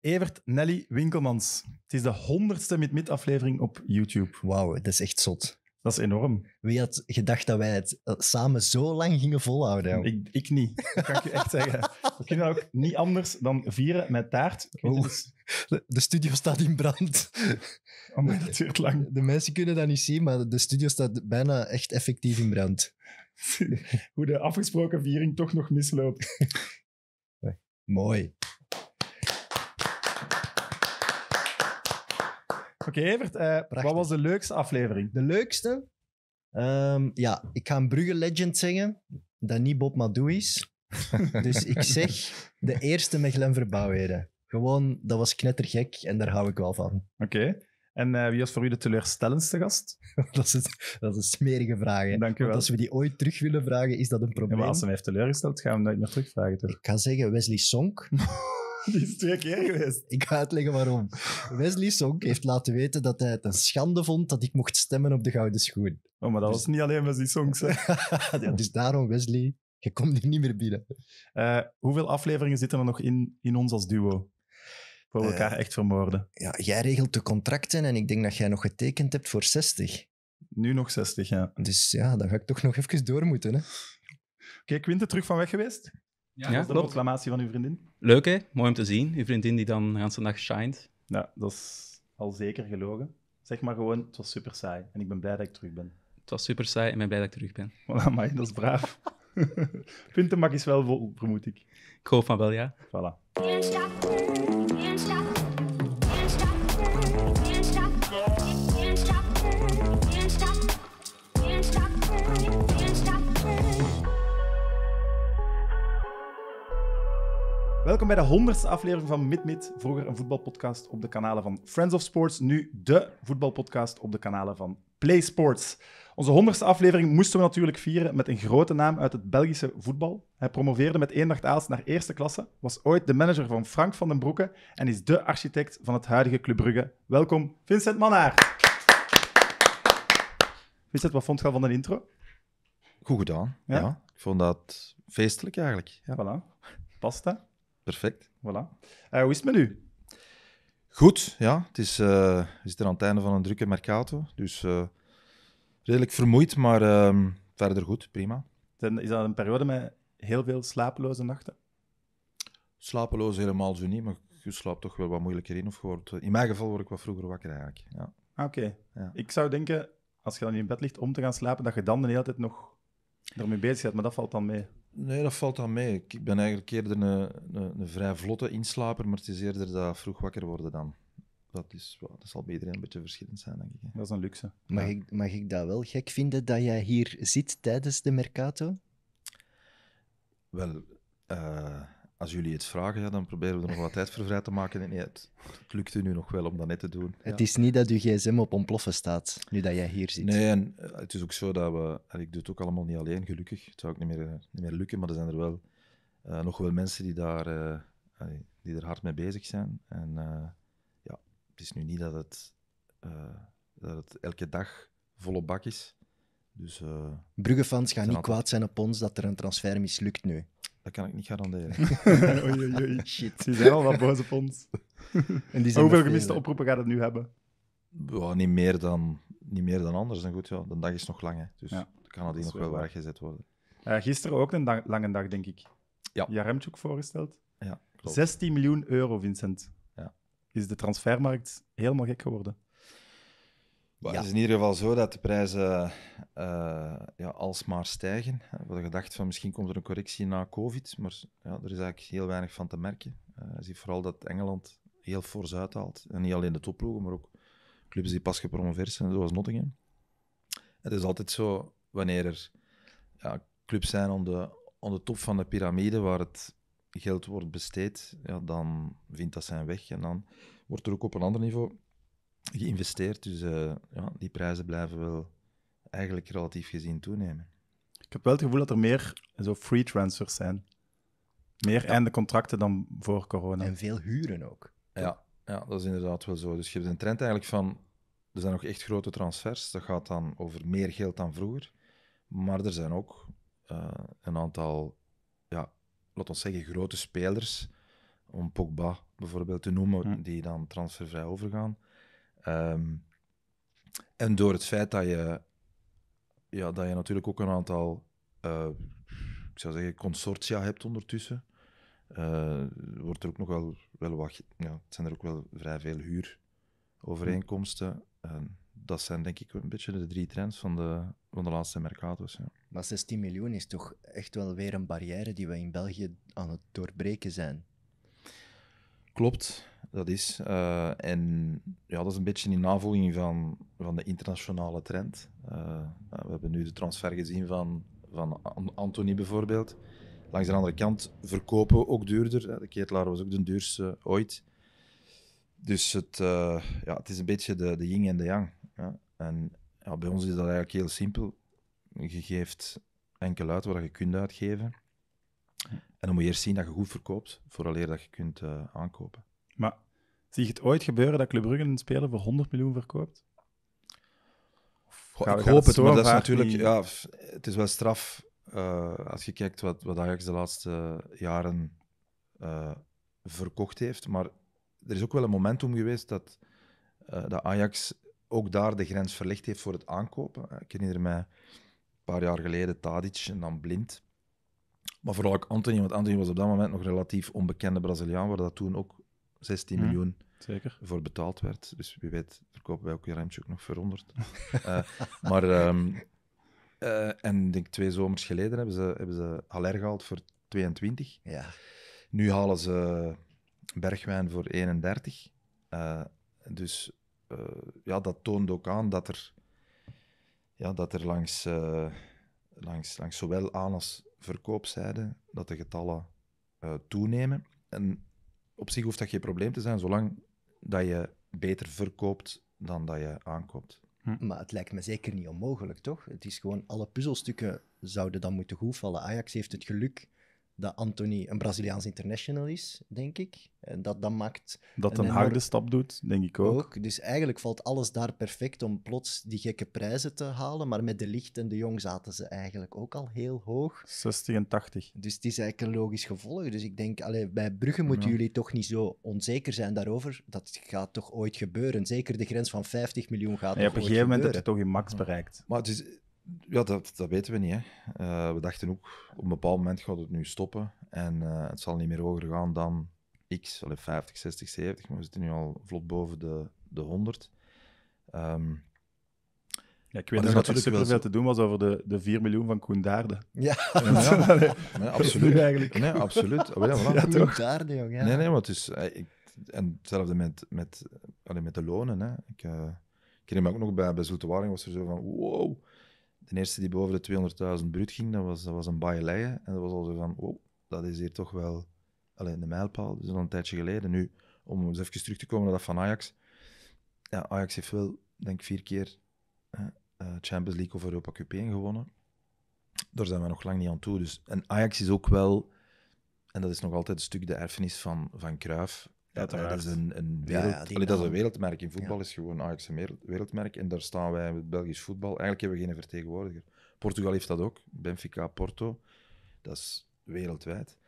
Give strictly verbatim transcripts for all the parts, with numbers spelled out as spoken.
Evert Nelly Winkelmans. Het is de honderdste Mid-Mid-aflevering op YouTube. Wauw, dat is echt zot. Dat is enorm. Wie had gedacht dat wij het samen zo lang gingen volhouden? Ik, ik niet. Dat kan ik je echt zeggen. We kunnen ook niet anders dan vieren met taart. Oh, de, de studio staat in brand. Oh, maar dat duurt lang. De mensen kunnen dat niet zien, maar de studio staat bijna echt effectief in brand. Hoe de afgesproken viering toch nog misloopt. Mooi. Oké, okay, Evert, uh, wat was de leukste aflevering? De leukste? Um, ja, ik ga een Brugge legend zeggen, dat niet Bob Madou is. Dus ik zeg de eerste met Glenn Verbouwheden. Gewoon, dat was knettergek en daar hou ik wel van. Oké. Okay. En uh, wie was voor u de teleurstellendste gast? dat, is het, dat is een smerige vraag. Hè? Dank u wel. Want als we die ooit terug willen vragen, is dat een probleem. Ja, maar als hij hem heeft teleurgesteld, gaan we hem nooit meer terugvragen. Toch? Ik ga zeggen Wesley Sonk. Die is twee keer geweest. Ik ga uitleggen waarom. Wesley Sonk heeft laten weten dat hij het een schande vond dat ik mocht stemmen op de Gouden Schoen. Oh, maar dat dus... was niet alleen Wesley Sonk. Ja, dus daarom, Wesley, je komt hier niet meer binnen. Uh, hoeveel afleveringen zitten er nog in, in ons als duo? Voor we uh, elkaar echt vermoorden. Ja, jij regelt de contracten en ik denk dat jij nog getekend hebt voor zestig. Nu nog zestig, ja. Dus ja, dan ga ik toch nog even door moeten. Oké, okay, Quinte, terug van weg geweest? Ja, ja, dat de proclamatie van uw vriendin. Leuk, hè? Mooi om te zien. Uw vriendin die dan de hele dag shined. Ja, dat is al zeker gelogen. Zeg maar gewoon, het was super saai. En ik ben blij dat ik terug ben. Het was super saai en ik ben blij dat ik terug ben. Voilà, maar dat is braaf. Punten mag is wel vol, vermoed ik. Ik hoop van wel, ja. Voilà. Welkom bij de honderdste aflevering van Mid-Mid, vroeger een voetbalpodcast op de kanalen van Friends of Sports, nu de voetbalpodcast op de kanalen van Play Sports. Onze honderdste aflevering moesten we natuurlijk vieren met een grote naam uit het Belgische voetbal. Hij promoveerde met Eendracht Aalst naar eerste klasse, was ooit de manager van Frank van den Broeke en is de architect van het huidige Club Brugge. Welkom, Vincent Mannaert. Vincent, wat vond je van de intro? Goed gedaan, ja. ja. Ik vond dat feestelijk eigenlijk. Ja. Voilà, past dat? Perfect. Voilà. Uh, hoe is het met u? Goed, ja. Het is, uh, we zitten aan het einde van een drukke mercato. Dus uh, redelijk vermoeid, maar uh, verder goed. Prima. Is dat een periode met heel veel slapeloze nachten? Slapeloos helemaal zo niet, maar je slaapt toch wel wat moeilijker in. Of wordt, in mijn geval word ik wat vroeger wakker eigenlijk. Ja. Ah, oké. Okay. Ja. Ik zou denken, als je dan in bed ligt om te gaan slapen, dat je dan de hele tijd nog ermee bezig bent, maar dat valt dan mee. Nee, dat valt dan mee. Ik ben eigenlijk eerder een, een, een vrij vlotte inslaper, maar het is eerder dat vroeg wakker worden dan. Dat, is, wow, dat zal bij iedereen een beetje verschillend zijn, denk ik. Hè. Dat is een luxe. Mag, ja. ik, mag ik dat wel gek vinden, dat jij hier zit tijdens de Mercato? Wel, uh, als jullie het vragen, ja, dan proberen we er nog wat tijd voor vrij te maken. Nee, het, het lukt u nu nog wel om dat net te doen. Het ja. is niet dat uw gsm op ontploffen staat, nu dat jij hier zit. Nee, en het is ook zo dat we... En ik doe het ook allemaal niet alleen, gelukkig. Het zou ook niet meer, niet meer lukken, maar er zijn er wel uh, nog wel mensen die, daar, uh, die er hard mee bezig zijn. En uh, ja, het is nu niet dat het, uh, dat het elke dag volle bak is. Dus, uh, Brugge-fans gaan niet altijd... kwaad zijn op ons dat er een transfer mislukt nu. Dat kan ik niet garanderen. Oei, oei, oei. Shit. Die zijn al wat boze op ons. En die zijn hoeveel gemiste oproepen gaat het nu hebben? Ja, niet, meer dan, niet meer dan anders. En goed, ja, de dag is nog lang. Hè. Dus ja, kan dat hier nog wel weggezet worden. Uh, gisteren ook een da lange dag, denk ik. Ja. Jaremchuk voorgesteld. Ja, klopt. zestien miljoen euro, Vincent. Ja. Is de transfermarkt helemaal gek geworden? Ja. Het is in ieder geval zo dat de prijzen uh, ja, alsmaar stijgen. We hadden gedacht van misschien komt er een correctie na COVID, maar ja, er is eigenlijk heel weinig van te merken. Uh, je ziet vooral dat Engeland heel fors uithaalt. En niet alleen de topploegen, maar ook clubs die pas gepromoveerd zijn, zoals Nottingham. Het is altijd zo, wanneer er ja, clubs zijn aan de, aan de top van de piramide, waar het geld wordt besteed, ja, dan vindt dat zijn weg. En dan wordt er ook op een ander niveau geïnvesteerd, dus uh, ja, die prijzen blijven wel eigenlijk relatief gezien toenemen. Ik heb wel het gevoel dat er meer zo free transfers zijn. Meer ja. einde contracten dan voor corona. En veel huren ook. Ja, ja, dat is inderdaad wel zo. Dus je hebt een trend eigenlijk van, er zijn nog echt grote transfers, dat gaat dan over meer geld dan vroeger, maar er zijn ook uh, een aantal, ja, laten we zeggen, grote spelers om Pogba bijvoorbeeld te noemen, ja. die dan transfervrij overgaan. Um, en door het feit dat je, ja, dat je natuurlijk ook een aantal uh, ik zou zeggen, consortia hebt ondertussen, uh, wordt er ook nog wel, wel wat, ja, het zijn er ook wel vrij veel huurovereenkomsten. Uh, dat zijn denk ik een beetje de drie trends van de, van de laatste mercato's. Ja. Maar zestien miljoen is toch echt wel weer een barrière die we in België aan het doorbreken zijn? Klopt, dat is. Uh, en ja, dat is een beetje in navolging van, van de internationale trend. Uh, we hebben nu de transfer gezien van, van Antony bijvoorbeeld. Langs de andere kant verkopen we ook duurder. De Ketelaar was ook de duurste ooit. Dus het, uh, ja, het is een beetje de, de yin en de yang. Ja. En ja, bij ons is dat eigenlijk heel simpel. Je geeft enkel uit wat je kunt uitgeven. En dan moet je eerst zien dat je goed verkoopt, vooraleer dat je kunt uh, aankopen. Maar zie je het ooit gebeuren dat Club Brugge een speler voor honderd miljoen verkoopt? Goh, ik hoop het, hoor. Maar dat is natuurlijk, die... ja, het is wel straf uh, als je kijkt wat, wat Ajax de laatste jaren uh, verkocht heeft. Maar er is ook wel een momentum geweest dat, uh, dat Ajax ook daar de grens verlegd heeft voor het aankopen. Ik herinner mij een paar jaar geleden Tadic en dan Blind. Maar vooral ook Antony, want Antony was op dat moment nog relatief onbekende Braziliaan, waar dat toen ook zestien miljoen zeker. Voor betaald werd. Dus wie weet verkopen wij ook een ruimtje ook nog voor honderd. uh, maar, um, uh, en denk twee zomers geleden hebben ze, hebben ze Haller gehaald voor tweeëntwintig. Ja. Nu halen ze Bergwijn voor eenendertig. Uh, dus uh, ja, dat toont ook aan dat er, ja, dat er langs, uh, langs, langs zowel aan als verkoopszijde, dat de getallen uh, toenemen. En op zich hoeft dat geen probleem te zijn, zolang dat je beter verkoopt dan dat je aankoopt. Hm. Maar het lijkt me zeker niet onmogelijk, toch? Het is gewoon, alle puzzelstukken zouden dan moeten goedvallen. Ajax heeft het geluk dat Antony een Braziliaans international is, denk ik. En dat, dat maakt... Dat een, een harde enorm... stap doet, denk ik ook. ook. Dus eigenlijk valt alles daar perfect om plots die gekke prijzen te halen. Maar met De Ligt en De Jong zaten ze eigenlijk ook al heel hoog. zestig en tachtig. Dus het is eigenlijk een logisch gevolg. Dus ik denk, allee, bij Brugge moeten ja. jullie toch niet zo onzeker zijn daarover. Dat gaat toch ooit gebeuren. Zeker de grens van vijftig miljoen gaat ja, toch ooit gebeuren. Op een gegeven moment heb je toch je max bereikt. Ja. Maar het is... Ja, dat, dat weten we niet. Hè. Uh, we dachten ook, op een bepaald moment gaat het nu stoppen. En uh, het zal niet meer hoger gaan dan x, allee, vijftig, zestig, zeventig. Maar we zitten nu al vlot boven de, de honderd. Um, ja, ik weet nog dat er superveel zo... te doen was over de, de vier miljoen van Koen Daarde. Ja, ja. Nee, nee, absoluut. Eigenlijk. Nee, absoluut. Oh, ja, ja, Koen Daarde, jong. Ja. Nee, nee, maar dus... Ik, en hetzelfde met, met, allee, met de lonen. Hè. Ik uh, herinner me ook nog, bij, bij Zulte Waregem was er zo van... Wow. De eerste die boven de tweehonderdduizend bruut ging, dat was, dat was een Baaieleien. En dat was al zo van, oh, dat is hier toch wel... Alleen de mijlpaal, dat is al een tijdje geleden. Nu, om eens even terug te komen naar dat van Ajax. Ja, Ajax heeft wel, denk ik, vier keer eh, Champions League of Europa Cup één gewonnen. Daar zijn we nog lang niet aan toe. Dus. En Ajax is ook wel... En dat is nog altijd een stuk de erfenis van, van Cruijff. Ja, dat is een, een, wereld, ja, allee, dat is een wereldmerk. In voetbal ja. is gewoon Ajax een wereld, wereldmerk. En daar staan wij met Belgisch voetbal. Eigenlijk hebben we geen vertegenwoordiger. Portugal heeft dat ook. Benfica, Porto. Dat is wereldwijd.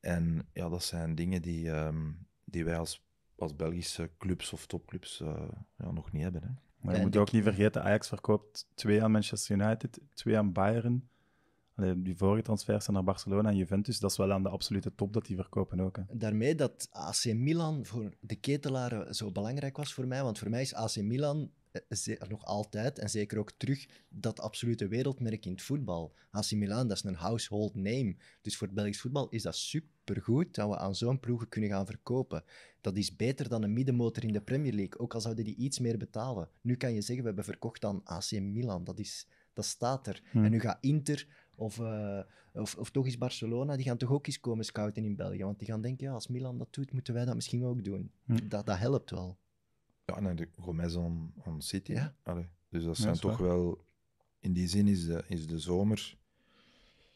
En ja, dat zijn dingen die, um, die wij als, als Belgische clubs of topclubs uh, ja, nog niet hebben. Hè. Maar je en moet die... ook niet vergeten, Ajax verkoopt twee aan Manchester United, twee aan Bayern. Die vorige transfers naar Barcelona en Juventus, dat is wel aan de absolute top dat die verkopen ook. Hè. Daarmee dat A C Milan voor de Ketelaren zo belangrijk was voor mij, want voor mij is A C Milan nog altijd, en zeker ook terug, dat absolute wereldmerk in het voetbal. A C Milan, dat is een household name. Dus voor het Belgisch voetbal is dat supergoed dat we aan zo'n ploegen kunnen gaan verkopen. Dat is beter dan een middenmotor in de Premier League, ook al zouden die iets meer betalen. Nu kan je zeggen, we hebben verkocht aan A C Milan, dat, is, dat staat er. Hmm. En nu gaat Inter... Of, uh, of, of toch eens Barcelona, die gaan toch ook eens komen scouten in België. Want die gaan denken, ja, als Milan dat doet, moeten wij dat misschien ook doen. Hm. Dat, dat helpt wel. Ja, nee, de Gomez on, on City. Ja. Allee, dus dat zijn ja, toch waar. Wel... In die zin is de, is de zomer...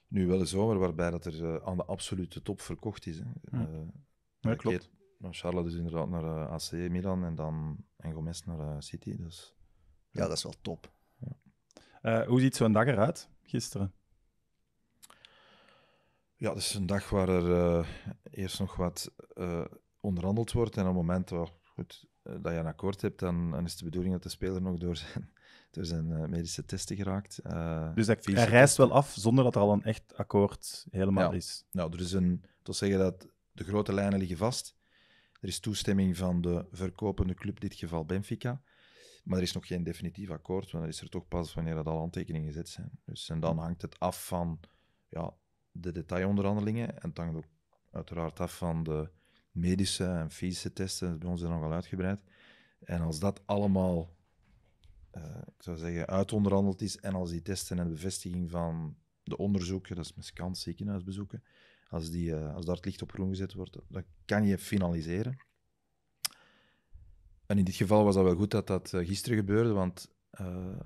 Nu wel de zomer, waarbij dat er uh, aan de absolute top verkocht is. Hè. Hm. Uh, ja, klopt. Keet, Charlotte dus inderdaad naar uh, A C Milan en dan en Gomez naar uh, City. Dus, ja. ja, dat is wel top. Ja. Uh, hoe ziet zo'n dag eruit, gisteren? Ja, het is een dag waar er uh, eerst nog wat uh, onderhandeld wordt. En op het moment oh, goed, uh, dat je een akkoord hebt, dan, dan is de bedoeling dat de speler nog door zijn, door zijn uh, medische testen geraakt. Uh, dus dat, hij reist wel af zonder dat er al een echt akkoord helemaal ja. is? Nou, er is een... Tot zeggen dat de grote lijnen liggen vast. Er is toestemming van de verkopende club, in dit geval Benfica. Maar er is nog geen definitief akkoord, want dat is er toch pas wanneer dat al handtekeningen gezet zijn. Dus, en dan hangt het af van ja, de detailonderhandelingen. En het hangt ook uiteraard af van de medische en fysische testen. Dat is bij ons er nogal uitgebreid. En als dat allemaal uh, ik zou zeggen, uitonderhandeld is, en als die testen en de bevestiging van de onderzoeken, dat is mijn scans, ziekenhuisbezoeken, Als, die, als daar het licht op groen gezet wordt, dan kan je finaliseren. En in dit geval was dat wel goed dat dat gisteren gebeurde, want uh,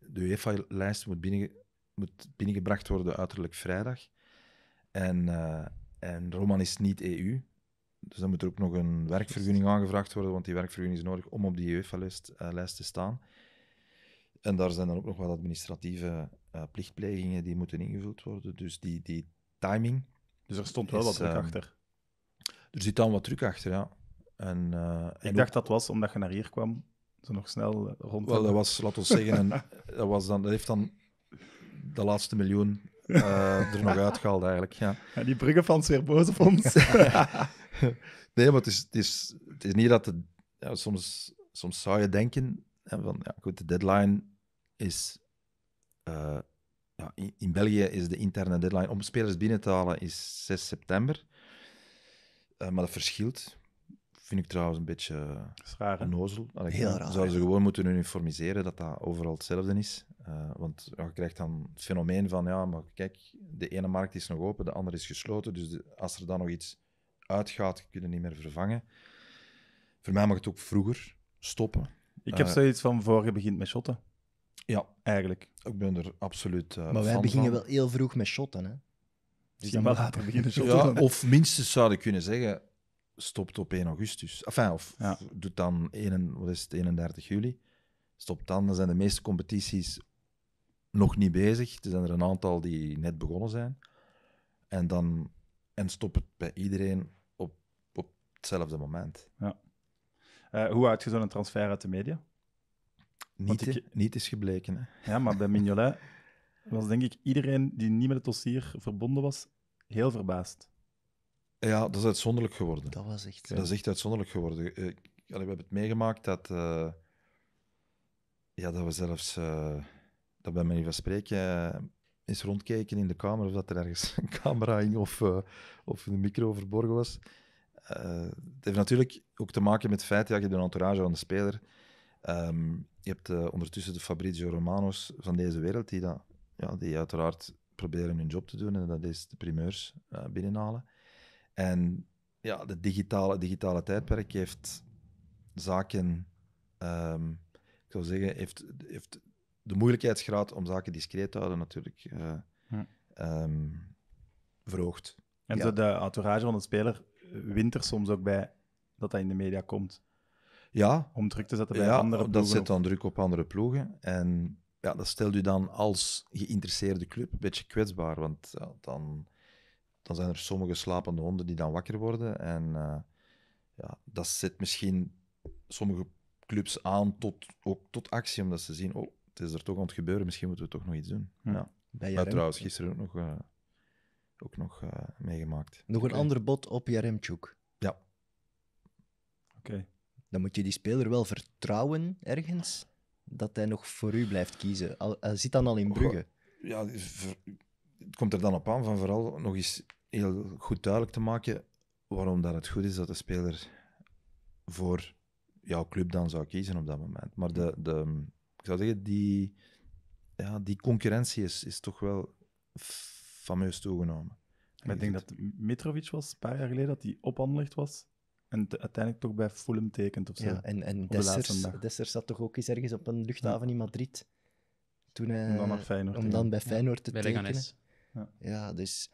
de UEFA-lijst moet, binnenge, moet binnengebracht worden uiterlijk vrijdag. En, uh, en Roman is niet E U, dus dan moet er ook nog een werkvergunning aangevraagd worden, want die werkvergunning is nodig om op die UEFA-lijst uh, te staan. En daar zijn dan ook nog wat administratieve uh, plichtplegingen die moeten ingevuld worden. Dus die, die timing... Dus er stond wel is, wat druk uh, achter. Er zit dan wat druk achter, ja. En, uh, ik en dacht ook, dat was omdat je naar hier kwam, zo nog snel rond. Wel, dat was, laten we zeggen, een, dat, was dan, dat heeft dan de laatste miljoen uh, er nog uitgehaald eigenlijk. Ja. Ja, die Brugge-fans weer boos op ons. Nee, maar het is, het is, het is niet dat... De, ja, soms, soms zou je denken, hè, van, ja, goed, de deadline is... Uh, Ja, in België is de interne deadline om spelers binnen te halen is zes september. Uh, maar dat verschilt. Vind ik trouwens een beetje onnozel. Heel raar. Zouden ze gewoon moeten uniformiseren dat dat overal hetzelfde is. Uh, want ja, je krijgt dan het fenomeen van, ja, maar kijk, de ene markt is nog open, de andere is gesloten. Dus de, als er dan nog iets uitgaat, kun je het niet meer vervangen. Voor mij mag het ook vroeger stoppen. Ik heb uh, zoiets van, voor je begint met shotten. Ja, eigenlijk. Ik ben er absoluut uh, Maar wij begingen van. wel heel vroeg met shotten, hè? Dus dan wel later beginnen shotten. Ja, of minstens zou ik kunnen zeggen, stopt op één augustus. Enfin, of ja. doet dan eenendertig juli. Stopt dan, dan zijn de meeste competities nog niet bezig. Er zijn er een aantal die net begonnen zijn. En dan en stopt het bij iedereen op, op hetzelfde moment. Ja. Uh, hoe houdt je zo'n transfer uit de media? Niet, ik... niet is gebleken. Hè. Ja, maar bij Mignolet was denk ik iedereen die niet met het dossier verbonden was, heel verbaasd. Ja, dat is uitzonderlijk geworden. Dat was echt... Dat is echt uitzonderlijk geworden. Uh, we hebben het meegemaakt dat... Uh, ja, dat we zelfs... Uh, dat bij mij van spreken uh, eens rondkeken in de kamer of dat er ergens een camera hing of, uh, of een micro verborgen was. Uh, het heeft natuurlijk ook te maken met het feit dat je de entourage van de speler... Um, je hebt uh, ondertussen de Fabrizio Romano's van deze wereld, die, dat, ja, die uiteraard proberen hun job te doen, en dat is de primeurs uh, binnenhalen. En ja, het digitale, digitale tijdperk heeft zaken, um, ik zou zeggen, heeft, heeft de moeilijkheidsgraad om zaken discreet te houden natuurlijk uh, ja. um, verhoogd. En ja. de entourage van de speler wint er soms ook bij dat dat in de media komt. Ja, om druk te zetten bij ja, andere ploegen. Dat zet dan druk op andere ploegen. En ja, dat stelt u dan als geïnteresseerde club een beetje kwetsbaar. Want ja, dan, dan zijn er sommige slapende honden die dan wakker worden. En uh, ja, dat zet misschien sommige clubs aan tot, ook tot actie, omdat ze zien, oh, het is er toch aan het gebeuren, misschien moeten we toch nog iets doen. Hm. Ja. Bij J R M? Maar trouwens, gisteren ook nog, uh, ook nog uh, meegemaakt. Nog een okay. ander bod op Jaremchuk. Ja. Oké. Okay. Dan moet je die speler wel vertrouwen ergens, dat hij nog voor u blijft kiezen. Al, hij zit dan al in Brugge. Ja, het komt er dan op aan van vooral nog eens heel goed duidelijk te maken waarom dat het goed is dat de speler voor jouw club dan zou kiezen op dat moment. Maar de, de, ik zou zeggen, die, ja, die concurrentie is, is toch wel fameus toegenomen. Maar ik denk dat Mitrovic was, een paar jaar geleden, dat hij op Anderlecht was. En te, uiteindelijk toch bij Fulham tekent of zo. Ja, en en Dessers, de Dessers zat toch ook eens ergens op een luchthaven ja. in Madrid. Toen, uh, om dan, naar Feyenoord, om dan bij Feyenoord te bij tekenen. Ja. ja, dus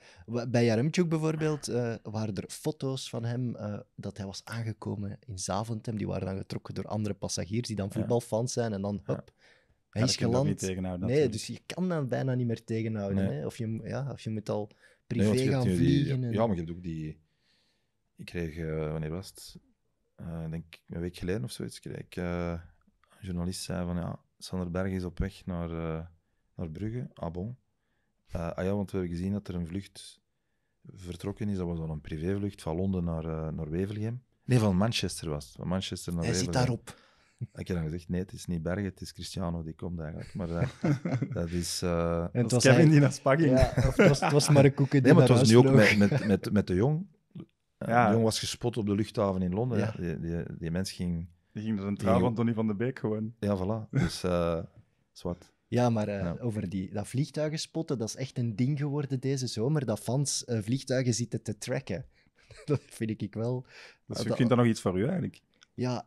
bij Jaremchuk bijvoorbeeld uh, waren er foto's van hem uh, dat hij was aangekomen in Zaventem. Die waren dan getrokken door andere passagiers die dan voetbalfans zijn. En dan, hop, ja. hij ja, is geland. Dat niet tegenhouden, nee, natuurlijk. Dus je kan dan bijna niet meer tegenhouden. Nee. Hè? Of, je, ja, of je moet al privé nee, gaan die, vliegen. En... Ja, maar je hebt ook die... Ik kreeg, uh, wanneer was het? Uh, denk een week geleden of zoiets, kreeg ik... Uh, een journalist zei van, ja, Sander Berge is op weg naar, uh, naar Brugge. Ah bon. Uh, ah ja, want we hebben gezien dat er een vlucht vertrokken is. Dat was al een privévlucht van Londen naar, uh, naar Wevelgem. Nee, van Manchester was het. Van Manchester naar Hij Wevelgem. Zit daarop. Ik heb dan gezegd, nee, het is niet Berge, het is Cristiano die komt eigenlijk. Maar uh, dat is... Uh, en het was Kevin die naar Spa ging. Ja, of het was, het was maar een koeken die Nee, maar het was nu ook met, met, met, met De Jong. Ja. De Jong was gespot op de luchthaven in Londen. Ja. Die, die, die mens ging... Die ging naar een trouw van Donny van de Beek gewoon. Ja, voilà. Dus, uh, zwart. Ja, maar uh, ja. over die, dat vliegtuigen spotten, dat is echt een ding geworden deze zomer, dat fans uh, vliegtuigen zitten te tracken. Dat vind ik wel... Dus je uh, vindt dat nog iets voor u eigenlijk? Ja...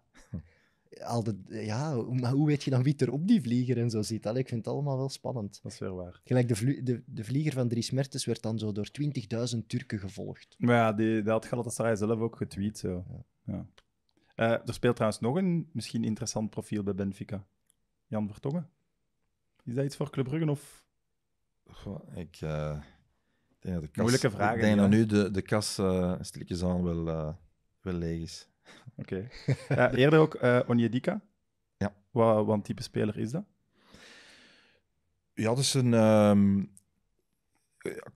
Al de, ja, maar hoe weet je dan wie er op die vlieger en zo zit? Allee, ik vind het allemaal wel spannend. Dat is weer waar. Gelijk de, vlie, de, de vlieger van Dries Mertens werd dan zo door twintigduizend Turken gevolgd. Maar ja, die, die had Galatasaray zelf ook getweet. Zo. Ja. Ja. Uh, er speelt trouwens nog een misschien interessant profiel bij Benfica. Jan Vertongen. Is dat iets voor Club Brugge? Of... Goh, ik uh, denk dat de kas, moeilijke vragen. Ik denk ja. dat nu de, de kas uh, stilletjes aan wel, uh, wel leeg is. Oké. Okay. Uh, eerder ook uh, Onyedika. Ja. Wat, wat type speler is dat? Ja, dat is een um,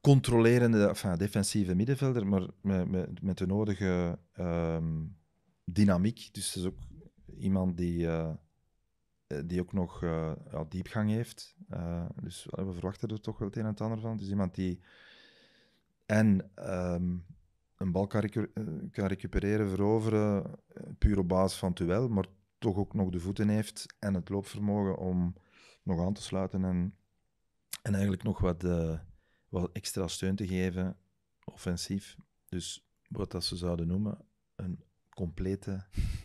controlerende, enfin, defensieve middenvelder, maar met, met, met de nodige um, dynamiek. Dus dat is ook iemand die, uh, die ook nog uh, ja, diepgang heeft. Uh, dus uh, we verwachten er toch wel het een en het ander van. Dus iemand die... En... Um, een bal kan, recu- kan recupereren, veroveren, puur op basis van het duel, maar toch ook nog de voeten heeft en het loopvermogen om nog aan te sluiten en, en eigenlijk nog wat, uh, wat extra steun te geven, offensief. Dus wat dat ze zouden noemen, een complete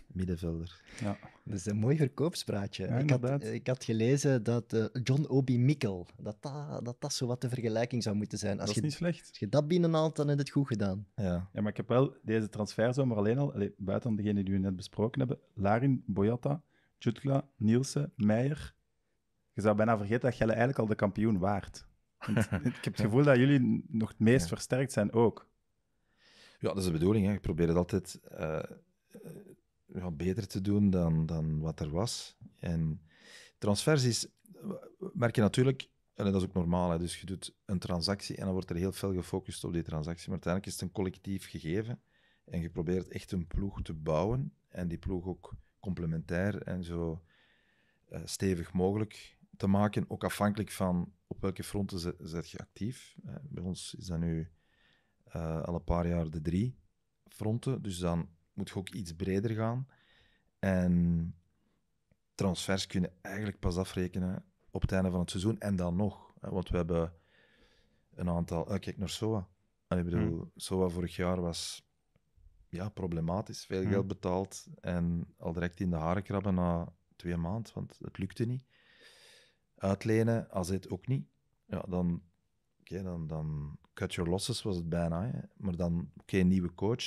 middenvelder. Ja. Dat is een mooi verkoopspraatje. Ja, ik, had, ik had gelezen dat uh, John Obi Mikel, dat dat, dat, dat zo wat de vergelijking zou moeten zijn. Als dat is je, niet slecht. Als je dat binnenhaalt, dan heb je het goed gedaan. Ja. Ja, maar ik heb wel deze transferzomer alleen al, allez, buiten degene die we net besproken hebben, Larin, Boyata, Jutgla, Nielsen, Meijer. Je zou bijna vergeten dat jij eigenlijk al de kampioen waart. Want, ik heb het gevoel dat jullie nog het meest ja. versterkt zijn ook. Ja, dat is de bedoeling. Hè. Ik probeer het altijd... Uh, Ja, beter te doen dan, dan wat er was. En transfers is, merk je natuurlijk, en dat is ook normaal, hè, dus je doet een transactie en dan wordt er heel veel gefocust op die transactie, maar uiteindelijk is het een collectief gegeven en je probeert echt een ploeg te bouwen en die ploeg ook complementair en zo uh, stevig mogelijk te maken, ook afhankelijk van op welke fronten zet, zet je actief. Uh, bij ons is dat nu uh, al een paar jaar de drie fronten, dus dan moet je ook iets breder gaan. En transfers kunnen eigenlijk pas afrekenen op het einde van het seizoen. En dan nog. Want we hebben een aantal... Ah, kijk naar S O A. En ik bedoel, hmm. S O A vorig jaar was ja, problematisch. Veel hmm. geld betaald. En al direct in de haren krabben na twee maanden. Want het lukte niet. Uitlenen, A Z ook niet. Ja, dan... Oké, okay, dan, dan... Cut your losses was het bijna. Hè. Maar dan, oké, okay, nieuwe coach...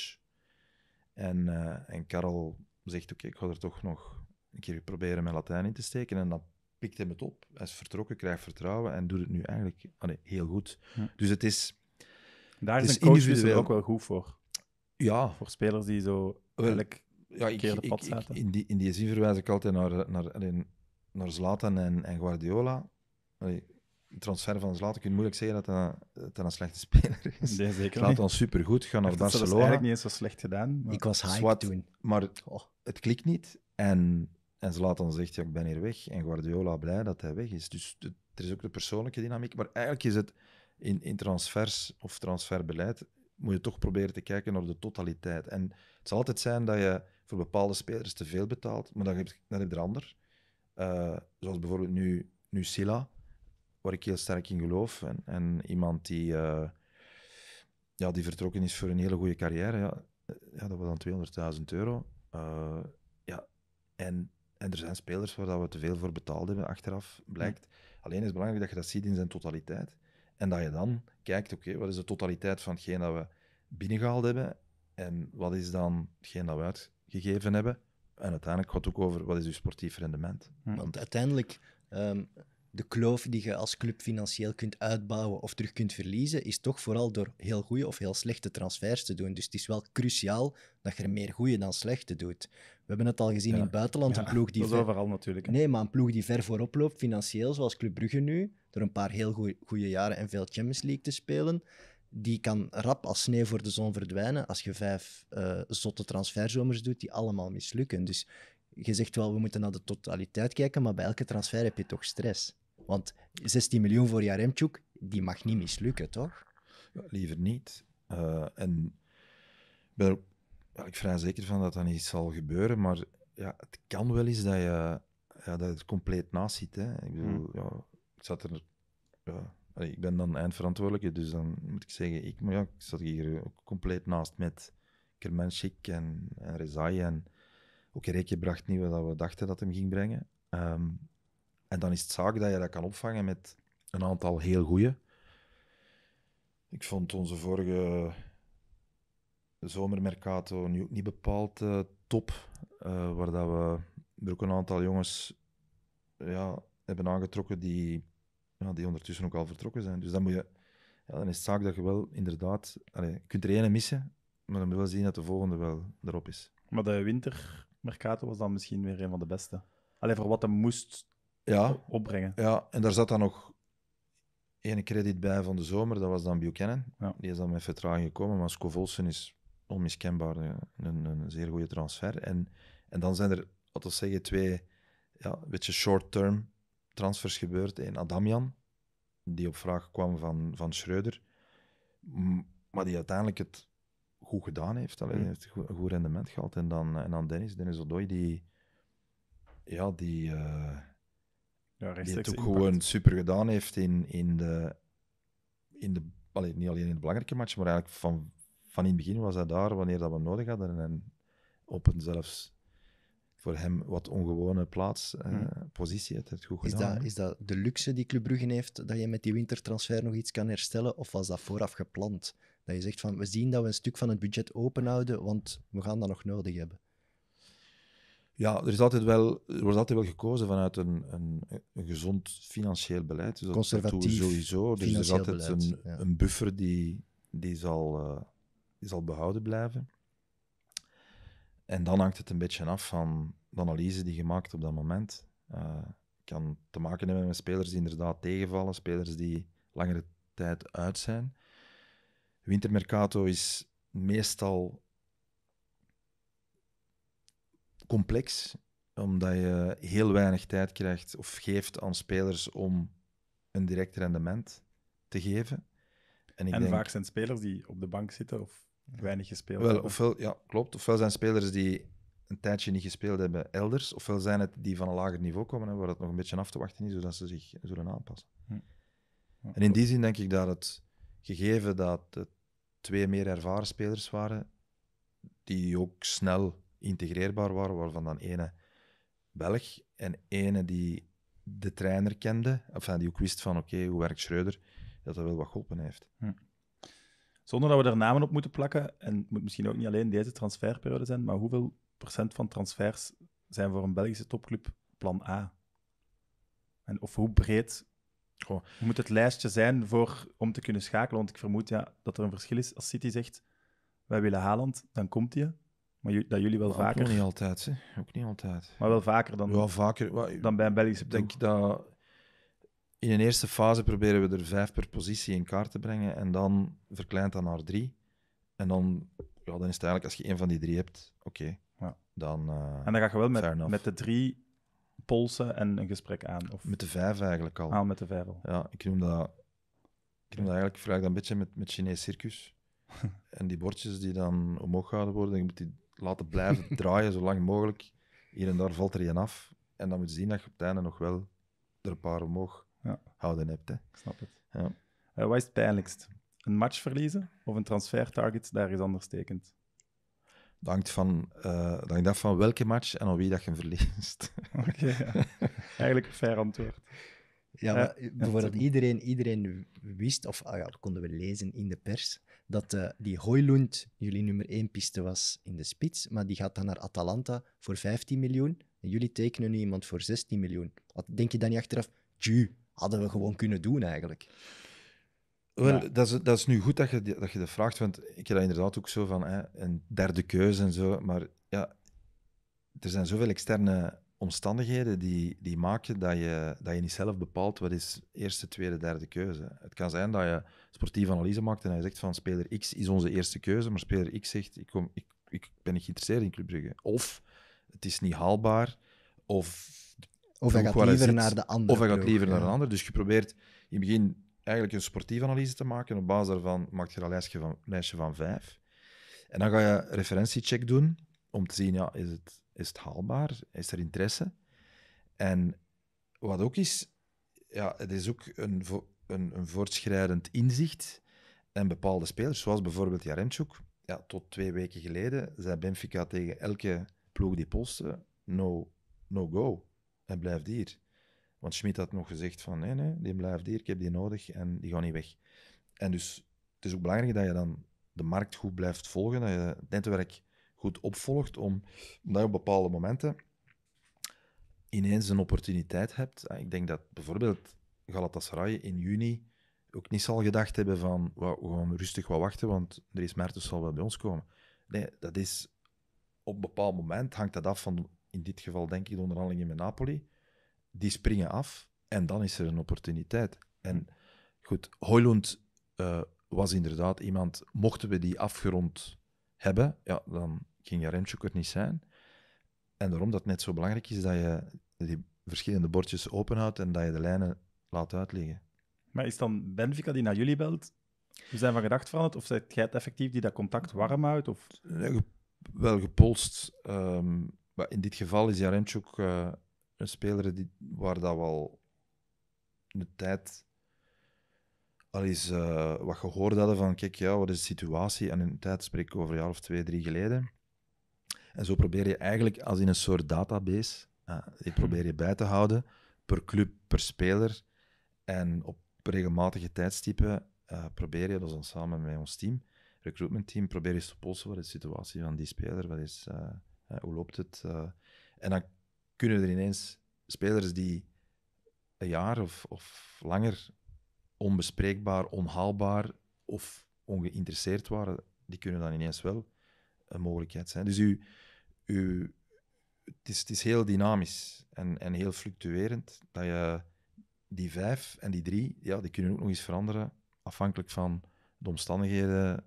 En, uh, en Karel zegt, oké, okay, ik ga er toch nog een keer proberen mijn Latijn in te steken. En dan pikt hij het op. Hij is vertrokken, krijgt vertrouwen en doet het nu eigenlijk allee, heel goed. Ja. Dus het is Daar het is een coach individueel... ook wel goed voor. Ja. Voor spelers die zo elk ja, keer de pad zaten. In die, in die zin verwijs ik altijd naar, naar, allee, naar Zlatan en, en Guardiola. Allee, het transfer van Zlatan kun je moeilijk zeggen dat hij, dat hij een slechte speler is. Nee, zeker niet. Zlatan supergoed, gaan naar Barcelona. Dat is eigenlijk niet eens zo slecht gedaan. Maar... Ik was hyped Swat, toen. Maar oh. het klikt niet. En, en Zlatan zegt, ja, ik ben hier weg. En Guardiola blij dat hij weg is. Dus de, er is ook de persoonlijke dynamiek. Maar eigenlijk is het in, in transfers of transferbeleid, moet je toch proberen te kijken naar de totaliteit. En het zal altijd zijn dat je voor bepaalde spelers te veel betaalt, maar dan heb je, dan heb je er ander. Uh, zoals bijvoorbeeld nu, nu Silla. Waar ik heel sterk in geloof. En, en iemand die, uh, ja, die vertrokken is voor een hele goede carrière. Ja, ja, dat was dan tweehonderdduizend euro. Uh, ja. en, en er zijn spelers waar we te veel voor betaald hebben, achteraf blijkt. Ja. Alleen is het belangrijk dat je dat ziet in zijn totaliteit. En dat je dan kijkt, oké, okay, wat is de totaliteit van hetgeen dat we binnengehaald hebben? En wat is dan hetgeen dat we uitgegeven hebben? En uiteindelijk gaat het ook over, wat is uw sportief rendement? Ja. Want uiteindelijk... Um... de kloof die je als club financieel kunt uitbouwen of terug kunt verliezen, is toch vooral door heel goede of heel slechte transfers te doen. Dus het is wel cruciaal dat je er meer goede dan slechte doet. We hebben het al gezien ja. in het buitenland. Ja, een ploeg die dat is overal ver... natuurlijk. Hè? Nee, maar een ploeg die ver voorop loopt, financieel, zoals Club Brugge nu, door een paar heel goede jaren en veel Champions League te spelen, die kan rap als sneeuw voor de zon verdwijnen als je vijf uh, zotte transferzomers doet die allemaal mislukken. Dus je zegt wel, we moeten naar de totaliteit kijken, maar bij elke transfer heb je toch stress. Want zestien miljoen voor Jaremchuk, die mag niet mislukken, toch? Ja, liever niet. Uh, en ik ben er eigenlijk vrij zeker van dat dat niet zal gebeuren, maar ja, het kan wel eens dat je, ja, dat je het compleet naast ziet. Hè. Ik bedoel, hmm. ja, ik zat er... Ja, allee, ik ben dan eindverantwoordelijke, dus dan moet ik zeggen, ik, maar ja, ik zat hier ook compleet naast met Kermanschik en, en Rezai en... Oké, okay, Rekje bracht niet wat we dachten dat hem ging brengen. Um, en dan is het zaak dat je dat kan opvangen met een aantal heel goeie. Ik vond onze vorige zomermercato nu ook niet bepaald uh, top. Uh, waar dat we er ook een aantal jongens ja, hebben aangetrokken die, ja, die ondertussen ook al vertrokken zijn. Dus dan, moet je, ja, dan is het zaak dat je wel inderdaad... Allee, je kunt er één missen, maar dan moet je wel zien dat de volgende wel erop is. Maar de winter... Mercato was dan misschien weer een van de beste. Alleen voor wat hij moest ja, opbrengen. Ja, en daar zat dan nog één krediet bij van de zomer, dat was dan Buchanan. Ja. Die is dan met vertraging gekomen, maar Scovolsen is onmiskenbaar een, een, een zeer goede transfer. En, en dan zijn er, laten we zeggen, twee ja, een beetje short-term transfers gebeurd. Eén Adamian, die op vraag kwam van, van Schreuder, maar die uiteindelijk het goed gedaan heeft, alleen heeft een goed, goed rendement gehad. En dan, en dan Dennis, Dennis Odoi, die, ja, die, uh, ja, die het ook impact. Gewoon super gedaan heeft in, in de, in de allee, niet alleen in de belangrijke match, maar eigenlijk van, van in het begin was hij daar wanneer dat we hem nodig hadden. En op een zelfs voor hem wat ongewone plaats, uh, hmm. positie, het heeft goed gedaan. Is dat, is dat de luxe die Club Brugge heeft, dat je met die wintertransfer nog iets kan herstellen, of was dat vooraf gepland? Dat je zegt van, we zien dat we een stuk van het budget openhouden, want we gaan dat nog nodig hebben. Ja, er, is altijd wel, er wordt altijd wel gekozen vanuit een, een, een gezond financieel beleid. Dus conservatief sowieso. Dus er is altijd beleid, een, ja. een buffer die, die, zal, uh, die zal behouden blijven. En dan hangt het een beetje af van de analyse die je maakt op dat moment. Uh, kan te maken hebben met spelers die inderdaad tegenvallen, spelers die langere tijd uit zijn. Wintermercato is meestal complex, omdat je heel weinig tijd krijgt of geeft aan spelers om een direct rendement te geven. En, ik en denk, vaak zijn spelers die op de bank zitten of weinig gespeeld wel, hebben. Ofwel, ja, klopt. Ofwel zijn spelers die een tijdje niet gespeeld hebben elders, ofwel zijn het die van een lager niveau komen, hè, waar het nog een beetje af te wachten is, zodat ze zich zullen aanpassen. Hm. Ja, en in klopt. Die zin denk ik dat het... Gegeven dat het twee meer ervaren spelers waren, die ook snel integreerbaar waren, waarvan dan ene Belg en ene die de trainer kende, enfin, die ook wist van oké, okay, hoe werkt Schreuder, dat dat wel wat geholpen heeft. Hm. Zonder dat we er namen op moeten plakken, en het moet misschien ook niet alleen deze transferperiode zijn, maar hoeveel procent van transfers zijn voor een Belgische topclub plan A? En of hoe breed... Goh. Moet het lijstje zijn voor, om te kunnen schakelen? Want ik vermoed ja, dat er een verschil is. Als City zegt, wij willen Haaland, dan komt hij. Maar j- dat jullie wel nou, vaker... Ook niet altijd, hè. Ook niet altijd. Maar wel vaker dan, ja, vaker, maar, dan bij een Belgische ploeg. Ik denk dat in een eerste fase proberen we er vijf per positie in kaart te brengen. En dan verkleint dat naar drie. En dan, ja, dan is het eigenlijk, als je één van die drie hebt, oké. Okay, ja. Dan uh, en dan ga je wel met, met de drie... polsen en een gesprek aan? Of... Met de vijf eigenlijk al. Ah, met de vijf al. Ja, ik noem dat, ik noem dat eigenlijk vraag dat een beetje met, met Chinees circus. En die bordjes die dan omhoog gehouden worden, je moet die laten blijven draaien zo lang mogelijk. Hier en daar valt er één af. En dan moet je zien dat je op het einde nog wel er een paar omhoog ja. houden hebt. Hè. Ik snap het. Ja. Uh, wat is het pijnlijkst? Een match verliezen of een transfertarget daar is anders tekent? Dat hangt, van, uh, dat hangt af van welke match en aan wie dat je hem verliest. Oké, okay, ja. Eigenlijk een fair antwoord. Ja, maar ja, bijvoorbeeld ja. Iedereen, iedereen wist, of ah ja, dat konden we lezen in de pers, dat uh, die Højlund jullie nummer één piste was in de spits, maar die gaat dan naar Atalanta voor vijftien miljoen en jullie tekenen nu iemand voor zestien miljoen. Denk je dan niet achteraf, tju, hadden we gewoon kunnen doen eigenlijk. Wel, ja. dat, is, dat is nu goed dat je, dat je dat vraagt, want ik heb dat inderdaad ook zo van hè, een derde keuze en zo, maar ja, er zijn zoveel externe omstandigheden die, die maken dat je, dat je niet zelf bepaalt wat is eerste, tweede, derde keuze. Het kan zijn dat je sportieve analyse maakt en je zegt van speler X is onze eerste keuze, maar speler X zegt ik, kom, ik, ik ben niet geïnteresseerd in Club Brugge. Of het is niet haalbaar, of... Of hij gaat liever zit, naar de ander. Of hij gaat liever ja. naar een ander. Dus je probeert in het begin eigenlijk een sportieve analyse te maken. Op basis daarvan maak je een lijstje van, lijstje van vijf. En dan ga je een referentiecheck doen om te zien, ja, is het, is het haalbaar? Is er interesse? En wat ook is, ja, het is ook een, een, een voortschrijdend inzicht en bepaalde spelers, zoals bijvoorbeeld Jaremchuk. Ja, tot twee weken geleden zei Benfica tegen elke ploeg die postte, no, no go. Hij blijft hier. Want Schmid had nog gezegd van nee, nee, die blijft hier, ik heb die nodig en die gaat niet weg. En dus het is ook belangrijk dat je dan de markt goed blijft volgen, dat je het netwerk goed opvolgt, omdat je op bepaalde momenten ineens een opportuniteit hebt. Ik denk dat bijvoorbeeld Galatasaray in juni ook niet zal gedacht hebben van we gaan rustig wat wachten, want er is Mertens zal wel bij ons komen. Nee, dat is op een bepaald moment, hangt dat af van de, in dit geval denk ik de onderhandelingen met Napoli, die springen af en dan is er een opportuniteit. En goed, Højlund uh, was inderdaad iemand, mochten we die afgerond hebben, ja, dan ging Jaremchuk er niet zijn. En daarom dat het net zo belangrijk is dat je die verschillende bordjes openhoudt en dat je de lijnen laat uitliggen. Maar is dan Benfica die naar jullie belt? We zijn van gedacht veranderd, of zijt jij het effectief die dat contact warm houdt? Of... Ge- wel gepolst. Um, maar in dit geval is Jaremchuk uh, een speler die, waar dat wel in de tijd al eens uh, wat gehoord hadden van kijk, ja, wat is de situatie? En in de tijd spreek ik over een jaar of twee, drie geleden. En zo probeer je eigenlijk als in een soort database, uh, die probeer je bij te houden, per club, per speler. En op regelmatige tijdstippen uh, probeer je, dat is dan samen met ons team, recruitment team, probeer eens te polsen wat is de situatie van die speler, wat is, uh, uh, hoe loopt het? Uh, en dan kunnen er ineens spelers die een jaar of, of langer onbespreekbaar, onhaalbaar of ongeïnteresseerd waren, die kunnen dan ineens wel een mogelijkheid zijn. Dus u, u, het, is, het is heel dynamisch en, en heel fluctuerend dat je die vijf en die drie, ja, die kunnen ook nog eens veranderen afhankelijk van de omstandigheden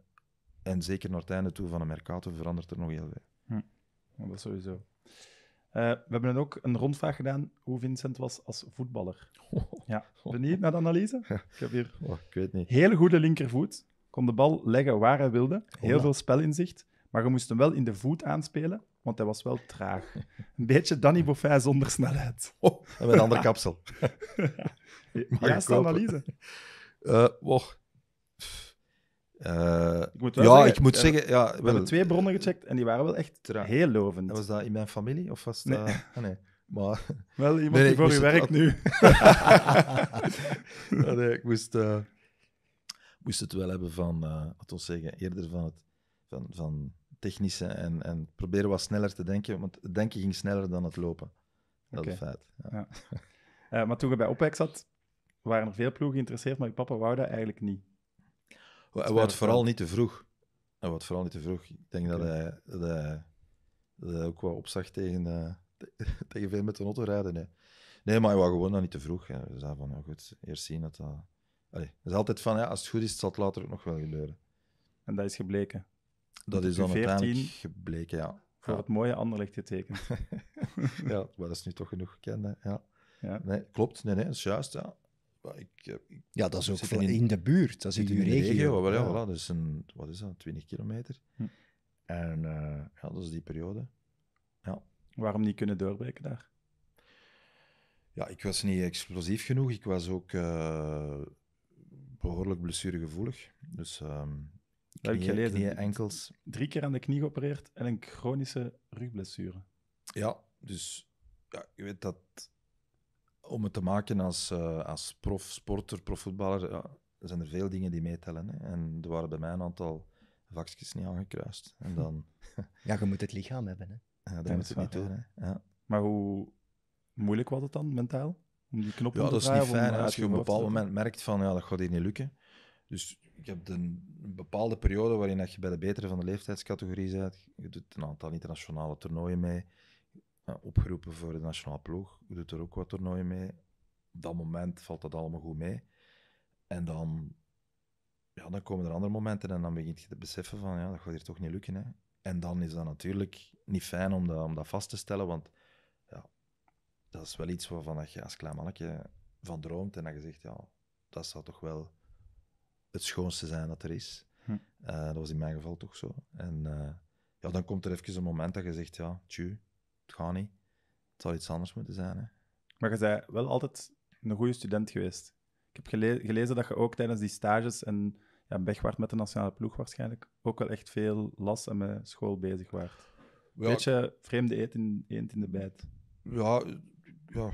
en zeker naar het einde toe van een mercato verandert er nog heel veel. Hm. Ja, dat sowieso. Uh, we hebben ook een rondvraag gedaan hoe Vincent was als voetballer. Oh. Ja, benieuwd naar de analyse? Ja. Ik heb hier oh, ik weet niet. Hele goede linkervoet, kon de bal leggen waar hij wilde, heel oh, veel spelinzicht, maar je moest hem wel in de voet aanspelen, want hij was wel traag. Een beetje Danny Boffin zonder snelheid. Oh, en met een andere kapsel. Juiste analyse. Uh, wow. uh, ik moet ja, zeggen, ik moet uh, zeggen... Ja, we wel, hebben twee bronnen gecheckt en die waren wel echt traag. Heel lovend. En was dat in mijn familie? Of was dat... Nee. Ah, nee. Maar... Wel, iemand nee, nee, die voor je werkt nu. ja, nee, ik moest, uh, moest het wel hebben van... Uh, laten we zeggen, eerder van het... van, van technische en, en proberen wat sneller te denken, want het denken ging sneller dan het lopen. Dat okay. is een feit. Ja. Ja. Uh, maar toen je bij Opex zat, waren er veel ploegen geïnteresseerd, maar je papa wou dat eigenlijk niet. Hij wou het vooral niet te vroeg. Hij wou het vooral niet te vroeg. Ik denk okay. dat, hij, dat, hij, dat hij ook wel opzag tegen, uh, te, tegen veel met de auto rijden. Nee. nee, maar hij wou gewoon dat niet te vroeg. Hè. We zeiden van, nou goed, eerst zien dat dat... Allee, het is altijd van, ja, als het goed is, zal het later ook nog wel gebeuren. En dat is gebleken. Dat is dan uiteindelijk gebleken, ja. Voor ja. het mooie Anderlecht getekend. ja, maar dat is nu toch genoeg gekend, hè. Ja. Ja. Nee, klopt, nee, nee, dat is juist, ja. Ik, ik, ja, dat is ook in, in de buurt, dat zit in de regio. regio wel, ja, ja. Voilà, dat is een, wat is dat, twintig kilometer. Hm. En uh, ja, dat is die periode. Ja. Waarom niet kunnen doorbreken daar? Ja, ik was niet explosief genoeg. Ik was ook uh, behoorlijk blessuregevoelig. Dus... Um, Knieën, dat heb ik gelezen. Knieën, enkels. Drie keer aan de knie geopereerd en een chronische rugblessure. Ja, dus ja, je weet dat om het te maken als, uh, als prof, sporter, profvoetballer, ja, zijn er veel dingen die meetellen. Hè. En er waren bij mij een aantal vakjes niet aangekruist. En dan... ja, je moet het lichaam hebben. Hè. Ja, dat moet je niet doen. Hè. Ja. Maar hoe moeilijk was het dan, mentaal? Om die knop ja, dat is niet fijn als je op een bepaald moment merkt van ja, dat gaat hier niet lukken. Dus ik heb een bepaalde periode waarin je bij de betere van de leeftijdscategorie bent. Je doet een aantal internationale toernooien mee. Opgeroepen voor de nationale ploeg. Je doet er ook wat toernooien mee. Op dat moment valt dat allemaal goed mee. En dan, ja, dan komen er andere momenten en dan begin je te beseffen van ja, dat gaat hier toch niet lukken. Hè? En dan is dat natuurlijk niet fijn om dat, om dat vast te stellen, want ja, dat is wel iets waarvan je als klein mannetje van droomt en dat je zegt, ja, dat zou toch wel het schoonste zijn dat er is. Hm. Uh, dat was in mijn geval toch zo. En uh, ja, dan komt er even een moment dat je zegt, ja, tju, het gaat niet. Het zal iets anders moeten zijn. Hè? Maar je bent wel altijd een goede student geweest. Ik heb gele- gelezen dat je ook tijdens die stages en ja, wegwaart met de nationale ploeg waarschijnlijk ook wel echt veel las en met school bezig waart. Een ja, beetje vreemde eend in, eend in de bijt. Ja, ja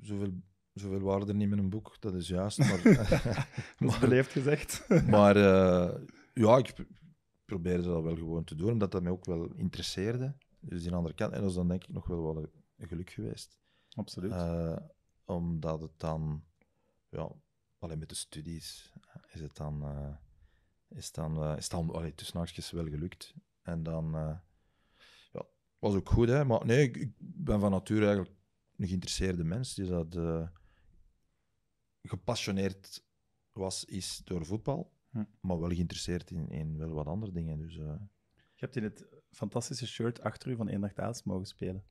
zoveel, zoveel waarde er niet met een boek, dat is juist. Maar, dat is beleefd gezegd. Maar uh, ja, ik probeerde dat wel gewoon te doen, omdat dat mij ook wel interesseerde. Dus die andere kant, en dat is dan denk ik nog wel wel een geluk geweest. Absoluut. Uh, omdat het dan... Ja, alleen met de studies is het dan, uh, is dan, uh, is dan allee, tussen haakjes wel gelukt. En dan, uh, ja, was ook goed, hè. Maar nee, ik, ik ben van nature eigenlijk een geïnteresseerde mens die dat uh, gepassioneerd was, is door voetbal, hm. maar wel geïnteresseerd in, in wel wat andere dingen. Dus, uh, je hebt in het fantastische shirt achter u van Eendracht Aals mogen spelen.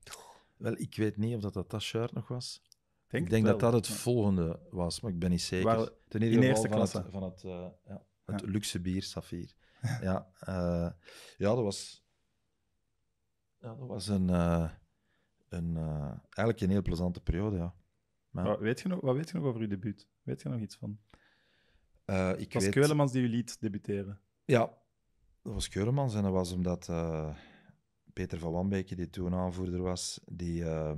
Wel, ik weet niet of dat dat, dat shirt nog was. Denk ik denk dat dat het volgende was, maar ik ben niet zeker. Waar, Ten in de eerste klasse. Van het, van het, uh, ja, het ja. luxe bier, Safir. ja, uh, ja, dat was, ja, dat was een, uh, een, uh, eigenlijk een heel plezante periode. Ja. Maar, wat, weet je nog, wat weet je nog over je debuut? Weet je nog iets van? Uh, ik het was weet... Keulemans die u liet debuteren. Ja, dat was Keulemans en dat was omdat uh, Peter van Wanbeke, die toen aanvoerder was, die... Uh,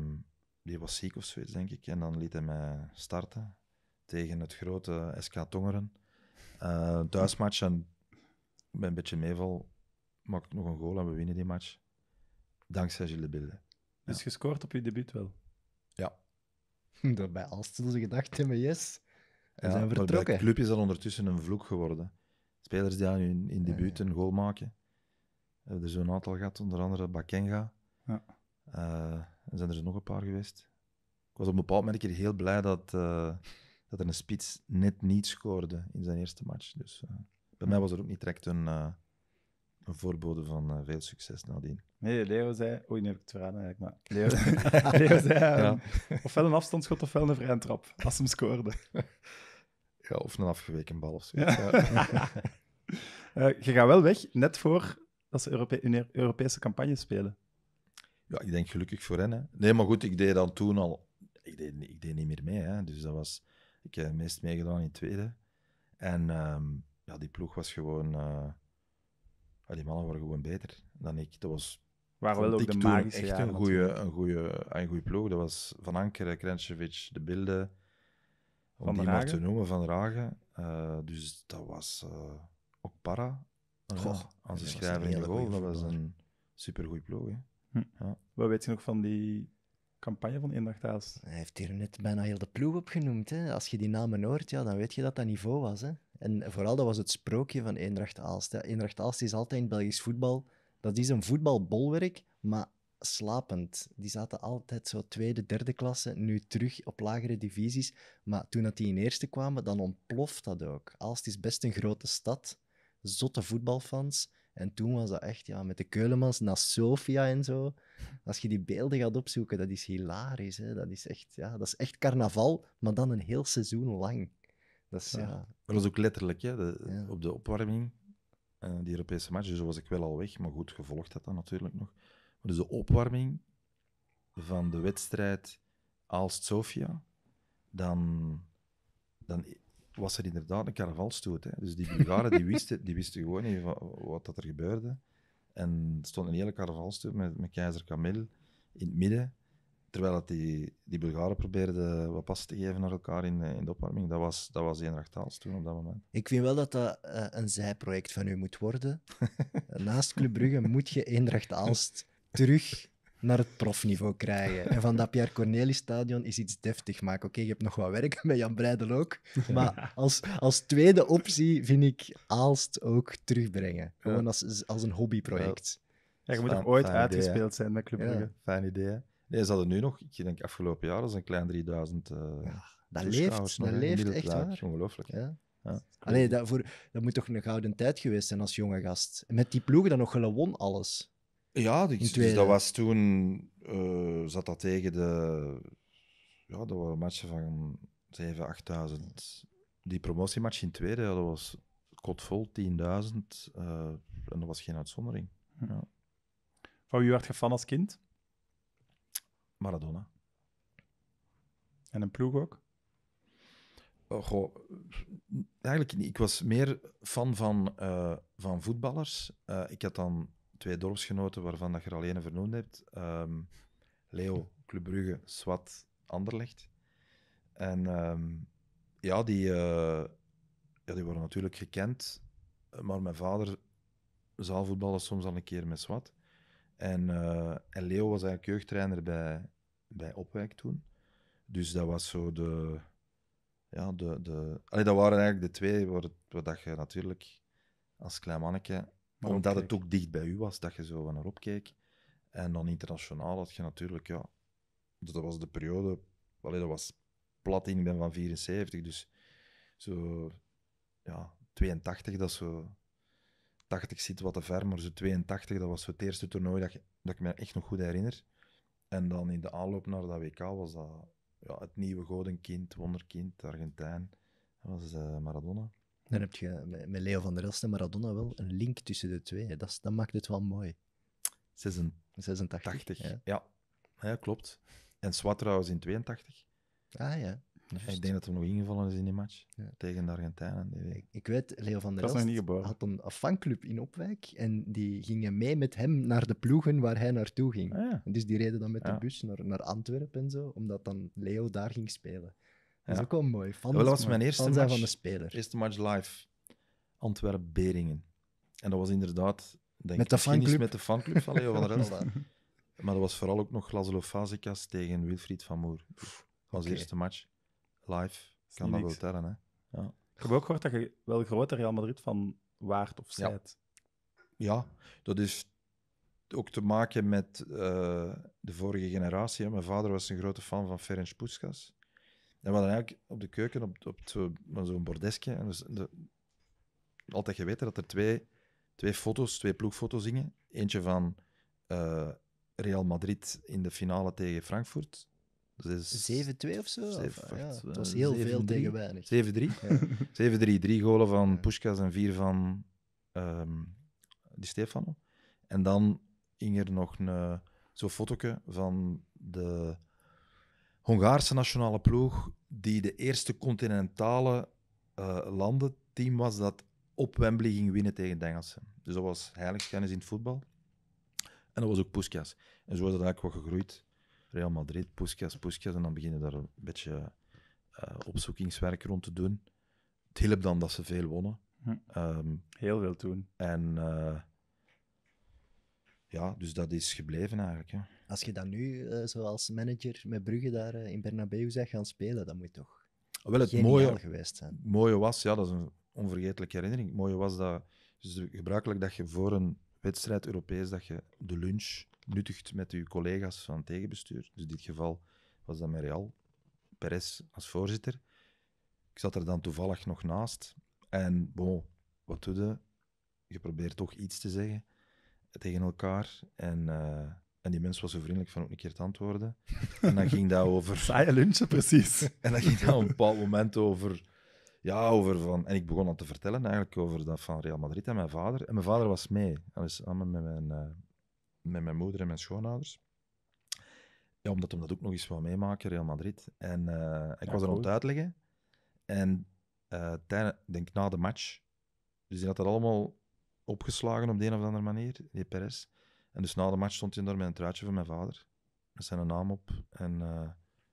Die was ziek of zoiets, denk ik. En dan liet hij mij starten tegen het grote S K Tongeren. Uh, thuismatch en met een beetje meeval maak ik nog een goal en we winnen die match. Dankzij Gilles de Bilde. Dus ja. Gescoord op je debuut wel? Ja. Daarbij Alstilse gedacht, M B S. En ja, zijn vertrokken. Het club is al ondertussen een vloek geworden. Spelers die aan hun in debuut een goal maken. We hebben er zo'n aantal gehad, onder andere Bakenga. Ja. Uh, Er zijn er nog een paar geweest. Ik was op een bepaald moment een keer heel blij dat, uh, dat er een spits net niet scoorde in zijn eerste match. Dus uh, bij mij was er ook niet direct een, uh, een voorbode van uh, veel succes nadien. Nee, Leo zei... Oei, nu heb ik het verraden eigenlijk, maar... Leo, Leo zei um, ja. ofwel een afstandsschot ofwel een vrije trap, als hem scoorde. Ja, of een afgeweken bal of zo. Ja. Ja. uh, je gaat wel weg, net voor dat ze Europe- een Europese campagne spelen. Ja, ik denk gelukkig voor hen. Hè. Nee, maar goed, ik deed dan toen al... Ik deed, ik deed niet meer mee, hè. Dus dat was... Ik heb het meest meegedaan in het tweede. En um, ja, die ploeg was gewoon... Uh, die mannen waren gewoon beter dan ik. Dat was... Waren wel ook de magische echt jaren, een goede een goede een goede ploeg. Dat was Van Ankeren, Krencevic, De Bilde... Om die maar te noemen, Van Ragen. Uh, dus dat was... Uh, ook Parra. Goh, aan zijn schrijver in de goal. Dat was een supergoeie ploeg, hè. Ja. Wat weet je nog van die campagne van Eendracht Aals? Hij heeft hier net bijna heel de ploeg opgenoemd. Hè? Als je die namen hoort, ja, dan weet je dat dat niveau was. Hè? En vooral, dat was het sprookje van Eendracht Aals. Eendracht Aals is altijd in Belgisch voetbal... Dat is een voetbalbolwerk, maar slapend. Die zaten altijd zo tweede, derde klasse, nu terug op lagere divisies. Maar toen dat die in eerste kwamen, dan ontploft dat ook. Aals is best een grote stad, zotte voetbalfans... En toen was dat echt, ja, met de Keulemans naar Sofia en zo. Als je die beelden gaat opzoeken, dat is hilarisch. Hè? Dat is echt, ja, dat is echt carnaval, maar dan een heel seizoen lang. Dat is, ja. Ja. Dat was ook letterlijk, hè? De, ja. Op de opwarming, uh, die Europese match, dus was ik wel al weg, maar goed, gevolgd had dat natuurlijk nog. Maar dus de opwarming van de wedstrijd Aalst-Sofia, dan... dan was er inderdaad een carnavalstoet. Hè? Dus die Bulgaren die wisten, die wisten gewoon niet wat dat er gebeurde. En er stond een hele carnavalstoet met, met keizer Kamil in het midden, terwijl dat die, die Bulgaren probeerden wat pas te geven naar elkaar in, in de opwarming. Dat was, dat was Eendracht Aals toen op dat moment. Ik vind wel dat dat uh, een zijproject van u moet worden. Naast Club Brugge moet je Eendracht Aals terug... naar het profniveau krijgen. En van dat Pierre Cornelis-stadion is iets deftig maken. Oké, okay, je hebt nog wat werk met Jan Breidel ook. Maar als, als tweede optie vind ik Aalst ook terugbrengen. Gewoon als, als een hobbyproject. Ja, je moet toch ooit uitgespeeld idee, zijn met Club Brugge. Ja, fijn idee, hè? Nee, ze hadden nu nog, ik denk afgelopen jaar, dat is een klein drieduizend uh, ja, dat leeft, dat leeft echt waar. Ongelooflijk. Ja. Ja. Allee, dat, voor, dat moet toch een gouden tijd geweest zijn als jonge gast. Met die ploegen dan nog, je won alles. Ja, dus, dus dat was toen, uh, zat dat tegen de, ja, dat waren matchen van zeven, achtduizend. Die promotiematch in tweede, ja, dat was kotvol, tienduizend. Uh, en dat was geen uitzondering. Hm. Ja. Van wie werd je fan als kind? Maradona. En een ploeg ook? Oh, goh, eigenlijk niet. Ik was meer fan van, uh, van voetballers. Uh, ik had dan twee dorpsgenoten waarvan dat je er alleen een vernoemd hebt. Um, Leo, Club Brugge, Swat, Anderlecht. En um, ja, die, uh, ja, die worden natuurlijk gekend. Maar mijn vader zaalvoetballen soms al een keer met Swat. En, uh, en Leo was eigenlijk jeugdtrainer bij, bij Opwijk toen. Dus dat was zo de... Ja, de, de... Allee, dat waren eigenlijk de twee waar, het, waar dat je natuurlijk als klein manneke... Omdat het ook dicht bij u was, dat je zo naar opkeek. En dan internationaal had je natuurlijk... ja, dat was de periode... Allee, dat was plat in, ik ben van vierenzeventig. Dus zo... Ja, tweeëntachtig, dat is zo... tachtig zit wat te ver, maar zo tweeëntachtig, dat was zo het eerste toernooi dat, je, dat ik me echt nog goed herinner. En dan in de aanloop naar dat W K was dat ja, het nieuwe godenkind, wonderkind, Argentijn. Dat was uh, Maradona. Dan heb je met Leo van der Elst en Maradona wel een link tussen de twee. Dat, dat maakt het wel mooi. zesentachtig. Ja. Ja. Ja, klopt. En Swat trouwens in tweeëntachtig. Ah ja. Just. Ik denk dat hem nog ingevallen is in die match ja. tegen de Argentijnen. Ik, ik weet, Leo van der Elst had een fanclub in Opwijk en die gingen mee met hem naar de ploegen waar hij naartoe ging. Ah, ja. Dus die reden dan met ja. de bus naar, naar Antwerpen en zo, omdat dan Leo daar ging spelen. Dat ja. is ook wel mooi. Fans, ja, dat was mijn eerste match, van de speler. Eerste match live. Antwerpen-Beringen. En dat was inderdaad, denk met de fanclub met de fanclub van Leo van der Elst. Maar dat was vooral ook nog Laszlo Fazekas tegen Wilfried van Moer. Pff, als okay. eerste match. Live, kan dat wel tellen, hè. Ja. Ik heb ook gehoord dat je wel groter Real Madrid van waard of zijt. Ja. ja, dat is ook te maken met uh, de vorige generatie. Hè. Mijn vader was een grote fan van Ferenc Puskas. En we hadden eigenlijk op de keuken op, op zo'n zo bordesje en dus de, altijd geweten dat er twee, twee foto's, twee ploegfoto's hingen. Eentje van uh, Real Madrid in de finale tegen Frankfurt. Dus zeven twee of zo? zeven, of, ja, het was heel zeven, veel tegen weinig. zeven drie. Ja. zeven drie, drie golen van ja. Puskas en vier van um, Di Stefano. En dan ging er nog zo'n fotoke van de Hongaarse nationale ploeg, die de eerste continentale uh, landenteam was dat op Wembley ging winnen tegen de Engelsen. Dus dat was heiligschennis in het voetbal. En dat was ook Puskas. En zo is dat eigenlijk wel gegroeid. Real Madrid, Puskas, Puskas. En dan beginnen daar een beetje uh, opzoekingswerk rond te doen. Het hielp dan dat ze veel wonnen. Hm. Um, Heel veel toen. En uh, ja, dus dat is gebleven eigenlijk. Hè. Als je dan nu uh, zoals manager met Brugge daar uh, in Bernabeu bent gaan spelen, dan moet toch wel het mooie geweest zijn. Het mooie was, ja, dat is een onvergetelijke herinnering. Het mooie was dat, dus gebruikelijk dat je voor een wedstrijd Europees, dat je de lunch nuttigt met uw collega's van het tegenbestuur. Dus in dit geval was dat met Real, Perez als voorzitter. Ik zat er dan toevallig nog naast. En bon, wat doe je? Je probeert toch iets te zeggen tegen elkaar. En, uh, en die mens was zo vriendelijk van ook een keer te antwoorden. En dan ging dat over... Saaie lunchen, precies. En dan ging dat op een bepaald moment over... Ja, over van... En ik begon aan te vertellen eigenlijk over dat van Real Madrid en mijn vader. En mijn vader was mee. Hij was samen met mijn... Uh, met mijn moeder en mijn schoonouders. Ja, omdat we dat ook nog eens wou meemaken, Real Madrid. En uh, ik ja, was er aan het uitleggen. En uh, tijden, denk na de match, dus die had dat allemaal opgeslagen op de een of andere manier, die Perez. En dus na de match stond hij daar met een truitje van mijn vader. Met zijn naam op. En, uh,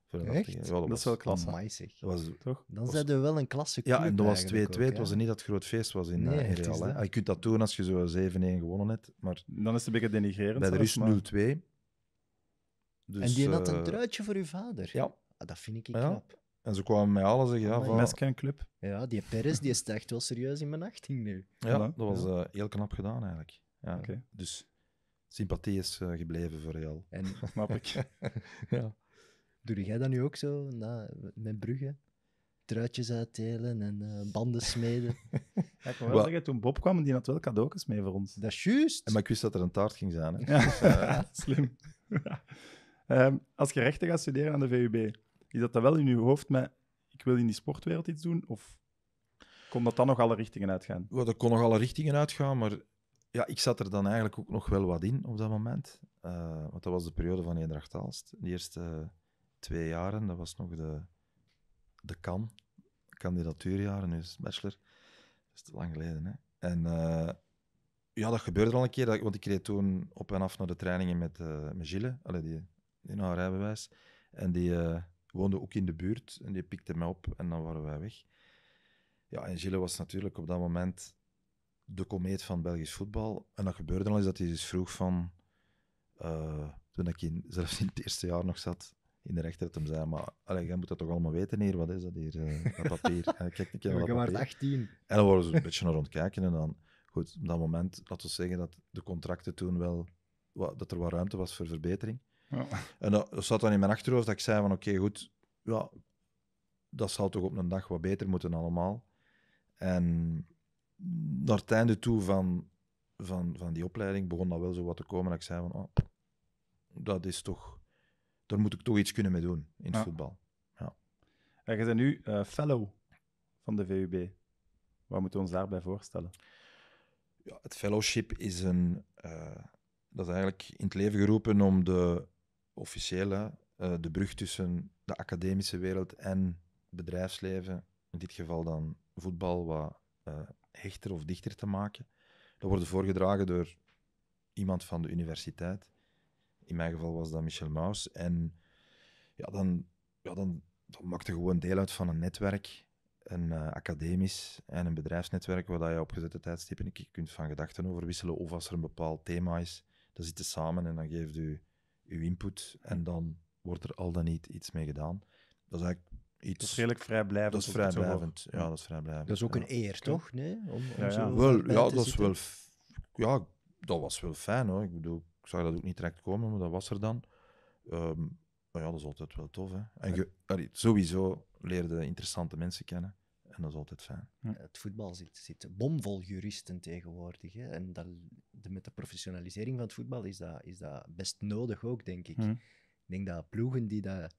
voor een echt? Ja, dat, dat was, is wel klasse. Amazig. Dat was, toch? Dan was, zijn we wel een klasse club. Ja, en dat was twee twee. Ook, het ja. was niet dat het groot feest was in, nee, uh, in Real. Hè. Je kunt dat doen als je zo zeven één gewonnen hebt. Maar dan is het een beetje denigrerend. Bij de rust nul twee. Dus, en die had een truitje voor uw vader? Ja. Ah, dat vind ik ja. knap. En ze kwamen mij halen zeggen, ja, oh, van... Meskenclub. Ja, die Perez die is echt wel serieus in mijn achting nu. Ja, voilà. dat was uh, heel knap gedaan eigenlijk. Ja. Okay. Dus sympathie is uh, gebleven voor Real. En... Snap ik. ja. Doe jij dat nu ook zo, na, met Brugge? Truitjes uitdelen en uh, banden smeden. Ja, ik wil wel zeggen, toen Bob kwam, die had wel cadeautjes mee voor ons. Dat is juist. Maar ik wist dat er een taart ging zijn. Hè. Ja. Ja, slim. Ja. Um, als je rechten gaat studeren aan de V U B, is dat dan wel in je hoofd met ik wil in die sportwereld iets doen? Of kon dat dan nog alle richtingen uitgaan? Ja, dat kon nog alle richtingen uitgaan, maar ja, ik zat er dan eigenlijk ook nog wel wat in op dat moment. Uh, want dat was de periode van Eendracht Aalst. De eerste twee jaren, dat was nog de... De kan, kandidatuurjaren, nu is het bachelor. Dat is te lang geleden, hè. En uh, ja, dat gebeurde al een keer, want ik reed toen op en af naar de trainingen met, uh, met Gilles, allee, die, die nou rijbewijs. En die uh, woonde ook in de buurt en die pikte mij op en dan waren wij weg. Ja, en Gilles was natuurlijk op dat moment de komeet van Belgisch voetbal. En dat gebeurde al eens dat hij dus vroeg van... Uh, toen ik in, zelfs in het eerste jaar nog zat... in de rechter te zeggen, maar allee, jij moet dat toch allemaal weten hier, wat is dat hier, uh, dat papier? Kijk, ik heb dat papier. achttien. En dan worden ze een beetje naar rondkijken en dan, goed, op dat moment, laten we zeggen dat de contracten toen wel, wat, dat er wat ruimte was voor verbetering. Ja. En dat, dat zat dan in mijn achterhoofd dat ik zei van, oké, okay, goed, ja, dat zou toch op een dag wat beter moeten allemaal. En naar het einde toe van, van, van die opleiding begon dat wel zo wat te komen, dat ik zei van, oh, dat is toch... Daar moet ik toch iets kunnen mee doen in het ja. voetbal. Ja. En je bent nu uh, fellow van de V U B. Wat moeten we ons daarbij voorstellen? Ja, het fellowship is een... Uh, dat is eigenlijk in het leven geroepen om de officiële, uh, de brug tussen de academische wereld en bedrijfsleven, in dit geval dan voetbal, wat uh, hechter of dichter te maken. Dat wordt voorgedragen door iemand van de universiteit. In mijn geval was dat Michel Maus. En ja, dan, ja, dan, dan maakte gewoon deel uit van een netwerk, een uh, academisch en een bedrijfsnetwerk, waar je op gezette tijdstippen je kunt van gedachten over wisselen. Of als er een bepaald thema is, dan zitten samen en dan geeft u uw input. En dan wordt er al dan niet iets mee gedaan. Dat is eigenlijk iets... Dat is redelijk vrijblijvend. Dat is vrijblijvend. Ja, dat is vrijblijvend. Dat is ook een eer, toch? Nee? Om, om ja, ja. Wel, ja, dat is wel, ja, dat was wel fijn, hoor. Ik bedoel... Ik zag dat ook niet direct komen, maar dat was er dan. Um, maar ja, dat is altijd wel tof. Hè? En ge, allee, sowieso leerde interessante mensen kennen. En dat is altijd fijn. Ja, het voetbal zit, zit bomvol juristen tegenwoordig. Hè? En dat, de, met de professionalisering van het voetbal is dat, is dat best nodig ook, denk ik. Mm. Ik denk dat ploegen die daar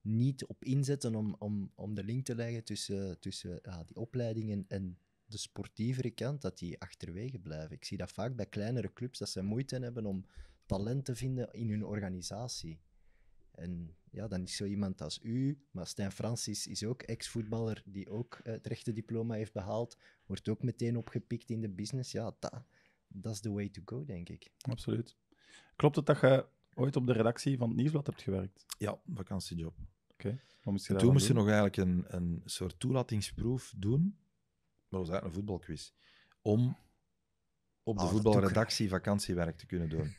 niet op inzetten om, om, om de link te leggen tussen, tussen ja, die opleidingen en... de sportievere kant, dat die achterwege blijven. Ik zie dat vaak bij kleinere clubs, dat ze moeite hebben om talent te vinden in hun organisatie. En ja, dan is zo iemand als u, maar Stijn Francis is ook ex-voetballer, die ook het rechte diploma heeft behaald, wordt ook meteen opgepikt in de business. Ja, dat da, is the way to go, denk ik. Absoluut. Klopt het dat je ooit op de redactie van het Nieuwsblad hebt gewerkt? Ja, vakantiejob. Oké. Okay. Toen moest je nog eigenlijk een, een soort toelatingsproef doen. Maar dat was eigenlijk een voetbalquiz. Om op de oh, voetbalredactie vakantiewerk te kunnen doen.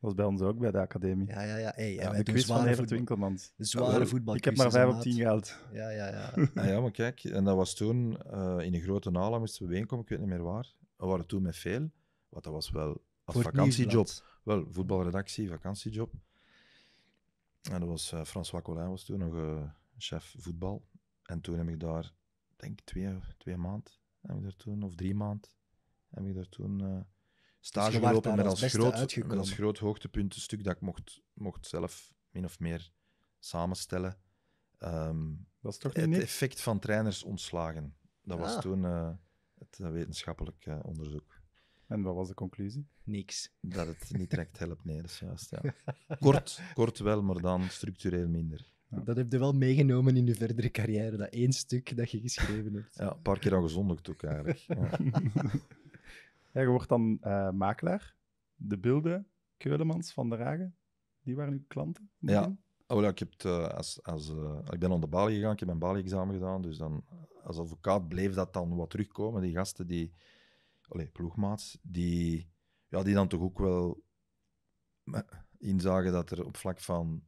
Dat was bij ons ook, bij de academie. Ja, ja, ja. Hey, ja, ja de quiz van Evert Winkelmans. De zware voetbalquiz. Ik heb maar vijf op tien geld. Ja, ja, ja. Ah, ja, maar kijk, en dat was toen uh, in een grote nala moesten we bijeenkomen, ik weet niet meer waar. We waren toen met veel, want dat was wel als vakantiejob. Wel, voetbalredactie, vakantiejob. En dat was uh, François Collin was toen nog uh, chef voetbal. En toen heb ik daar, denk ik, twee, twee maanden... Heb ik daar toen, of drie maanden, heb ik daar toen uh, stage dus gelopen met als, als groot, met als groot hoogtepunt een stuk dat ik mocht, mocht zelf min of meer samenstellen. Um, dat is toch niet het niks? Effect van trainers ontslagen. Dat ah. was toen uh, het wetenschappelijk uh, onderzoek. En wat was de conclusie? Niks. Dat het niet direct helpt, nee, dat is juist. Ja. Kort, kort wel, maar dan structureel minder. Ja. Dat heb je wel meegenomen in je verdere carrière, dat één stuk dat je geschreven hebt. Ja, een paar keer al gezondigd ook eigenlijk. Ja. Ja, je wordt dan uh, makelaar. De Bilde, Keulemans, Van der Hagen, die waren uw klanten? Ja. Oh, ja, ik, heb het, uh, als, als, uh, ik ben aan de balie gegaan, ik heb mijn balie-examen gedaan, dus dan, als advocaat bleef dat dan wat terugkomen. Die gasten, die allee, ploegmaats, die, ja, die dan toch ook wel inzagen dat er op vlak van...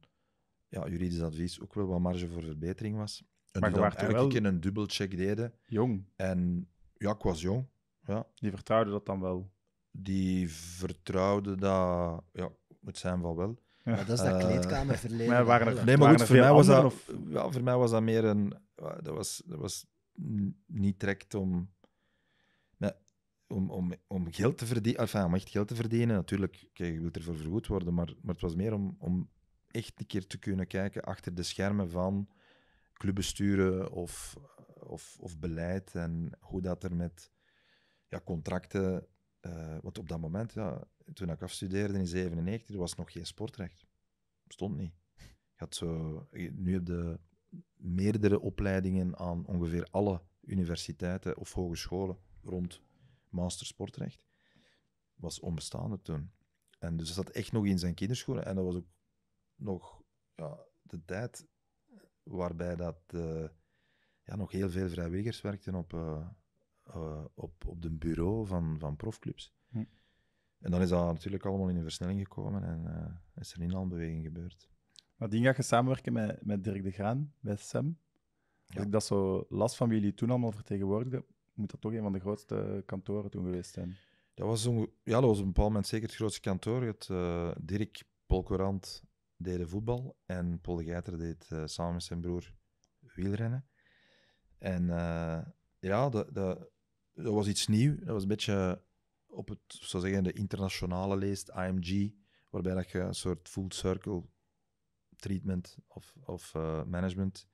ja, juridisch advies ook wel wat marge voor verbetering was. En maar die dan elke wel... keer een dubbelcheck deden. Jong. En ja, ik was jong. Ja. Die vertrouwden dat dan wel? Die vertrouwden dat... Ja, het zijn van wel. Ja. Maar dat is dat kleedkamerverleden. Uh, maar waren er, nee, maar goed, voor mij, was dat, of... ja, voor mij was dat meer een... Dat was, dat was niet direct om... Nee, om, om, om geld te verdienen... Enfin, om echt geld te verdienen. Natuurlijk, kijk, je wilt ervoor vergoed worden, maar, maar het was meer om, om echt een keer te kunnen kijken achter de schermen van clubbesturen of, of, of beleid en hoe dat er met ja, contracten... Uh, want op dat moment, ja, toen ik afstudeerde in negentien zevenennegentig, er was nog geen sportrecht. Bestond niet. Je had zo, nu heb je meerdere opleidingen aan ongeveer alle universiteiten of hogescholen rond mastersportrecht. Was onbestaande toen. En dus dat zat echt nog in zijn kinderschoenen. En dat was ook nog ja, de tijd waarbij dat, uh, ja, nog heel veel vrijwilligers werkten op... Uh, Uh, op, op de bureau van, van profclubs. Hm. En dan is dat natuurlijk allemaal in een versnelling gekomen en uh, is er niet al een beweging gebeurd. Nadien ga je samenwerken met, met Dirk de Graan bij S E M. Als ja. ik dat zo las van wie jullie toen allemaal vertegenwoordigden, moet dat toch een van de grootste kantoren toen geweest zijn? Dat was, onge- ja, dat was op een bepaald moment zeker het grootste kantoor. Het, uh, Dirk, Paul Courant deden voetbal en Paul de Geiter deed uh, samen met zijn broer wielrennen. En uh, ja, dat... dat Dat was iets nieuw. Dat was een beetje op het, zou zeggen, de internationale leest, I M G, waarbij dat je een soort full circle treatment of, of uh, management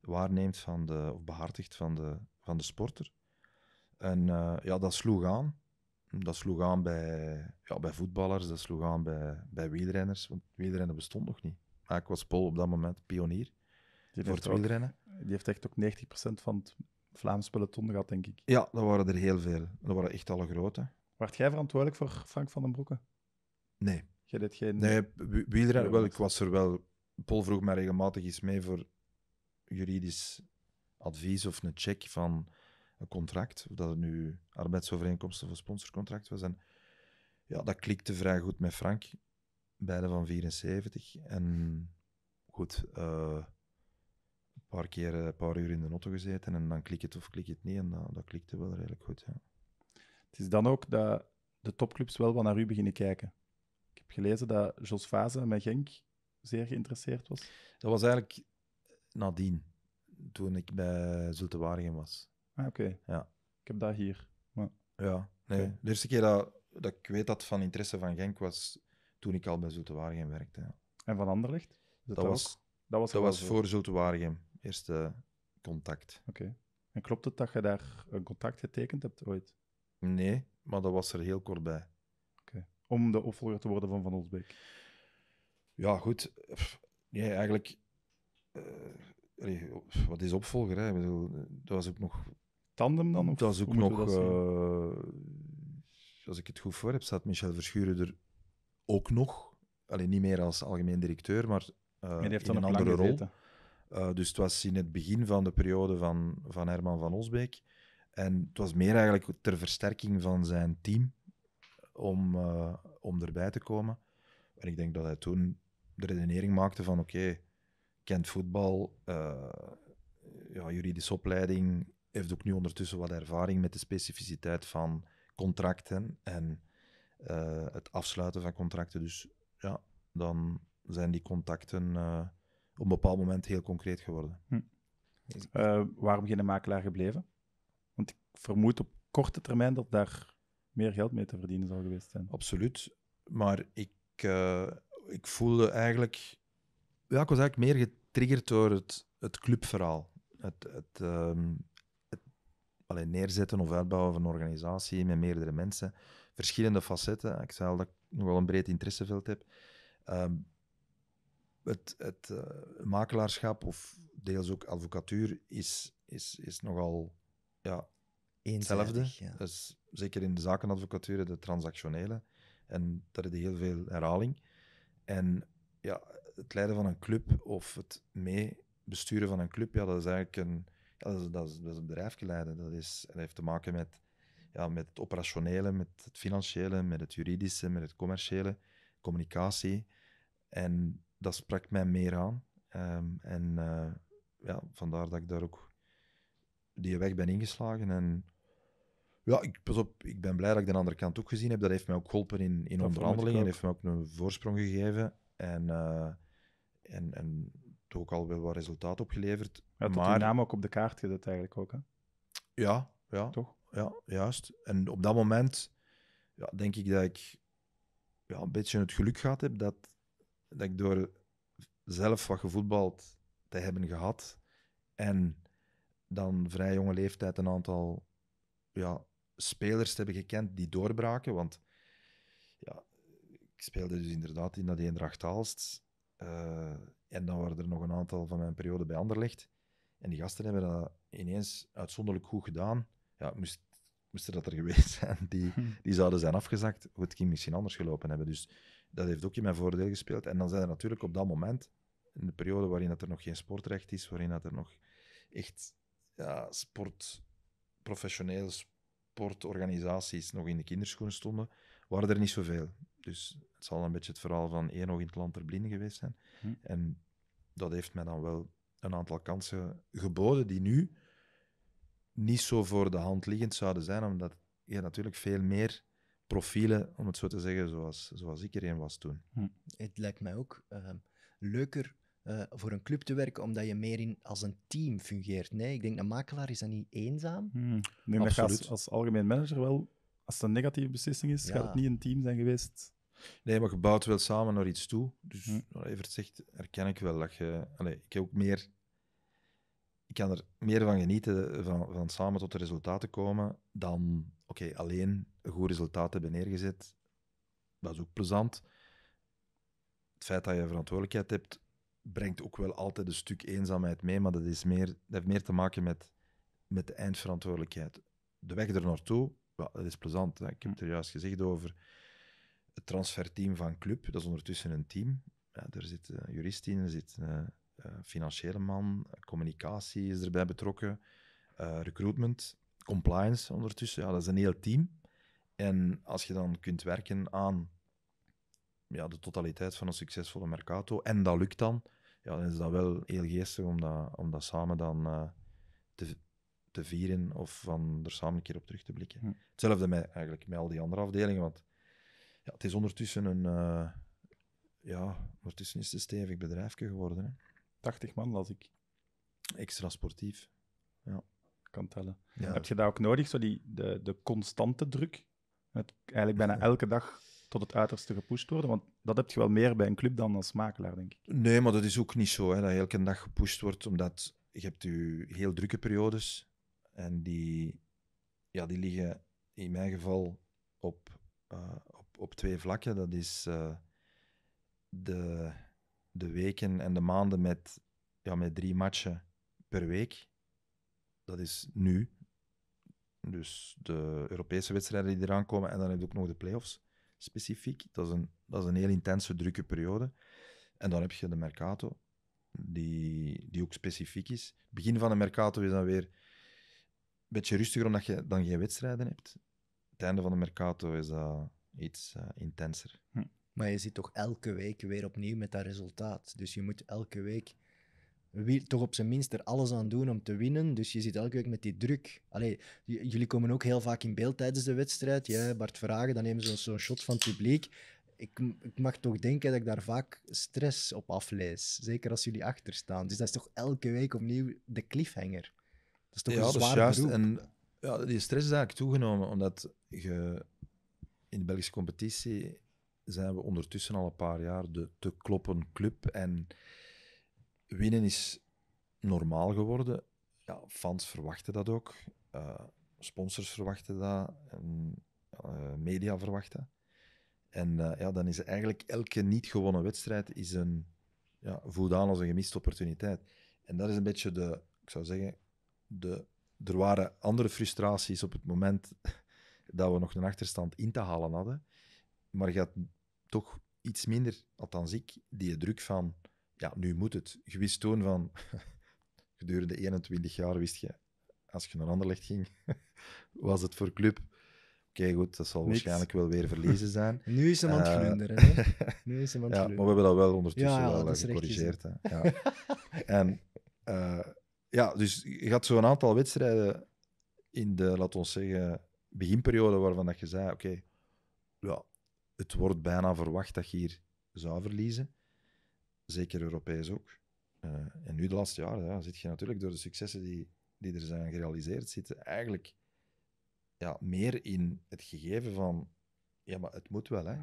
waarneemt van de, of behartigt van de, van de sporter. En uh, ja, dat sloeg aan. Dat sloeg aan bij, ja, bij voetballers, dat sloeg aan bij, bij wielrenners, want wielrennen bestond nog niet. Maar ik was Paul op dat moment pionier die voor het wielrennen. Ook, die heeft echt ook negentig procent van het... Vlaams peloton gehad, denk ik. Ja, dat waren er heel veel. Dat waren echt alle grote. Werd jij verantwoordelijk voor Frank van den Broeke? Nee. Jij deed geen... Nee, wielren, wel, ik was er wel... Paul vroeg mij regelmatig iets mee voor juridisch advies of een check van een contract. Of dat het nu arbeidsovereenkomst of een sponsorcontract was. En ja, dat klikte vrij goed met Frank. Beide van vierenzeventig. En goed... Uh... Een paar keer, een paar uur in de auto gezeten en dan klik het of klik het niet. En dat, dat klikte wel redelijk goed, ja. Het is dan ook dat de topclubs wel wat naar u beginnen kijken. Ik heb gelezen dat Jos Vase met Genk zeer geïnteresseerd was. Dat was eigenlijk nadien, toen ik bij Zulte Waregem was. Ah, oké. Okay. Ja. Ik heb dat hier. Maar... Ja, nee. Okay. De eerste keer dat, dat ik weet dat van interesse van Genk was toen ik al bij Zulte Waregem werkte. Ja. En van Anderlecht? Is dat dat was, dat was, dat was voor Zulte Waregem. Eerste contact. Oké. Okay. En klopt het dat je daar een contact getekend hebt ooit? Nee, maar dat was er heel kort bij. Oké. Okay. Om de opvolger te worden van Van Olsbeek? Ja, goed. Nee, eigenlijk... Uh, wat is opvolger? Hè? Dat was ook nog... Tandem dan? Of dat was ook nog... Dat uh, als ik het goed voor heb, staat Michel Verschuren er ook nog. Alleen niet meer als algemeen directeur, maar uh, die heeft in een andere rol. Gezeten. Uh, dus het was in het begin van de periode van, van Herman van Olsbeek. En het was meer eigenlijk ter versterking van zijn team om, uh, om erbij te komen. En ik denk dat hij toen de redenering maakte van oké, okay, kent voetbal, uh, ja, juridische opleiding, heeft ook nu ondertussen wat ervaring met de specificiteit van contracten en uh, het afsluiten van contracten. Dus ja, dan zijn die contacten... Uh, op een bepaald moment heel concreet geworden. Hm. Uh, waarom geen makelaar gebleven? Want ik vermoed op korte termijn dat daar meer geld mee te verdienen zal geweest zijn. Absoluut. Maar ik, uh, ik voelde eigenlijk... Ja, ik was eigenlijk meer getriggerd door het, het clubverhaal. Het, het, um, het alleen neerzetten of uitbouwen van een organisatie met meerdere mensen. Verschillende facetten. Ik zei al dat ik nogal een breed interesseveld heb. Um, Het, het uh, makelaarschap, of deels ook advocatuur, is, is, is nogal ja, hetzelfde. Ja. Dus, zeker in de zakenadvocatuur, de transactionele. En daar is heel veel herhaling. En ja, het leiden van een club, of het meebesturen van een club, ja, dat is eigenlijk een, ja, dat is, dat is, dat is een bedrijfje leiden. Dat, is, dat heeft te maken met, ja, met het operationele, met het financiële, met het juridische, met het commerciële, communicatie. En dat sprak mij meer aan. Um, en uh, ja, vandaar dat ik daar ook die weg ben ingeslagen. En ja, ik, pas op, ik ben blij dat ik de andere kant ook gezien heb. Dat heeft mij ook geholpen in, in onderhandelingen. Dat heeft mij ook een voorsprong gegeven. En, uh, en, en ook al wel wat resultaat opgeleverd. Ja, dat maar... je naam ook op de kaart gezet eigenlijk ook, hè? Ja, ja. Toch? Ja, juist. En op dat moment ja, denk ik dat ik ja, een beetje het geluk gehad heb dat, dat ik door zelf wat gevoetbald te hebben gehad en dan vrij jonge leeftijd een aantal ja, spelers te hebben gekend die doorbraken. Want ja, ik speelde dus inderdaad in dat Eendracht Aalst. Uh, en dan waren er nog een aantal van mijn periode bij Anderlecht. En die gasten hebben dat ineens uitzonderlijk goed gedaan. Ja, moest, moesten dat er geweest zijn, die, die zouden zijn afgezakt. Goed, het ging misschien anders gelopen hebben. Dus dat heeft ook in mijn voordeel gespeeld. En dan zijn er natuurlijk op dat moment, in de periode waarin dat er nog geen sportrecht is, waarin dat er nog echt ja, sport, professionele sportorganisaties nog in de kinderschoenen stonden, waren er niet zoveel. Dus het zal een beetje het verhaal van één oog in het land der blinden geweest zijn. Hm. En dat heeft mij dan wel een aantal kansen geboden die nu niet zo voor de hand liggend zouden zijn, omdat je natuurlijk veel meer profielen, om het zo te zeggen, zoals, zoals ik er een was toen. Hm. Het lijkt mij ook uh, leuker uh, voor een club te werken, omdat je meer in, als een team fungeert. Nee, ik denk, een makelaar is dat niet eenzaam. Hm. Nee, maar als, als algemeen manager wel, als het een negatieve beslissing is, ja. Gaat het niet een team zijn geweest. Nee, maar je bouwt wel samen naar iets toe. Dus hm. wat Evert zegt, herken ik wel dat je... Allez, ik heb ook meer... Ik kan er meer van genieten, van, van samen tot de resultaten komen, dan oké, okay, alleen een goed resultaat hebben neergezet. Dat is ook plezant. Het feit dat je verantwoordelijkheid hebt, brengt ook wel altijd een stuk eenzaamheid mee, maar dat, is meer, dat heeft meer te maken met, met de eindverantwoordelijkheid. De weg er naartoe, well, dat is plezant. Hè? Ik heb het er juist gezegd over het transferteam van club. Dat is ondertussen een team. Ja, er zit een jurist in, er zit... Een, Uh, financiële man, communicatie is erbij betrokken, uh, recruitment, compliance ondertussen. Ja, dat is een heel team. En als je dan kunt werken aan ja, de totaliteit van een succesvolle mercato, en dat lukt dan, ja, dan is dat wel heel geestig om dat, om dat samen dan uh, te, te vieren of van er samen een keer op terug te blikken. Hm. Hetzelfde met, eigenlijk, met al die andere afdelingen, want ja, het is ondertussen een... Uh, ja, ondertussen is het een stevig bedrijfje geworden, hè. tachtig man las ik. Extra sportief. Ja, kan tellen. Ja. Heb je dat ook nodig, zo die, de, de constante druk? Het, eigenlijk bijna elke dag tot het uiterste gepusht worden? Want dat heb je wel meer bij een club dan als makelaar, denk ik. Nee, maar dat is ook niet zo, hè, dat elke dag gepusht wordt, omdat je hebt je heel drukke periodes. En die, ja, die liggen in mijn geval op, uh, op, op twee vlakken. Dat is uh, de... de weken en de maanden met, ja, met drie matchen per week. Dat is nu. Dus de Europese wedstrijden die eraan komen. En dan heb je ook nog de play-offs specifiek. Dat is een, dat is een heel intense, drukke periode. En dan heb je de Mercato, die, die ook specifiek is. Het begin van de Mercato is dan weer een beetje rustiger, omdat je dan geen wedstrijden hebt. Het einde van de Mercato is dat iets uh, intenser. Hm. Maar je zit toch elke week weer opnieuw met dat resultaat. Dus je moet elke week weer, toch op zijn minst er alles aan doen om te winnen. Dus je zit elke week met die druk. Allee, j- jullie komen ook heel vaak in beeld tijdens de wedstrijd. Jij, Bart Verhagen, dan nemen ze zo'n shot van het publiek. Ik, ik mag toch denken dat ik daar vaak stress op aflees. Zeker als jullie achterstaan. Dus dat is toch elke week opnieuw de cliffhanger. Dat is toch ja, een zwaar dat is juist. En, ja, die stress is eigenlijk toegenomen, omdat je in de Belgische competitie... zijn we ondertussen al een paar jaar de te kloppen club. En winnen is normaal geworden. Ja, fans verwachten dat ook. Uh, sponsors verwachten dat. En, uh, media verwachten. En uh, ja, dan is eigenlijk elke niet gewonnen wedstrijd is een, ja, voelt aan als een gemiste opportuniteit. En dat is een beetje de... Ik zou zeggen, de, er waren andere frustraties op het moment dat we nog een achterstand in te halen hadden. Maar je had toch iets minder, althans ik, die druk van... Ja, nu moet het. Je wist toen van... gedurende eenentwintig jaar wist je... Als je naar Anderlecht ging, was het voor club... okay, goed, dat zal Niks. waarschijnlijk wel weer verliezen zijn. Nu is hem aan het glunderen. Uh, nu is hem aan het ja, glunderen. Maar we hebben dat wel ondertussen ja, wel dat gecorrigeerd. Hè. Ja. En, uh, ja, dus je had zo'n aantal wedstrijden in de, laten we zeggen, beginperiode waarvan dat je zei, oké, okay, ja, het wordt bijna verwacht dat je hier zou verliezen. Zeker Europees ook. Uh, en nu de laatste jaren ja, zit je natuurlijk door de successen die, die er zijn gerealiseerd, zitten eigenlijk ja, meer in het gegeven van ja, maar het moet wel, hè.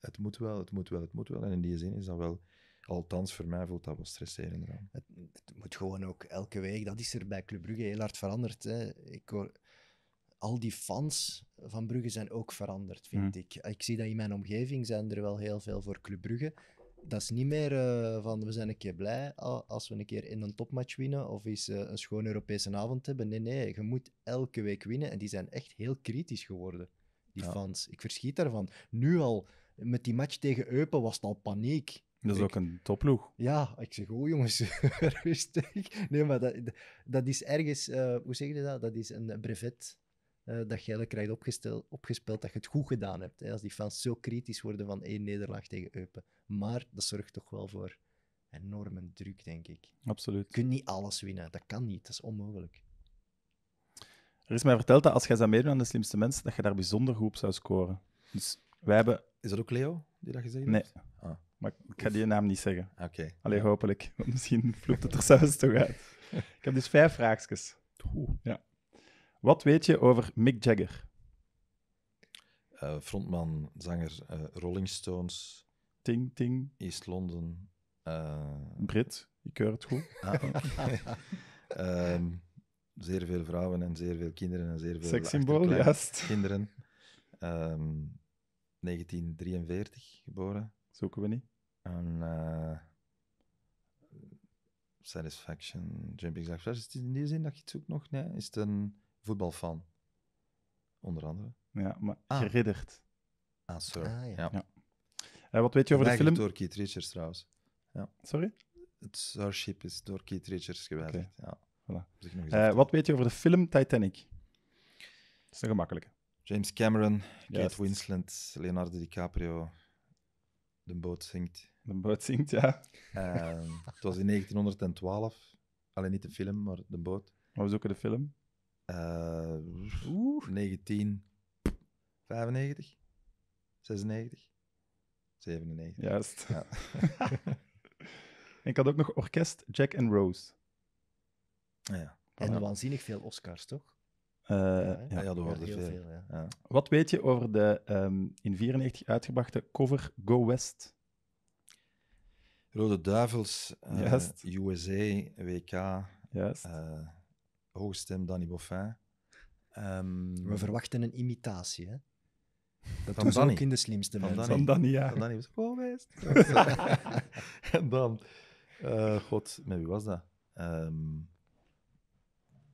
Het moet wel, het moet wel, het moet wel. En in die zin is dat wel, althans voor mij voelt dat wel stresserend. Het, het moet gewoon ook elke week, dat is er bij Club Brugge heel hard veranderd. Hè. Ik hoor, al die fans van Brugge zijn ook veranderd, vind mm. ik. Ik zie dat in mijn omgeving zijn er wel heel veel voor Club Brugge. Dat is niet meer uh, van we zijn een keer blij als we een keer in een topmatch winnen of eens uh, een schone Europese avond hebben. Nee, nee, je moet elke week winnen. En die zijn echt heel kritisch geworden, die ja. fans. Ik verschiet daarvan. Nu al, met die match tegen Eupen was het al paniek. Dat is ik, ook een topploeg. Ja, ik zeg, oh jongens, rustig. Nee, maar dat, dat is ergens, uh, hoe zeg je dat? Dat is een brevet. Uh, dat je eigenlijk krijgt opgestel, opgespeeld dat je het goed gedaan hebt. Hè? Als die fans zo kritisch worden van één nederlaag tegen Eupen. Maar dat zorgt toch wel voor enorme druk, denk ik. Absoluut. Je kunt niet alles winnen. Dat kan niet. Dat is onmogelijk. Er is mij verteld dat als jij zou meedoen aan de slimste mensen, dat je daar bijzonder goed op zou scoren. Dus wij hebben... Is dat ook Leo die dat gezegd heeft? Nee. Ah. Maar ik ga die naam niet zeggen. Oké. Okay. Allee, hopelijk. Want misschien vloept het er zelfs toch uit. Ik heb dus vijf vraagjes. Oeh. Ja. Wat weet je over Mick Jagger? Uh, frontman, zanger, uh, Rolling Stones. Ting, ting. East London. Uh... Brit, ik hoor het goed. Ah, okay. uh, zeer veel vrouwen en zeer veel kinderen en zeer veel sekssymbool, juist. Kinderen. Uh, negentien drieënveertig geboren. Zoeken we niet. En, uh, Satisfaction, Jumping Jack Flash. Is het in die zin dat je het zoekt nog? Nee? Is het een... voetbalfan, onder andere. Ja, maar ah. geridderd. Ah, sorry. Ah, ja. Ja. Ja. Uh, wat weet je over de film? Door Keith Richards, trouwens. Ja. Sorry? Het Starship is door Keith Richards gewijzigd. Okay. Ja. Voilà. Uh, wat weet je over de film Titanic? Dat is een gemakkelijke. James Cameron, Kate Juist. Winslet, Leonardo DiCaprio. De boot zinkt. De boot zinkt, ja. Uh, het was in negentienhonderdtwaalf. Alleen niet de film, maar de boot. Maar we zoeken de film. Uh, negentien vijfennegentig? zesennegentig? zevenennegentig. Juist. Ja. En ik had ook nog Orkest Jack and Rose. Ah, ja. En ja. waanzinnig veel Oscars, toch? Uh, ja, ja, ja, dat hoorde veel. veel ja. Ja. Wat weet je over de um, in vierennegentig uitgebrachte cover Go West? Rode Duivels, uh, U S A, W K. Juist. Uh, Hoge stem, Danny Boffin. Um, We verwachten een imitatie, hè? Dat doen ze ook in de slimste mensen. Van Danny, ja. Van Danny was gewoon geweest. En dan... Uh, God, met wie was dat? Um...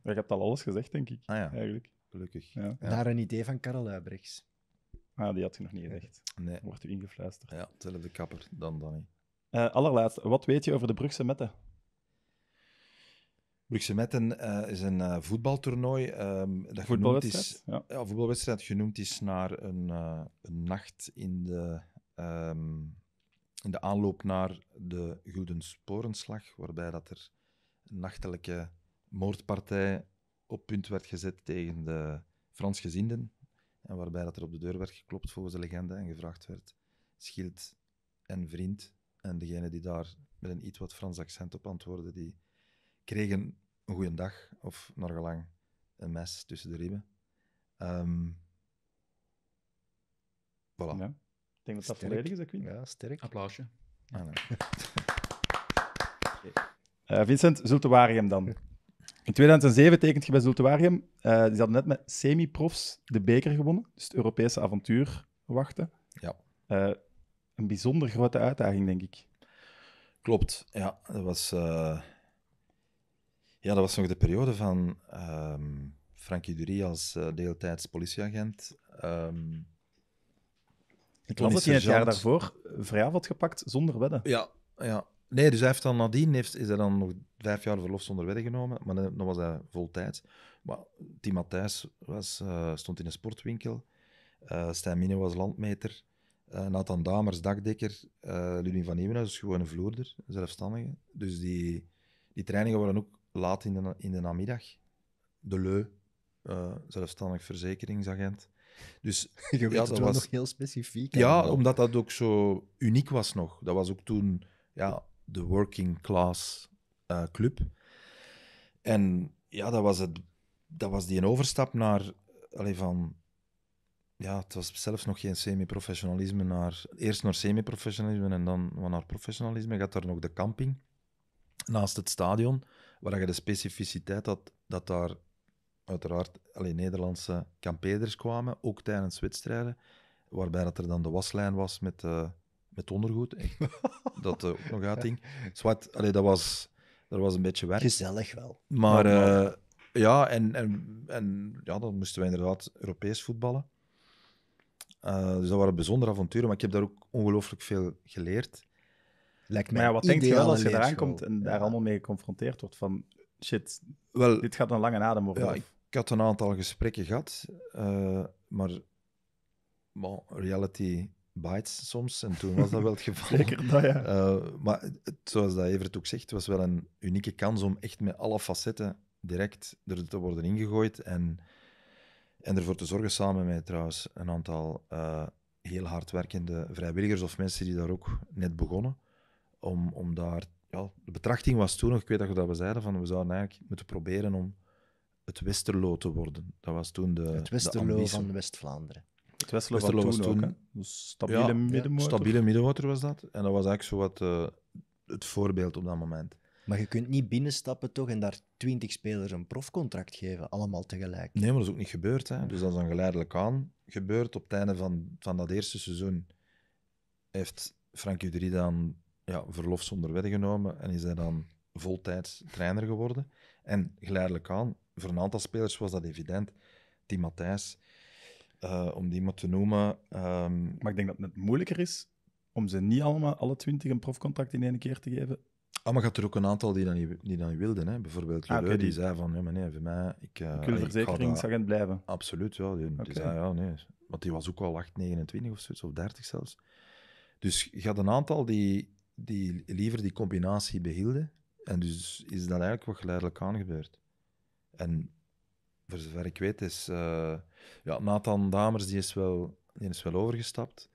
Je hebt al alles gezegd, denk ik. Ah ja, eigenlijk. Gelukkig. Ja. Ja. Naar een idee van Karel Uibrechts. Ah, die had je nog niet gezegd. Nee. Wordt u ingefluisterd. Ja, hetzelfde kapper dan Danny. Uh, allerlaatste, wat weet je over de Brugse Metten? Brugse Metten uh, is een uh, voetbaltoernooi um, dat genoemd is, ja. Ja, voetbalwedstrijd genoemd is naar een, uh, een nacht in de, um, in de aanloop naar de Gulden Sporenslag, waarbij dat er een nachtelijke moordpartij op punt werd gezet tegen de Fransgezinden en waarbij dat er op de deur werd geklopt volgens de legende en gevraagd werd schild en vriend. En degene die daar met een iets wat Frans accent op antwoordde, die kregen een goede dag of nog lang een mes tussen de ribben. Um, voilà. Ja, ik denk dat dat sterk. Volledig is, Quint. Ja, sterk. Applausje. Ah, nee. Okay. uh, Vincent, Zultuarium dan. In tweeduizend zeven tekent je bij Zultuarium. Uh, die hadden net met semi-profs de beker gewonnen. Dus het Europese avontuur wachten. Ja. Uh, een bijzonder grote uitdaging, denk ik. Klopt, ja. Dat was... Uh... Ja, dat was nog de periode van um, Frankie Durie als uh, deeltijds politieagent. Um, ik las het in het jaar daarvoor vrijavond gepakt zonder wedden. Ja, ja. Nee, dus hij heeft dan nadien heeft, is hij dan nog vijf jaar verlof zonder wedden genomen, maar dan, dan was hij voltijds. Maar Tim Matthijs was, uh, stond in een sportwinkel Uh, Stijn Minne was landmeter. Uh, Nathan Damers, dakdekker. Uh, Ludwig van Nieuwenhuis is gewoon een vloerder, zelfstandige. Dus die, die trainingen worden ook laat in de, in de namiddag. De Leu, uh, zelfstandig verzekeringsagent. Dus je weet ja, dat het wel was nog heel specifiek. Ja, omdat dat ook zo uniek was nog. Dat was ook toen ja, de working class uh, club. En ja, dat was, het, dat was die overstap naar... Allee, van, ja, het was zelfs nog geen semi-professionalisme naar... Eerst naar semi-professionalisme en dan naar professionalisme. Je had daar nog de camping naast het stadion, waar je de specificiteit had dat daar... Uiteraard alleen Nederlandse kampeerders kwamen, ook tijdens wedstrijden, waarbij dat er dan de waslijn was met, uh, met ondergoed. dat uh, ook nog uiting. Zwart, allee, dat was, dat was een beetje werk. Gezellig wel. Maar uh, ja, en, en, en ja, dan moesten we inderdaad Europees voetballen. Uh, dus dat waren bijzondere avonturen, maar ik heb daar ook ongelooflijk veel geleerd. Lijkt mij maar ja, wat denk je wel als je eraan komt en ja. daar allemaal mee geconfronteerd wordt van... Shit, wel, dit gaat een lange adem worden. Ja, ik had een aantal gesprekken gehad, uh, maar well, reality bites soms. En toen was dat wel het geval. Zeker dat, ja. Uh, maar het, zoals dat Evert ook zegt, was wel een unieke kans om echt met alle facetten direct er te worden ingegooid. En, en ervoor te zorgen, samen met trouwens een aantal uh, heel hardwerkende vrijwilligers of mensen die daar ook net begonnen, om, om daar... Ja, de betrachting was toen nog, ik weet dat we dat we zeiden, van we zouden eigenlijk moeten proberen om het Westerlo te worden. Dat was toen de Het Westerlo de van West-Vlaanderen. Het Westerlo, Westerlo was toen, toen dus stabiele ja, middenmotor. Stabiele middenmotor was dat. En dat was eigenlijk zo wat uh, het voorbeeld op dat moment. Maar je kunt niet binnenstappen toch en daar twintig spelers een profcontract geven, allemaal tegelijk. Nee, maar dat is ook niet gebeurd. Hè. Dus dat is dan geleidelijk aan gebeurd. Op het einde van, van dat eerste seizoen heeft Frank Udry dan... Ja, verlof zonder wet genomen en is hij dan voltijds trainer geworden. En geleidelijk aan, voor een aantal spelers was dat evident. Tim Matthijs, uh, om die maar te noemen. Um... Maar ik denk dat het moeilijker is om ze niet allemaal, alle twintig, een profcontract in één keer te geven. Ah, maar gaat er ook een aantal die dat niet, die dat niet wilden. Hè? Bijvoorbeeld Leleu, ah, okay, die... die zei van, ja, maar nee, voor mij... Ik, uh, ik wil verzekeringsagent dat... blijven. Absoluut, ja. Die, okay. die zei, ja, nee. Want die was ook al acht, negenentwintig of zoiets, of dertig zelfs. Dus je had een aantal die... die liever die combinatie behielden. En dus is dat eigenlijk wat geleidelijk aan gebeurd. En voor zover ik weet is... Uh, ja, Nathan Damers die is, wel, die is wel overgestapt.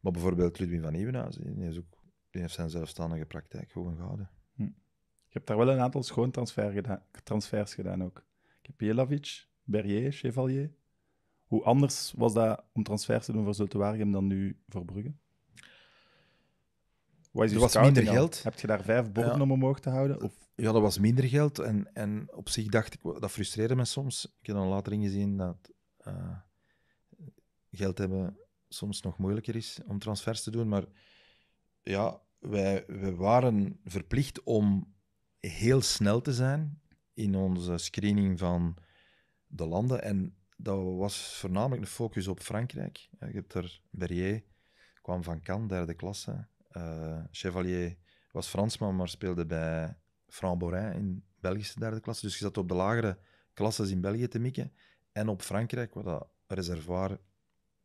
Maar bijvoorbeeld Ludwig van Nieuwenhuis, die, is ook, die heeft zijn zelfstandige praktijk gewoon gehouden. Hm. Je hebt daar wel een aantal schoon transfer gedaan, transfers gedaan ook. Ik heb Jelavic, Berrier, Chevalier. Hoe anders was dat om transfers te doen voor Zulte Waregem dan nu voor Brugge? Was er was minder geld. Heb je daar vijf borden ja. om omhoog te houden? Of? Ja, dat was minder geld. En, en op zich dacht ik, dat frustreerde me soms. Ik heb dan later ingezien dat uh, geld hebben soms nog moeilijker is om transfers te doen. Maar ja, wij, wij waren verplicht om heel snel te zijn in onze screening van de landen. En dat was voornamelijk de focus op Frankrijk. Je hebt er Berrier, kwam van Cannes, derde klasse. Uh, Chevalier was Fransman, maar speelde bij Franborin in Belgische derde klasse. Dus je zat op de lagere klasses in België te mikken. En op Frankrijk, wat dat reservoir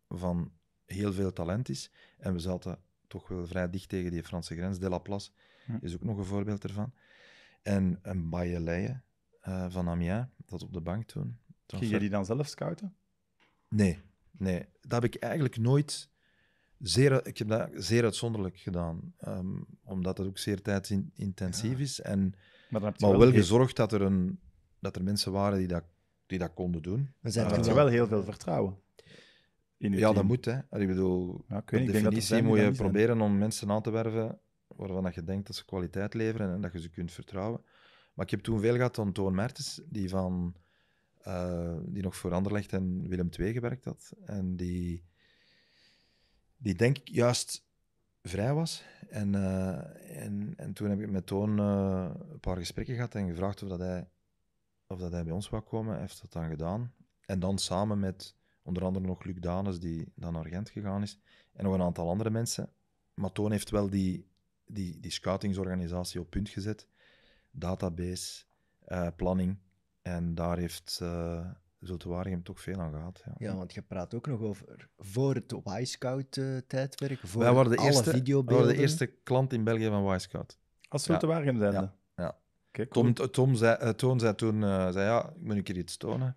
van heel veel talent is. En we zaten toch wel vrij dicht tegen die Franse grens. Delaplace hm. is ook nog een voorbeeld ervan. En een Bayeleye uh, van Amiens, dat op de bank toen. Ging je die dan zelf scouten? Nee, nee. Dat heb ik eigenlijk nooit... Zeer, ik heb dat zeer uitzonderlijk gedaan, um, omdat het ook zeer tijdsintensief ja. is. En, maar, maar wel, wel gezorgd dat er, een, dat er mensen waren die dat, die dat konden doen. Maar zijn er uh, wel heel veel vertrouwen in uw Ja, team. Dat moet. Hè. Ik bedoel, ja, okay. per definitie moet je proberen zijn. Om mensen aan te werven waarvan je denkt dat ze kwaliteit leveren en dat je ze kunt vertrouwen. Maar ik heb toen veel gehad aan Toon Mertens, die, van, uh, die nog voor Anderlecht en Willem twee gewerkt had. En die... Die denk ik juist vrij was. En, uh, en, en toen heb ik met Toon uh, een paar gesprekken gehad en gevraagd of, dat hij, of dat hij bij ons wou komen. Hij heeft dat dan gedaan. En dan samen met onder andere nog Luc Danes, die dan naar Gent gegaan is. En nog een aantal andere mensen. Maar Toon heeft wel die, die, die scoutingsorganisatie op punt gezet. Database, uh, planning. En daar heeft uh, Zultuarium toch veel aan gehad. Ja. Ja, want je praat ook nog over voor het Wisecout-tijdperk, voor wij waren de alle eerste, videobeelden. We waren de eerste klant in België van Wisecout. Als Zultuarium zijnde? Ja. Ja. Kijk, Tom, Tom zei, Toon zei toen, uh, zei, ja, ik moet een keer iets tonen.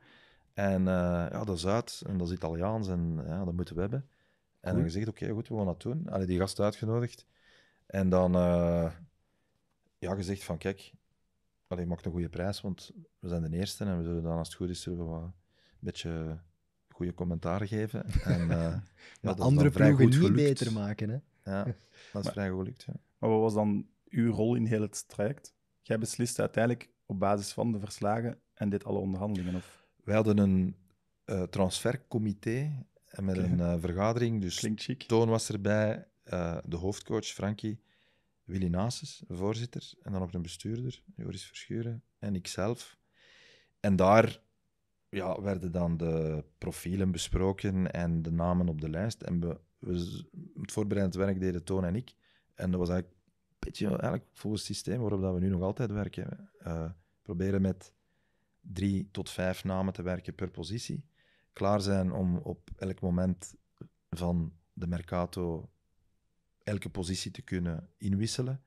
En uh, ja, dat is uit, en dat is Italiaans, en ja, dat moeten we hebben. En goed. Dan gezegd, oké, okay, goed, we gaan dat doen. Allee, die gast uitgenodigd. En dan uh, ja, gezegd van, kijk, allee, maak een goede prijs, want we zijn de eerste en we zullen dan, als het goed is, zullen we wat een beetje goede commentaar geven. En, uh, ja, maar andere ploegen niet gelukt. Beter maken, hè? Ja, dat is maar, vrij gelukt, ja. Maar wat was dan uw rol in heel het traject? Jij besliste uiteindelijk op basis van de verslagen en dit alle onderhandelingen, of... Wij hadden een uh, transfercomité met okay. een uh, vergadering. Dus Toon was erbij, uh, de hoofdcoach Frankie, Willy Nasus, voorzitter, en dan nog een bestuurder, Joris Verschuren, en ikzelf. En daar ja, werden dan de profielen besproken en de namen op de lijst. En we, we, het voorbereidend werk deden Toon en ik. En dat was eigenlijk een beetje eigenlijk volgens het systeem waarop dat we nu nog altijd werken. Uh, proberen met drie tot vijf namen te werken per positie. Klaar zijn om op elk moment van de Mercato elke positie te kunnen inwisselen.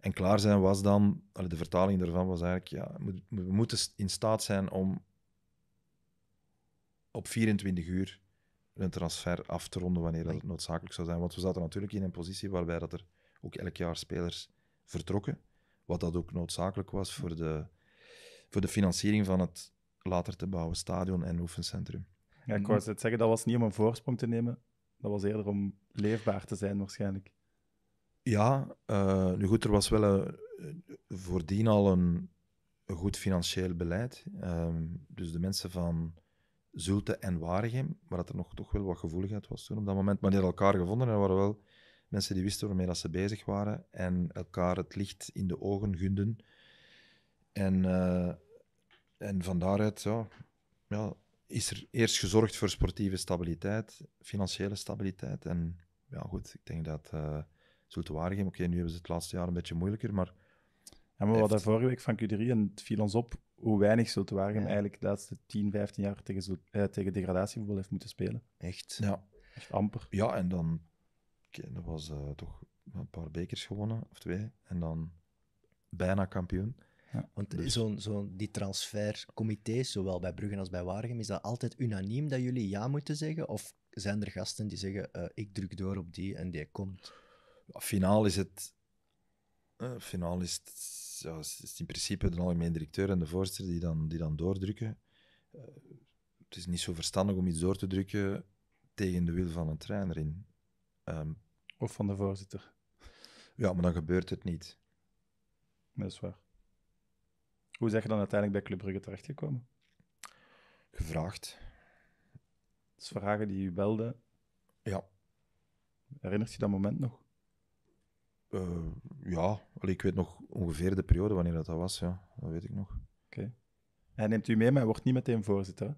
En klaar zijn was dan, de vertaling daarvan was eigenlijk, ja, we moeten in staat zijn om op vierentwintig uur een transfer af te ronden wanneer dat het noodzakelijk zou zijn. Want we zaten natuurlijk in een positie waarbij dat er ook elk jaar spelers vertrokken. Wat dat ook noodzakelijk was voor de... voor de financiering van het later te bouwen stadion en oefencentrum. Ja, ik wou het zeggen, dat was niet om een voorsprong te nemen, dat was eerder om leefbaar te zijn waarschijnlijk. Ja, uh, nu goed, er was wel een, voordien al een, een goed financieel beleid. Um, dus de mensen van Zulte en Waregem, waar dat er nog toch wel wat gevoeligheid was toen op dat moment, maar die hadden elkaar gevonden en er waren wel mensen die wisten waarmee dat ze bezig waren en elkaar het licht in de ogen gunden. En, uh, en van daaruit ja, ja, is er eerst gezorgd voor sportieve stabiliteit, financiële stabiliteit. En ja, goed, ik denk dat uh, Zulte Waregem, oké, okay, nu hebben ze het laatste jaar een beetje moeilijker, maar... Ja, maar we hadden vorige week van Q drie en het viel ons op hoe weinig Zulte Waregem ja. eigenlijk de laatste tien, vijftien jaar tegen, eh, tegen degradatievoetbal heeft moeten spelen. Echt? Ja. Echt amper. Ja, en dan... Okay, dat was uh, toch een paar bekers gewonnen, of twee, en dan bijna kampioen. Ja, want dus. zo'n, zo'n, die transfercomité's, zowel bij Brugge als bij Waregem, is dat altijd unaniem dat jullie ja moeten zeggen? Of zijn er gasten die zeggen, uh, ik druk door op die en die komt? Finaal is het... Uh, finaal is het, ja, is het in principe de algemeen directeur en de voorzitter die dan, die dan doordrukken. Uh, het is niet zo verstandig om iets door te drukken tegen de wil van een trainer in. Um, of van de voorzitter. Ja, maar dan gebeurt het niet. Dat is waar. Hoe zeg je dan uiteindelijk bij Club Brugge terechtgekomen? Gevraagd. Dus vragen die u belden? Ja. Herinnert je dat moment nog? Uh, ja, allee, ik weet nog ongeveer de periode wanneer dat, dat was. Ja. Dat weet ik nog. Oké. Okay. Hij neemt u mee, maar hij wordt niet meteen voorzitter, hè?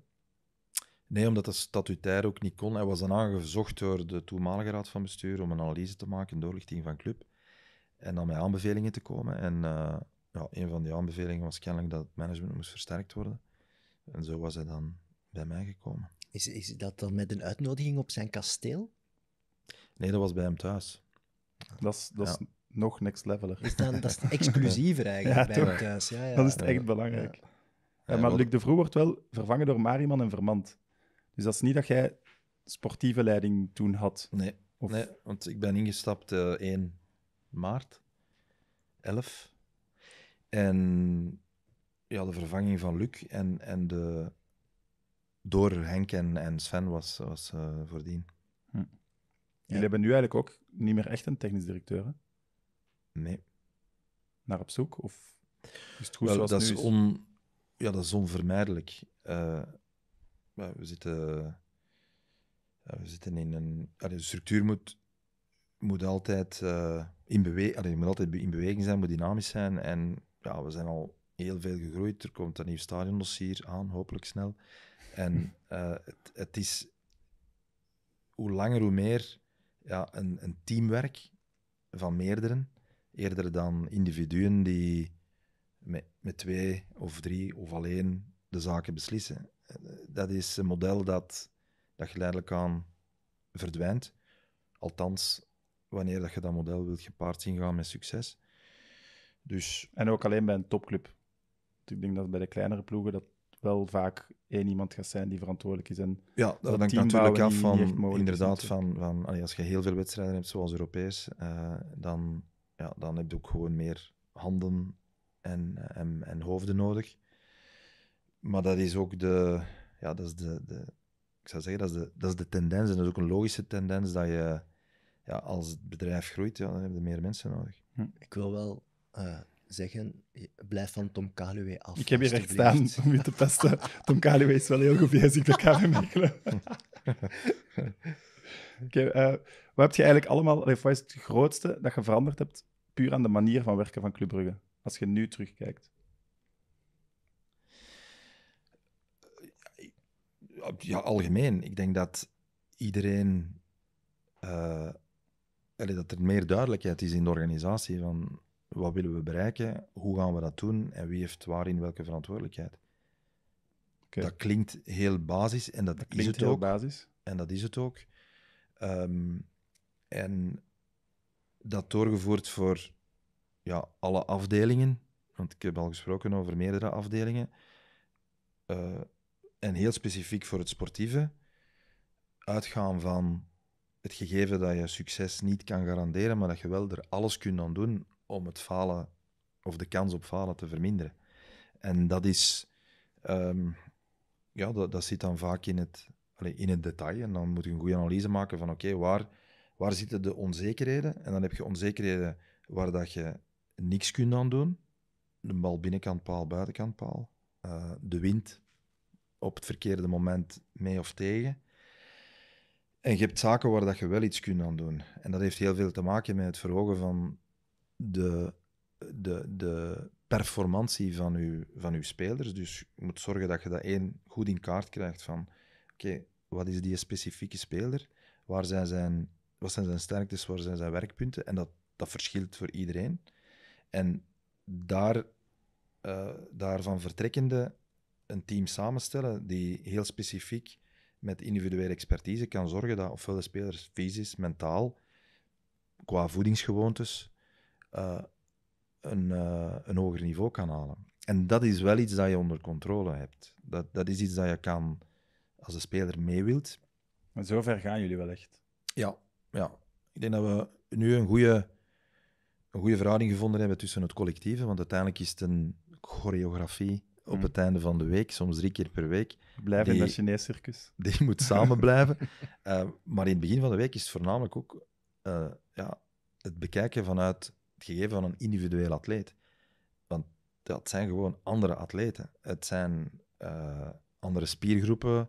Nee, omdat dat statutair ook niet kon. Hij was dan aangezocht door de toenmalige raad van bestuur om een analyse te maken, een doorlichting van club. En dan met aanbevelingen te komen en... Uh, Ja, een van die aanbevelingen was kennelijk dat het management moest versterkt worden. En zo was hij dan bij mij gekomen. Is, is dat dan met een uitnodiging op zijn kasteel? Nee, dat was bij hem thuis. Dat is, dat ja. is nog next leveler. Is dan, dat is exclusiever eigenlijk, ja, bij toch? Hem thuis. Ja, ja. Dat is het echt belangrijk. Ja. Ja, maar Luc de Vroe wordt wel vervangen door Mariman en Vermand. Dus dat is niet dat jij sportieve leiding toen had? Nee, of... nee want ik ben ingestapt uh, één maart. elf. En ja, de vervanging van Luc en, en de, door Henk en, en Sven was, was uh, voordien. Hm. Jullie ja. hebben nu eigenlijk ook niet meer echt een technisch directeur, hè? Nee. Naar op zoek? Of is het goed Wel, zoals dat nu is? On, ja, dat is onvermijdelijk. Uh, we, zitten, uh, we zitten in een... Uh, de structuur moet, moet altijd... Uh, In bewe- Allee, je moet altijd in beweging zijn, moet dynamisch zijn. En ja, we zijn al heel veel gegroeid. Er komt een nieuw stadiondossier aan, hopelijk snel. En uh, het, het is hoe langer hoe meer ja, een, een teamwerk van meerderen. Eerder dan individuen die met, met twee of drie of alleen de zaken beslissen. Dat is een model dat, dat geleidelijk aan verdwijnt. Althans, wanneer dat je dat model wilt gepaard zien gaan met succes. Dus... En ook alleen bij een topclub. Ik denk dat bij de kleinere ploegen dat wel vaak één iemand gaat zijn die verantwoordelijk is. En ja, dat hangt natuurlijk af van, inderdaad, van, van als je heel veel wedstrijden hebt, zoals Europees, uh, dan, ja, dan heb je ook gewoon meer handen en, en, en hoofden nodig. Maar dat is ook de, ja, dat is de, de, ik zou zeggen, dat is de, dat is de tendens. En dat is ook een logische tendens dat je, ja, als het bedrijf groeit, ja, dan heb je meer mensen nodig. Hm. Ik wil wel... Uh... zeggen, blijf van Tom Kaluwe af. Ik heb hier echt staan om je te pesten. Tom Kaluwe is wel heel goed bezig, dat kan we mekelen. Okay, uh, wat heb je eigenlijk allemaal, wat is het grootste dat je veranderd hebt, puur aan de manier van werken van Club Brugge, als je nu terugkijkt? Ja, algemeen. Ik denk dat iedereen, uh, dat er meer duidelijkheid is in de organisatie van wat willen we bereiken, hoe gaan we dat doen en wie heeft waarin welke verantwoordelijkheid. Okay. Dat klinkt heel basis en dat, dat is het ook. Basis. En dat is het ook. Um, en dat doorgevoerd voor ja, alle afdelingen, want ik heb al gesproken over meerdere afdelingen, uh, en heel specifiek voor het sportieve, uitgaan van het gegeven dat je succes niet kan garanderen, maar dat je wel er alles kunt aan doen om het falen, of de kans op falen te verminderen. En dat is... Um, ja, dat, dat zit dan vaak in het, allee, in het detail. En dan moet je een goede analyse maken van, oké, okay, waar, waar zitten de onzekerheden? En dan heb je onzekerheden waar dat je niks kunt aan doen. De bal binnenkant paal, buitenkant paal. Uh, de wind op het verkeerde moment mee of tegen. En je hebt zaken waar dat je wel iets kunt aan doen. En dat heeft heel veel te maken met het verhogen van... De, de, de performantie van uw, van uw spelers. Dus je moet zorgen dat je dat één goed in kaart krijgt van oké, okay, wat is die specifieke speler? Waar zijn zijn, wat zijn zijn sterktes? Waar zijn zijn werkpunten? En dat, dat verschilt voor iedereen. En daar, uh, daarvan vertrekkende een team samenstellen die heel specifiek met individuele expertise kan zorgen dat ofwel de spelers fysisch, mentaal, qua voedingsgewoontes... Uh, een, uh, een hoger niveau kan halen. En dat is wel iets dat je onder controle hebt. Dat, dat is iets dat je kan, als de speler mee wilt. Maar zover gaan jullie wel echt. Ja, ja. Ik denk dat we nu een goede, een goede verhouding gevonden hebben tussen het collectieve, want uiteindelijk is het een choreografie op mm. het einde van de week, soms drie keer per week. Blijven in dat Chinees circus. Die moet samen blijven. Uh, maar in het begin van de week is het voornamelijk ook uh, ja, het bekijken vanuit het gegeven van een individueel atleet. Want dat zijn gewoon andere atleten. Het zijn uh, andere spiergroepen.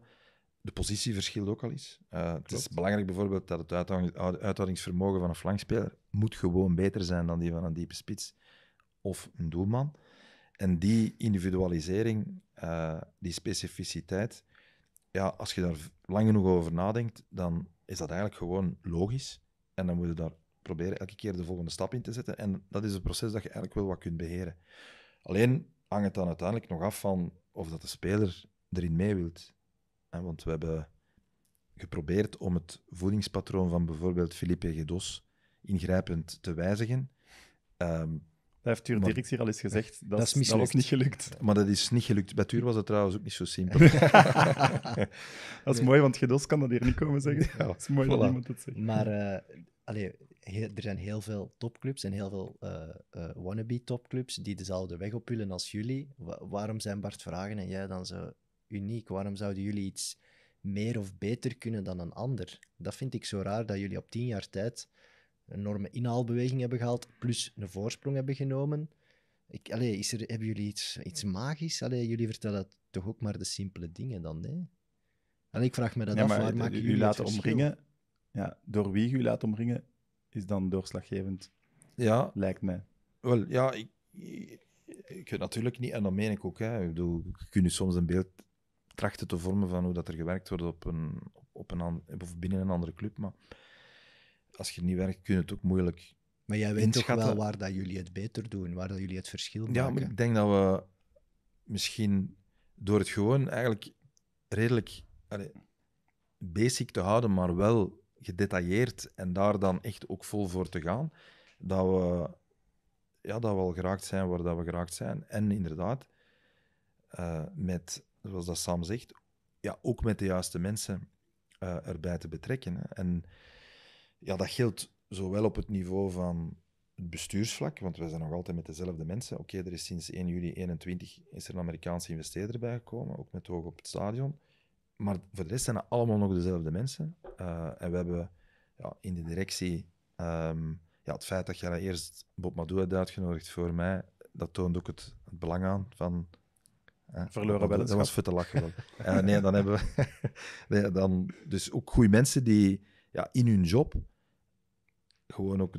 De positie verschilt ook al eens. Uh, het is belangrijk bijvoorbeeld dat het uithouding, uithoudingsvermogen van een flankspeler moet gewoon beter zijn dan die van een diepe spits of een doelman. En die individualisering, uh, die specificiteit, ja, als je daar lang genoeg over nadenkt, dan is dat eigenlijk gewoon logisch. En dan moet je daar proberen elke keer de volgende stap in te zetten. En dat is een proces dat je eigenlijk wel wat kunt beheren. Alleen hangt het dan uiteindelijk nog af van of dat de speler erin mee wilt. Want we hebben geprobeerd om het voedingspatroon van bijvoorbeeld Philippe Guedos ingrijpend te wijzigen. Um, dat heeft Tuur Dirks hier al eens gezegd. Dat, dat, is dat was niet gelukt. Maar dat is niet gelukt. Bij Tuur was het trouwens ook niet zo simpel. Dat is nee. mooi, want Guedos kan dat hier niet komen zeggen. Ja, dat is mooi voilà. Dat iemand dat zegt. Maar... Uh, Allee, heel, er zijn heel veel topclubs en heel veel uh, uh, wannabe-topclubs die dezelfde weg op willen als jullie. Wa- waarom zijn Bart Vragen en jij dan zo uniek? Waarom zouden jullie iets meer of beter kunnen dan een ander? Dat vind ik zo raar, dat jullie op tien jaar tijd een enorme inhaalbeweging hebben gehaald, plus een voorsprong hebben genomen. Ik, allee, is er, hebben jullie iets, iets magisch? Allee, jullie vertellen toch ook maar de simpele dingen dan, nee? Allee, ik vraag me dat ja, af, maar, waar maken jullie laten omringen? Ja, door wie je je laat omringen, is dan doorslaggevend, ja, lijkt mij. Wel, ja, ik, ik, ik weet natuurlijk niet, en dat meen ik ook. Hè. Ik bedoel, je kunt je soms een beeld trachten te vormen van hoe dat er gewerkt wordt op een, op een, of binnen een andere club, maar als je niet werkt, kun je het ook moeilijk Maar jij weet inschatten. Toch wel waar dat jullie het beter doen, waar dat jullie het verschil maken. Ja, maar ik denk dat we misschien door het gewoon eigenlijk redelijk allee, basic te houden, maar wel gedetailleerd en daar dan echt ook vol voor te gaan, dat we, ja, dat we al geraakt zijn waar dat we geraakt zijn. En inderdaad, uh, met, zoals dat Sam zegt, ja, ook met de juiste mensen uh, erbij te betrekken. Hè. En ja, dat geldt zowel op het niveau van het bestuursvlak, want we zijn nog altijd met dezelfde mensen. Oké, okay, er is sinds één juli eenentwintig is er een Amerikaanse investeerder bijgekomen, ook met oog op het stadion. Maar voor de rest zijn het allemaal nog dezelfde mensen. Uh, en we hebben ja, in de directie um, ja, het feit dat jij eerst Bob Madou had uitgenodigd voor mij, dat toont ook het, het belang aan van... Eh, verloren wel. Dat was voor te lachen. uh, nee, dan hebben we... nee, dan, dus ook goede mensen die ja, in hun job gewoon ook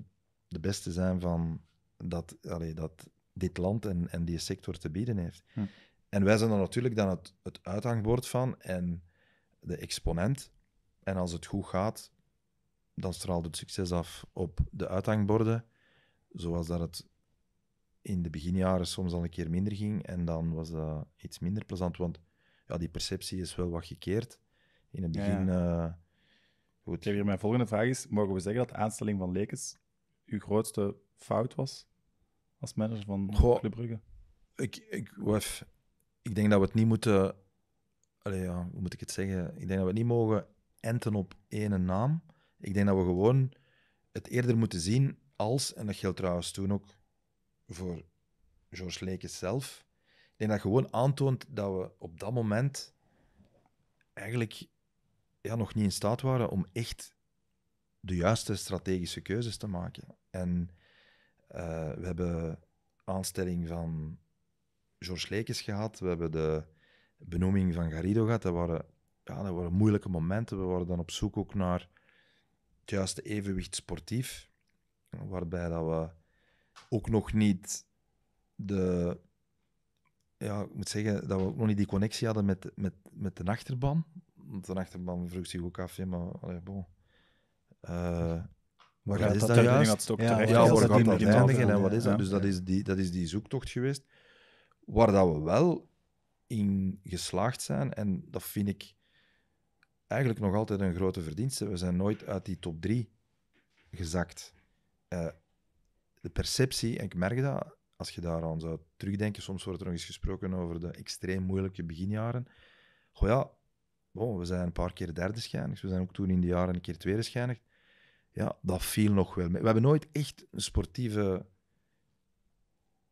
de beste zijn van dat, allee, dat dit land en, en die sector te bieden heeft. Hm. En wij zijn er natuurlijk dan het, het uithangbord van en de exponent. En als het goed gaat, dan straalt het succes af op de uithangborden, zoals dat het in de beginjaren soms al een keer minder ging. En dan was dat iets minder plezant, want ja, die perceptie is wel wat gekeerd. In het begin... Ja. Uh, goed. Ik heb hier mijn volgende vraag is, mogen we zeggen dat de aanstelling van Lekes uw grootste fout was als manager van Club Brugge? Ik, ik, wef, ik denk dat we het niet moeten... Allee, ja, hoe moet ik het zeggen? Ik denk dat we het niet mogen enten op één naam. Ik denk dat we gewoon het eerder moeten zien als... En dat geldt trouwens toen ook voor Georges Lekes zelf. Ik denk dat gewoon aantoont dat we op dat moment eigenlijk ja, nog niet in staat waren om echt de juiste strategische keuzes te maken. En uh, we hebben aanstelling van Georges Lekes gehad, we hebben de benoeming van Garrido gehad, dat waren, ja, dat waren moeilijke momenten. We waren dan op zoek ook naar het juiste evenwicht sportief, waarbij dat we ook nog niet de... Ja, ik moet zeggen dat we ook nog niet die connectie hadden met, met, met de achterban. Want de achterban vroeg zich ook af, ja, maar... Allee, bon. Uh, waar ja, is dat, dat juist? Dat ja, ja, waar gaat dat eindigen en wat is dat? Dus dat is die, dat is die zoektocht geweest, waar dat we wel in geslaagd zijn. En dat vind ik eigenlijk nog altijd een grote verdienste. We zijn nooit uit die top drie gezakt. Uh, de perceptie, en ik merk dat, als je daaraan zou terugdenken, soms wordt er nog eens gesproken over de extreem moeilijke beginjaren. Goh ja, wow, we zijn een paar keer derde schijnig, we zijn ook toen in de jaren een keer tweede schijnig. Ja, dat viel nog wel mee. We hebben nooit echt een sportieve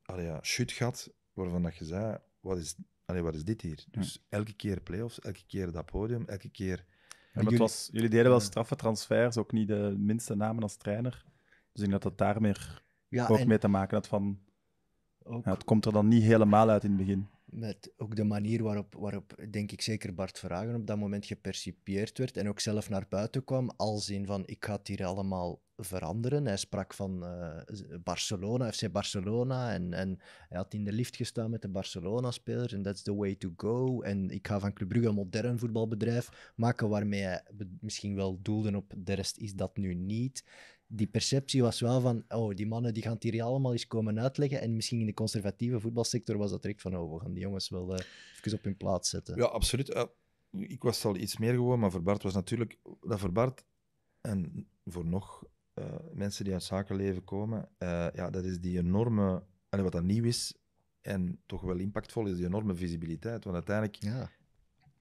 allee, ja, shoot gehad, waarvan dat je zei, wat is, allee, wat is dit hier? Dus ja. Elke keer play-offs, elke keer dat podium, elke keer... Ja, jullie... Was, jullie deden wel straffe transfers, ook niet de minste namen als trainer. Dus ik denk dat dat daar meer ja, ook en... mee te maken had van... Ook... Ja, het komt er dan niet helemaal uit in het begin. Met ook de manier waarop, waarop, denk ik zeker Bart Verhagen op dat moment gepercipieerd werd en ook zelf naar buiten kwam, als in van, ik ga het hier allemaal veranderen. Hij sprak van uh, Barcelona, F C Barcelona, en, en hij had in de lift gestaan met de Barcelona-spelers en that's the way to go. En ik ga van Club Brugge een modern voetbalbedrijf maken, waarmee hij misschien wel doelde op de rest is dat nu niet. Die perceptie was wel van, oh, die mannen die gaan het hier allemaal eens komen uitleggen. En misschien in de conservatieve voetbalsector was dat direct van, oh, we gaan die jongens wel uh, even op hun plaats zetten. Ja, absoluut. Uh, ik was al iets meer gewoon, maar voor Bart was natuurlijk... Dat voor Bart, en voor nog uh, mensen die uit zakenleven komen, uh, ja, dat is die enorme... En wat dat nieuw is en toch wel impactvol, is die enorme visibiliteit. Want uiteindelijk, ja.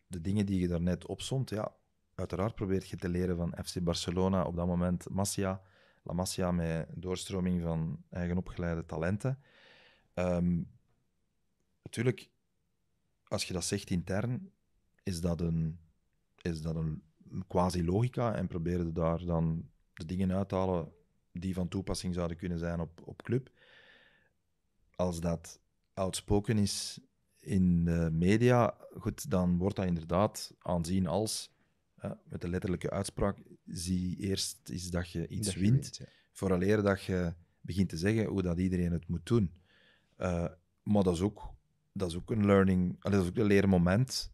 De dingen die je daarnet opzomt, ja, uiteraard probeert je te leren van F C Barcelona, op dat moment Masia... La Masia met doorstroming van eigen opgeleide talenten. Um, natuurlijk, als je dat zegt intern, is dat een, is dat een quasi-logica en proberen daar dan de dingen uit te halen die van toepassing zouden kunnen zijn op, op club. Als dat outspoken is in de media, goed, dan wordt dat inderdaad aanzien als... Ja, met de letterlijke uitspraak, zie eerst is dat je iets dat je wint, weet, ja. Vooraleer dat je begint te zeggen hoe dat iedereen het moet doen. Uh, maar dat is ook, dat is ook een learning, dat is ook een leermoment,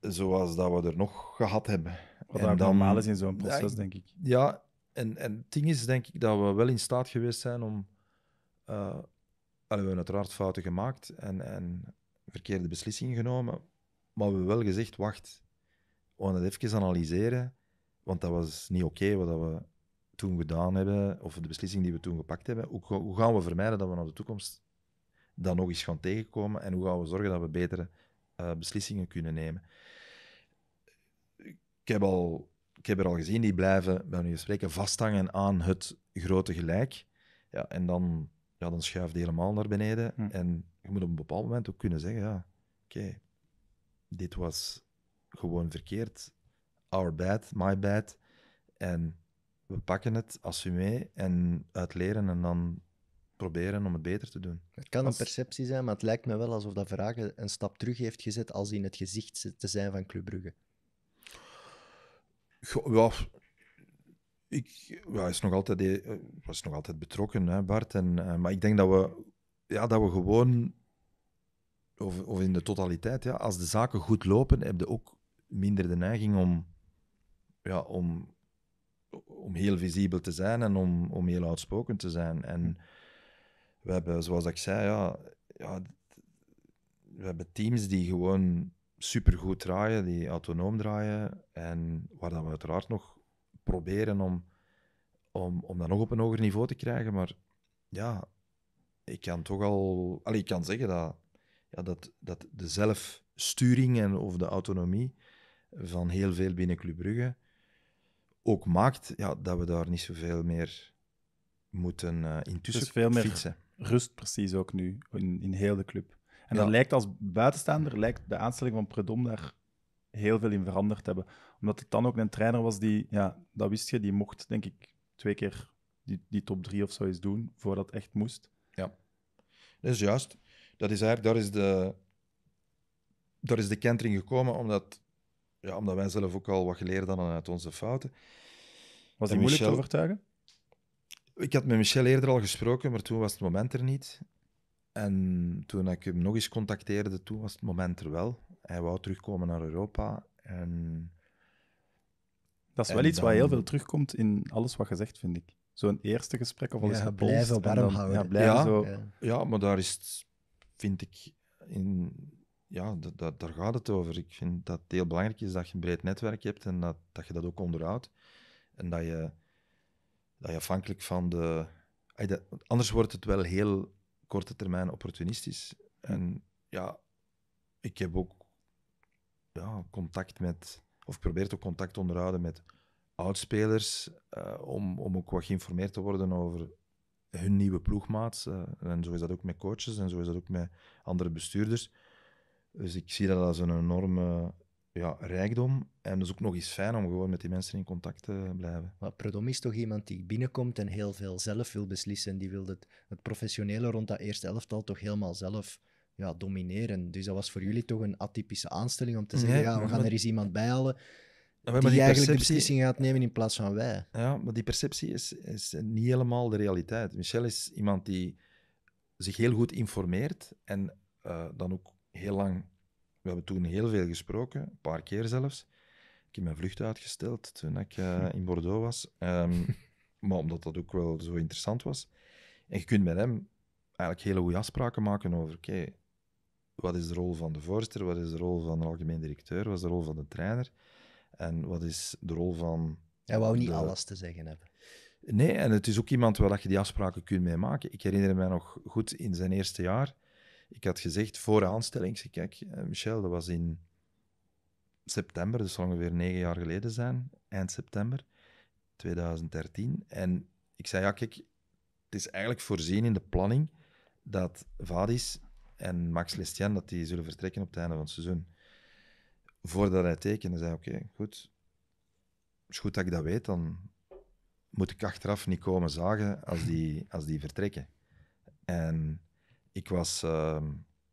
zoals dat we er nog gehad hebben. Wat en ook dan, normaal is in zo'n proces, ja, denk ik. Ja, en, en het ding is denk ik dat we wel in staat geweest zijn om... Uh, allee, we hebben uiteraard fouten gemaakt en, en verkeerde beslissingen genomen, maar we hebben wel gezegd, wacht, we gaan het even analyseren, want dat was niet oké wat we toen gedaan hebben, of de beslissing die we toen gepakt hebben. Hoe gaan we vermijden dat we naar de toekomst dat nog eens gaan tegenkomen en hoe gaan we zorgen dat we betere uh, beslissingen kunnen nemen? Ik heb, al, ik heb er al gezien, die blijven bij hun gesprekken vasthangen aan het grote gelijk. Ja, en dan, ja, dan schuift het helemaal naar beneden. Hm. En je moet op een bepaald moment ook kunnen zeggen, ja, oké, okay, dit was gewoon verkeerd. Our bad, my bad. En we pakken het, assumer en uitleren en dan proberen om het beter te doen. Het kan als... een perceptie zijn, maar het lijkt me wel alsof dat Verhagen een stap terug heeft gezet als hij in het gezicht te zijn van Club Brugge. Ja, ik, ja, hij is nog altijd, was nog altijd betrokken, hè, Bart. En, uh, maar ik denk dat we, ja, dat we gewoon, of, of in de totaliteit, ja, als de zaken goed lopen, heb je ook minder de neiging om, ja, om, om heel visibel te zijn en om, om heel uitspokend te zijn. En we hebben, zoals ik zei, ja, ja, we hebben teams die gewoon supergoed draaien, die autonoom draaien en waar dan we uiteraard nog proberen om, om, om dat nog op een hoger niveau te krijgen. Maar ja, ik kan toch al... Allee, ik kan zeggen dat, ja, dat, dat de zelfsturing en, of de autonomie van heel veel binnen Club Brugge ook maakt ja, dat we daar niet zoveel meer moeten uh, intussen veel meer fietsen. Rust precies ook nu in, in heel de club. En ja. dat lijkt als buitenstaander, lijkt de aanstelling van Predom daar heel veel in veranderd te hebben. Omdat het dan ook een trainer was die, ja, dat wist je, die mocht, denk ik, twee keer die, die top drie of zo eens doen, voordat het echt moest. Ja, dat is juist. Dat is eigenlijk, daar is de, daar is de kentering gekomen, omdat, ja, omdat wij zelf ook al wat geleerd hadden uit onze fouten. Was die moeilijk Michel... te overtuigen? Ik had met Michel eerder al gesproken, maar toen was het moment er niet. En toen ik hem nog eens contacteerde, toen was het moment er wel. Hij wou terugkomen naar Europa. En... Dat is en wel iets dan... wat heel veel terugkomt in alles wat gezegd, vind ik. Zo'n eerste gesprek of alles ja, gepost. Blijven warm houden. Ja, blijven ja, zo... ja. ja, maar daar is het, vind ik... In... Ja, d- d- daar gaat het over. Ik vind dat het heel belangrijk is dat je een breed netwerk hebt en dat, dat je dat ook onderhoudt. En dat je, dat je afhankelijk van de... Anders wordt het wel heel... korte termijn opportunistisch. En ja, ik heb ook ja, contact met, of probeer ook contact te onderhouden met oudspelers, uh, om, om ook wat geïnformeerd te worden over hun nieuwe ploegmaats. Uh, en zo is dat ook met coaches en zo is dat ook met andere bestuurders. Dus ik zie dat als een enorme ja, rijkdom. En dat is ook nog eens fijn om gewoon met die mensen in contact te blijven. Maar Predom is toch iemand die binnenkomt en heel veel zelf wil beslissen. Die wil het, het professionele rond dat eerste elftal toch helemaal zelf ja, domineren. Dus dat was voor jullie toch een atypische aanstelling om te zeggen, nee, ja, we gaan maar... er eens iemand bij halen nou, die, die eigenlijk perceptie... de beslissing gaat nemen in plaats van wij. Ja, maar die perceptie is, is niet helemaal de realiteit. Michel is iemand die zich heel goed informeert en uh, dan ook heel lang... We hebben toen heel veel gesproken, een paar keer zelfs. Ik heb mijn vlucht uitgesteld toen ik uh, in Bordeaux was. Um, maar omdat dat ook wel zo interessant was. En je kunt met hem eigenlijk hele goede afspraken maken over oké, okay, wat is de rol van de voorzitter, wat is de rol van de algemeen directeur, wat is de rol van de trainer en wat is de rol van... Hij wou niet de... alles te zeggen hebben. Nee, en het is ook iemand waar je die afspraken kunt mee maken. Ik herinner mij nog goed in zijn eerste jaar... Ik had gezegd, voor de aanstelling, zei, kijk, Michel, dat was in september, dus ongeveer negen jaar geleden zijn, eind september tweeduizend dertien. En ik zei, ja, kijk, het is eigenlijk voorzien in de planning dat Vadis en Max Lestian, dat die zullen vertrekken op het einde van het seizoen. Voordat hij tekende, zei oké, okay, goed. Het is goed dat ik dat weet, dan moet ik achteraf niet komen zagen als die, als die vertrekken. En... Ik was uh,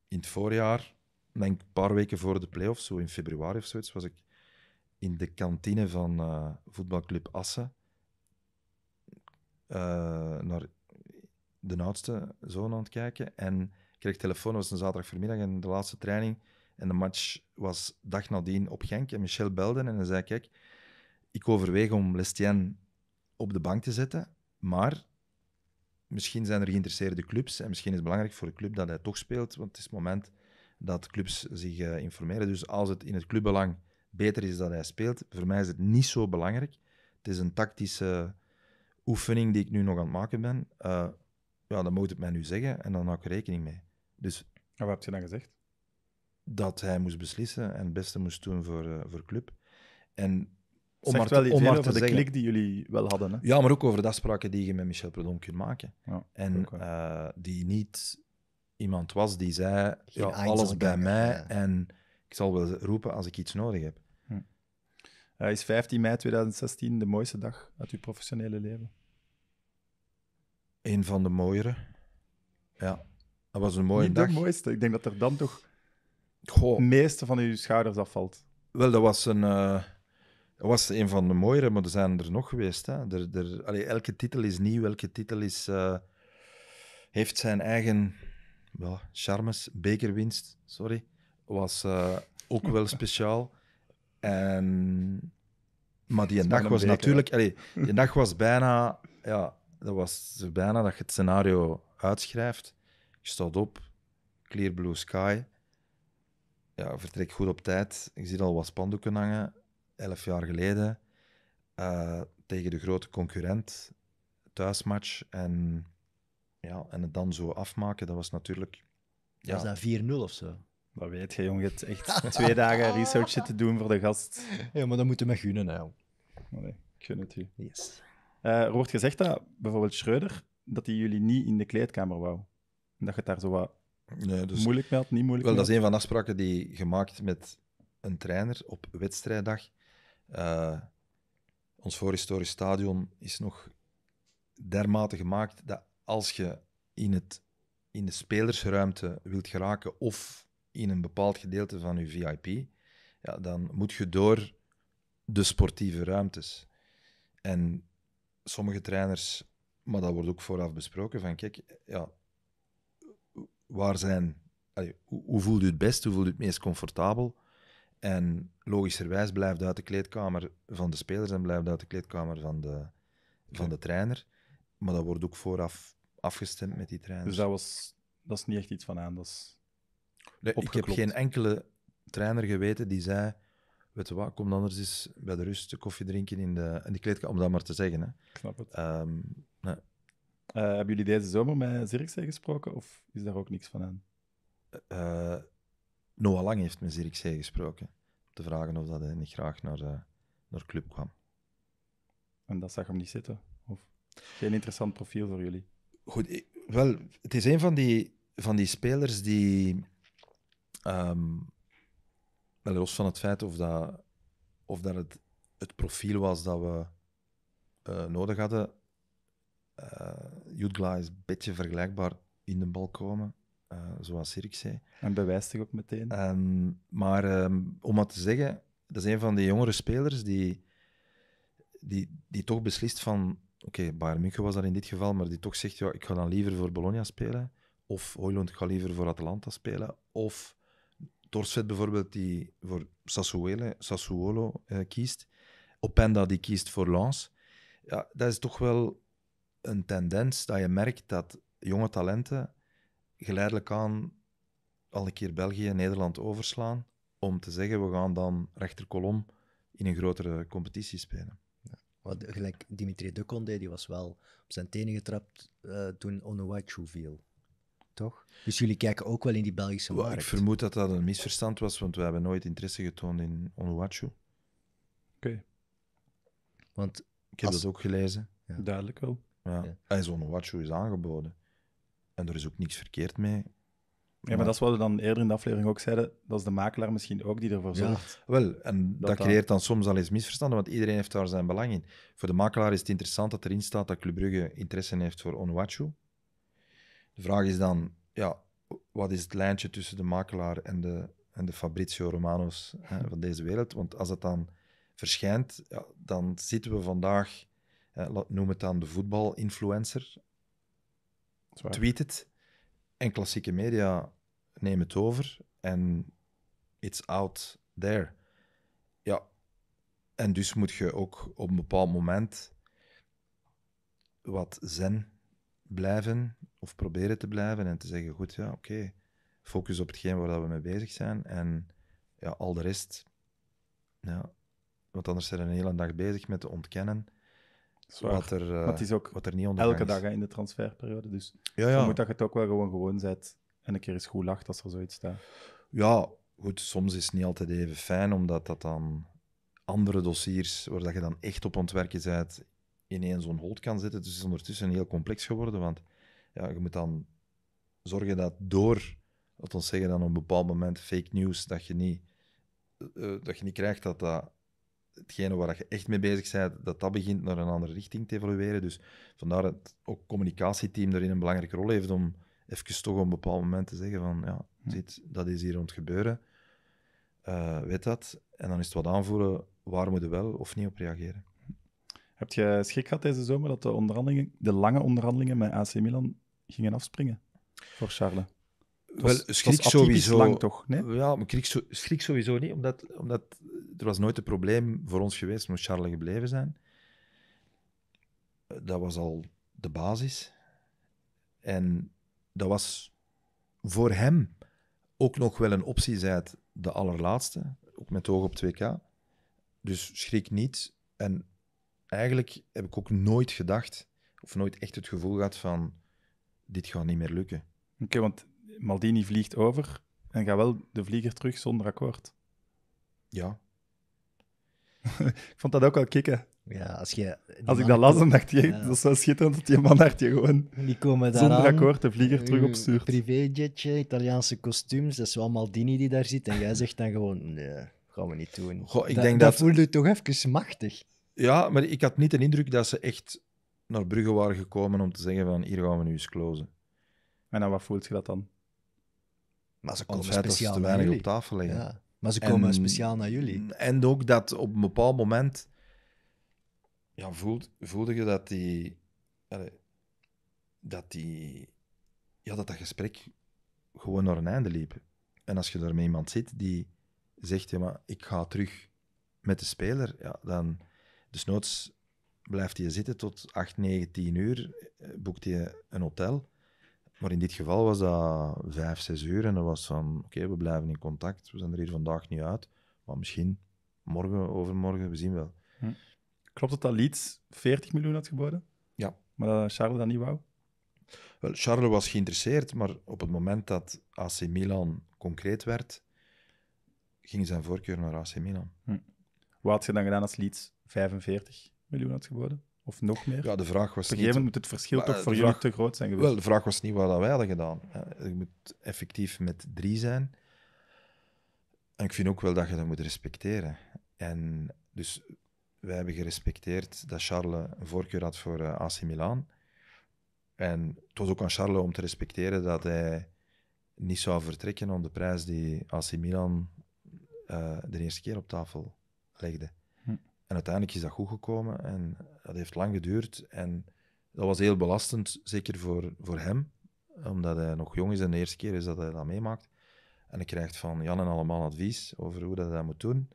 in het voorjaar, denk ik een paar weken voor de play-offs, zo in februari of zoiets, was ik in de kantine van uh, voetbalclub Assen. Uh, naar de oudste zoon aan het kijken. En ik kreeg telefoon, het was een zaterdagmiddag en de laatste training. En de match was dag nadien op Genk. En Michel belde en hij zei, kijk, ik overweeg om Lestienne op de bank te zetten, maar... Misschien zijn er geïnteresseerde clubs en misschien is het belangrijk voor de club dat hij toch speelt, want het is het moment dat clubs zich uh, informeren. Dus als het in het clubbelang beter is dat hij speelt, voor mij is het niet zo belangrijk. Het is een tactische oefening die ik nu nog aan het maken ben. Uh, ja, dan moet het mij nu zeggen en dan hou ik rekening mee. Dus, en wat heb je dan gezegd? Dat hij moest beslissen en het beste moest doen voor, uh, voor club. En om maar, wel te, om maar over te de zeggen, klik die jullie wel hadden. Hè? Ja, maar ook over de afspraken die je met Michel Prudhomme kunt maken. Ja, en uh, die niet iemand was die zei, ja, alles bij mij ja. en ik zal wel roepen als ik iets nodig heb. Hm. Uh, is vijftien mei tweeduizend zestien de mooiste dag uit uw professionele leven? Een van de mooiere. Ja, dat was een mooie niet dag. Niet de mooiste. Ik denk dat er dan toch Goh. het meeste van uw schouders afvalt. Wel, dat was een... Uh, Dat was een van de mooiere, maar er zijn er nog geweest. Hè. Er, er, allee, elke titel is nieuw, elke titel is, uh, heeft zijn eigen well, charmes. Bekerwinst, sorry, was uh, ook wel speciaal. En, maar die dag was beker, natuurlijk... Allee, die dag was bijna... Ja, dat was bijna dat je het scenario uitschrijft. Je staat op, clear blue sky. Ja, vertrek goed op tijd. Je ziet al wat spandoeken hangen. Elf jaar geleden, uh, tegen de grote concurrent, thuismatch. En, ja, en het dan zo afmaken, dat was natuurlijk... Ja. Was dat vier nul of zo? Wat weet je, jongen. Je hebt echt twee dagen research te doen voor de gast. Ja, maar dat moeten we gunnen, hè. Nee, ik gun het u. Yes. Uh, er wordt gezegd dat bijvoorbeeld Schreuder, dat hij jullie niet in de kleedkamer wou. Dat je het daar zo wat nee, dus, moeilijk mee had, niet moeilijk Wel, dat is een van de afspraken die gemaakt met een trainer op wedstrijddag. Uh, ons voorhistorisch stadion is nog dermate gemaakt dat als je in, het, in de spelersruimte wilt geraken of in een bepaald gedeelte van je V I P, ja, dan moet je door de sportieve ruimtes. En sommige trainers, maar dat wordt ook vooraf besproken, van kijk, ja, waar zijn, allee, hoe, hoe voelt u het best, hoe voelt u het meest comfortabel? En logischerwijs blijft uit de kleedkamer van de spelers en blijft uit de kleedkamer van de, van de trainer. Maar dat wordt ook vooraf afgestemd met die trainers. Dus dat, was, dat is niet echt iets van aan, dat is nee, ik heb geen enkele trainer geweten die zei, weet je wat, kom anders eens bij de rust koffie drinken in de, in de kleedkamer, om dat maar te zeggen. Hè. Ik snap het. Um, nee. uh, hebben jullie deze zomer met Zirkzee gesproken of is daar ook niks van aan? Uh, Noah Lang heeft met Zirkzee gesproken. Om te vragen of dat hij niet graag naar, uh, naar club kwam. En dat zag hem niet zitten? Of geen interessant profiel voor jullie? Goed, ik, wel, het is een van die, van die spelers die... Um, wel, los van het feit of dat, of dat het, het profiel was dat we uh, nodig hadden. Uh, Jutgla is een beetje vergelijkbaar in de bal komen. Uh, zoals Zirkzee. En bewijst zich ook meteen. Um, maar um, om het te zeggen, dat is een van die jongere spelers die, die, die toch beslist van... Oké, okay, Bayern München was dat in dit geval, maar die toch zegt, ja, ik ga dan liever voor Bologna spelen. Of Højlund, ik ga liever voor Atalanta spelen. Of Torsvet bijvoorbeeld, die voor Sassuolo, Sassuolo uh, kiest. Openda, die kiest voor Lens. Ja, dat is toch wel een tendens dat je merkt dat jonge talenten... geleidelijk aan al een keer België en Nederland overslaan om te zeggen, we gaan dan rechterkolom in een grotere competitie spelen. Ja. Wat, gelijk Dimitri Deconde, die was wel op zijn tenen getrapt uh, toen Onuachu viel. Toch? Dus jullie kijken ook wel in die Belgische markt. Ik vermoed dat dat een misverstand was, want we hebben nooit interesse getoond in Onuachu. Oké. Okay. Want ik heb als... dat ook gelezen. Ja. Duidelijk wel. Ja. Ja. En zo'n Onuachu is aangeboden. En er is ook niks verkeerd mee. Ja, maar, maar dat is wat we dan eerder in de aflevering ook zeiden. Dat is de makelaar misschien ook die ervoor zorgt. Ja. Wel, en dat, dat creëert dan soms al eens misverstanden, want iedereen heeft daar zijn belang in. Voor de makelaar is het interessant dat erin staat dat Club Brugge interesse heeft voor Onuachu. De vraag is dan, ja, wat is het lijntje tussen de makelaar en de, en de Fabrizio Romano's hè, van deze wereld? Want als het dan verschijnt, ja, dan zitten we vandaag, hè, noem het dan de voetbalinfluencer... Tweet het. En klassieke media nemen het over. En it's out there. Ja. En dus moet je ook op een bepaald moment wat zen blijven. Of proberen te blijven. En te zeggen, goed, ja, oké. Okay. focus op hetgeen waar we mee bezig zijn. En ja, al de rest... Ja, want anders zijn we een hele dag bezig met te ontkennen wat er, uh, het is ook wat er niet onder elke dag hè, in de transferperiode. Dus ja, ja. je moet dat je het ook wel gewoon gewoon bent en een keer eens goed lacht als er zoiets staat. Ja, goed, soms is het niet altijd even fijn, omdat dat dan andere dossiers, waar dat je dan echt op ontwerken bent, ineens zo'n hold kan zetten. Dus het is ondertussen heel complex geworden, want ja, je moet dan zorgen dat door, laten we zeggen, dan op een bepaald moment fake news, dat je niet, uh, dat je niet krijgt dat dat hetgene waar je echt mee bezig bent, dat dat begint naar een andere richting te evolueren. Dus vandaar dat ook het communicatieteam daarin een belangrijke rol heeft om even toch op een bepaald moment te zeggen van ja, ziet, dat is hier rond gebeuren. Uh, weet dat. En dan is het wat aanvoelen, waar moeten we wel of niet op reageren. Heb je schrik gehad deze zomer dat de, onderhandelingen, de lange onderhandelingen met A C Milan gingen afspringen voor Charles? Wel, schrik sowieso lang, toch? Nee? Ja, maar schrik, schrik sowieso niet, omdat, omdat er was nooit een probleem voor ons geweest, moest Charles gebleven zijn. Dat was al de basis. En dat was voor hem ook nog wel een optie, zei de allerlaatste, ook met oog op het W K. Dus schrik niet. En eigenlijk heb ik ook nooit gedacht, of nooit echt het gevoel gehad van, dit gaat niet meer lukken. Oké, okay, want... Maldini vliegt over en gaat wel de vlieger terug zonder akkoord. Ja. Ik vond dat ook wel kicken. Ja, als je als ik dat las, dan dacht je, ja. dat is wel schitterend dat die man had je gewoon die komen zonder aan, akkoord de vlieger terug opstuurt. Privéjetje, Italiaanse kostuums, dat is wel Maldini die daar zit. En jij zegt dan gewoon, nee, gaan we niet doen. Goh, ik da, denk dat dat voelde je toch even machtig. Ja, maar ik had niet de indruk dat ze echt naar Brugge waren gekomen om te zeggen van, hier gaan we nu eens closen. En dan wat voelt je dat dan? Maar ze komen speciaal naar jullie. Op tafel liggen. Ja, maar ze komen en, speciaal naar jullie. En ook dat op een bepaald moment ja, voelde, voelde je dat die, dat die... Ja, dat dat gesprek gewoon naar een einde liep. En als je daar met iemand zit die zegt, ja, maar ik ga terug met de speler, ja, dan... Dus noods blijft hij zitten tot acht, negen, tien uur, boekt hij een hotel... Maar in dit geval was dat vijf, zes uur en dat was van, oké, okay, we blijven in contact, we zijn er hier vandaag niet uit, maar misschien morgen, overmorgen, we zien wel. Hm. Klopt het dat Leeds veertig miljoen had geboden? Ja. Maar dat Charles dat niet wou? Wel, Charles was geïnteresseerd, maar op het moment dat A C Milan concreet werd, ging zijn voorkeur naar A C Milan. Hm. Wat had je dan gedaan als Leeds vijfenveertig miljoen had geboden? Of nog meer? Ja, de vraag was op een gegeven moment moet het verschil maar, toch voor jullie te groot zijn geweest? Wel, de vraag was niet wat wij hadden gedaan. Je moet effectief met drie zijn. En ik vind ook wel dat je dat moet respecteren. En dus wij hebben gerespecteerd dat Charles een voorkeur had voor A C Milan. En het was ook aan Charles om te respecteren dat hij niet zou vertrekken om de prijs die A C Milan uh, de eerste keer op tafel legde. En uiteindelijk is dat goed gekomen en dat heeft lang geduurd. En dat was heel belastend, zeker voor, voor hem, omdat hij nog jong is en de eerste keer is dat hij dat meemaakt. En hij krijgt van Jan en allemaal advies over hoe dat hij dat moet doen.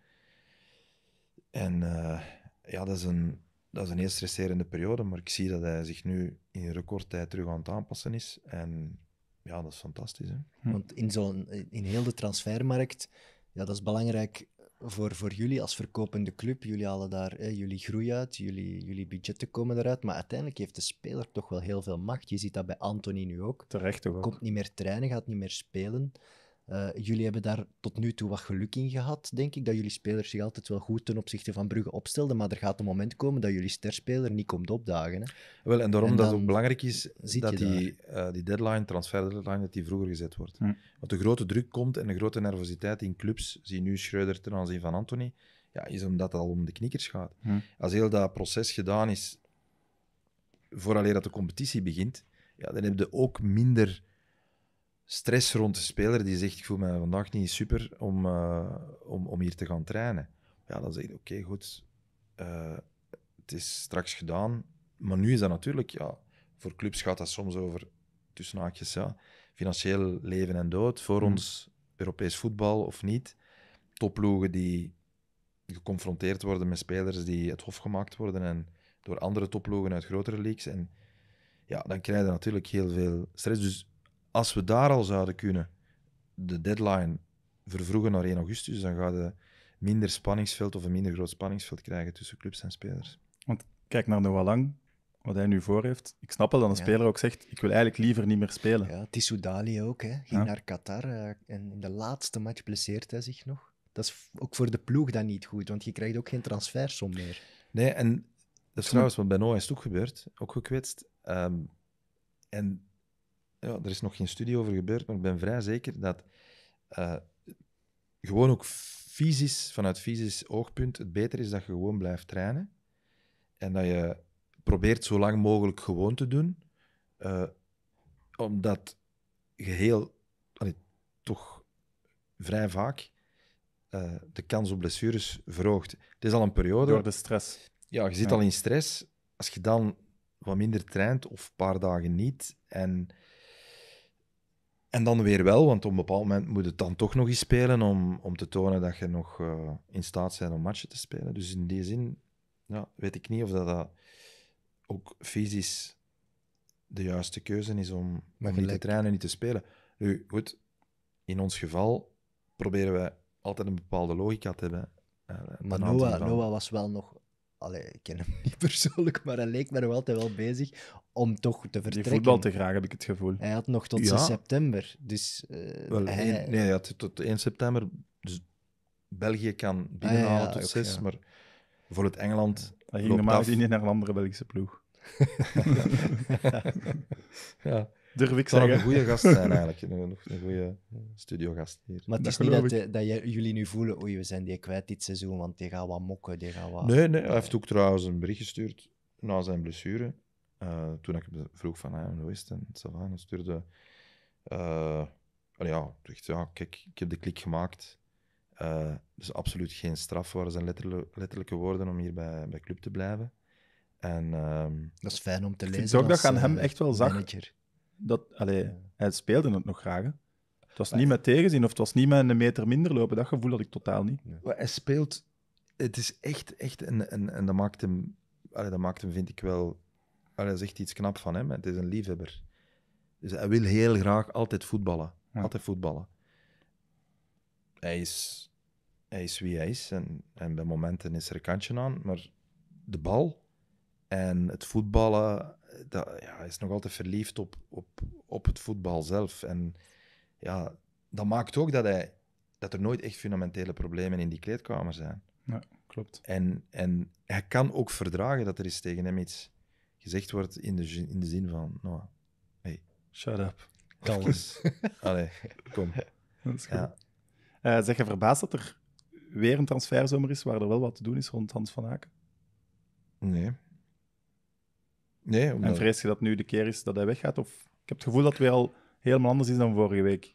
En uh, ja, dat is, een, dat is een heel stresserende periode, maar ik zie dat hij zich nu in recordtijd terug aan het aanpassen is. En ja, dat is fantastisch. Hè? Want in, zo'n, in heel de transfermarkt, ja, dat is belangrijk... Voor, voor jullie als verkopende club, jullie halen daar hè, jullie groei uit, jullie, jullie budgetten komen eruit, maar uiteindelijk heeft de speler toch wel heel veel macht. Je ziet dat bij Antony nu ook. Terecht toch ook. Komt niet meer trainen, gaat niet meer spelen. Uh, jullie hebben daar tot nu toe wat geluk in gehad, denk ik, dat jullie spelers zich altijd wel goed ten opzichte van Brugge opstelden, maar er gaat een moment komen dat jullie sterspeler niet komt opdagen. Hè. Wel, en daarom en dat het ook belangrijk is dat die, uh, die deadline, transfer deadline, dat die vroeger gezet wordt. Hm. Want de grote druk komt en de grote nervositeit in clubs, zie nu Schreuder ten aanzien van Antony, ja, is omdat het al om de knikkers gaat. Hm. Als heel dat proces gedaan is, vooraleer dat de competitie begint, ja, dan heb je ook minder... stress rond de speler die zegt, ik voel me vandaag niet super om, uh, om, om hier te gaan trainen. Ja, dan zeg je, oké, okay, goed, uh, het is straks gedaan. Maar nu is dat natuurlijk, ja, voor clubs gaat dat soms over, tussen haakjes, ja, financieel leven en dood, voor hmm. ons Europees voetbal of niet. Topploegen die geconfronteerd worden met spelers die het hof gemaakt worden en door andere topploegen uit grotere leagues. En ja, dan krijg je natuurlijk heel veel stress. Dus als we daar al zouden kunnen de deadline vervroegen naar één augustus, dan ga je minder spanningsveld of een minder groot spanningsveld krijgen tussen clubs en spelers. Want kijk naar Noah Lang, wat hij nu voor heeft. Ik snap wel dat een ja. speler ook zegt, ik wil eigenlijk liever niet meer spelen. Ja, Tissou Dali ook, hè. ging ja. naar Qatar uh, en in de laatste match blesseert hij zich nog. Dat is ook voor de ploeg dan niet goed, want je krijgt ook geen transfersom meer. Nee, en dat is Toen... trouwens wat bij Noah is ook gebeurd, ook gekwetst. Um, en ja, er is nog geen studie over gebeurd, maar ik ben vrij zeker dat uh, gewoon ook fysisch, vanuit fysisch oogpunt, het beter is dat je gewoon blijft trainen en dat je probeert zo lang mogelijk gewoon te doen, uh, omdat je heel, allee, toch vrij vaak uh, de kans op blessures verhoogt. Het is al een periode... Door de stress. Ja, je zit ja. al in stress. Als je dan wat minder traint of een paar dagen niet en... En dan weer wel, want op een bepaald moment moet het dan toch nog eens spelen om, om te tonen dat je nog uh, in staat bent om matchen te spelen. Dus in die zin ja, weet ik niet of dat, dat ook fysisch de juiste keuze is om, om niet te trainen en niet te spelen. Nu, goed, in ons geval proberen wij altijd een bepaalde logica te hebben. Uh, maar Noah, Noah was wel nog... Allee, ik ken hem niet persoonlijk, maar hij leek me nog altijd wel bezig om toch te vertrekken. Die voetbal te graag, heb ik het gevoel. Hij had nog tot ja. zes september. Dus, uh, wel, hij... Een, nee, hij had tot één september. Dus België kan binnenhalen ah, ja, ja, tot zes, ja. maar voor het Engeland ja. loopt normaal af. Niet naar een andere Belgische ploeg. ja. Durf ik zou een goede gast zijn, eigenlijk. Een, een goede studiogast hier. Maar het is dat niet dat, de, dat jullie nu voelen, oei, we zijn die kwijt dit seizoen, want die gaan wat mokken, die gaan wat... Nee, nee, hij heeft ook trouwens een bericht gestuurd na zijn blessure. Uh, toen ik hem vroeg van, hey, hoe is het? En Savannah en stuurde... Uh, ja, echt, ja, kijk, ik heb de klik gemaakt. Uh, dus absoluut geen straf, waren zijn letterlijke, letterlijke woorden om hier bij, bij club te blijven. En, um, dat is fijn om te lezen. Ik vind ook dat je aan hem echt wel zag... Manager. Dat, allee, ja. Hij speelde het nog graag. Hè? Het was maar niet met tegenzin of het was niet met een meter minder lopen. Dat gevoel had ik totaal niet. Ja. Hij speelt... Het is echt, echt... En, en, en dat maakt hem... Allee, dat maakt hem, vind ik wel... Allee, dat is echt iets knap van hem. Het is een liefhebber. Dus hij wil heel graag altijd voetballen. Ja. Altijd voetballen. Hij is, hij is wie hij is. En, en bij momenten is er een kantje aan. Maar de bal en het voetballen... Dat, ja, hij is nog altijd verliefd op, op, op het voetbal zelf. En ja, dat maakt ook dat, hij, dat er nooit echt fundamentele problemen in die kleedkamer zijn. Ja, klopt. En, en hij kan ook verdragen dat er eens tegen hem iets gezegd wordt in de, in de zin van... Noah, hey, shut up. Kalm. Allee, kom. Dat is goed. Ja. Uh, zeg je verbaasd dat er weer een transferzomer is waar er wel wat te doen is rond Hans van Haken? Nee. Nee, omdat... En vrees je dat nu de keer is dat hij weggaat? Of... Ik heb het gevoel dat het al helemaal anders is dan vorige week.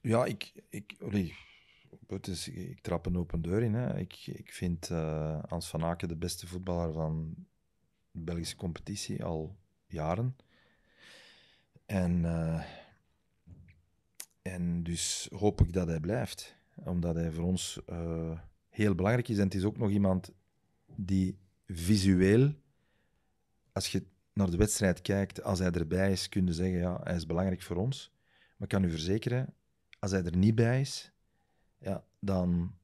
Ja, ik... ik, ik, het is, ik trap een open deur in. Hè. Ik, ik vind uh, Hans van Haken de beste voetballer van de Belgische competitie al jaren. En, uh, en dus hoop ik dat hij blijft. Omdat hij voor ons uh, heel belangrijk is. En het is ook nog iemand die visueel... Als je naar de wedstrijd kijkt, als hij erbij is, kun je zeggen, ja, hij is belangrijk voor ons. Maar ik kan u verzekeren, als hij er niet bij is, ja, dan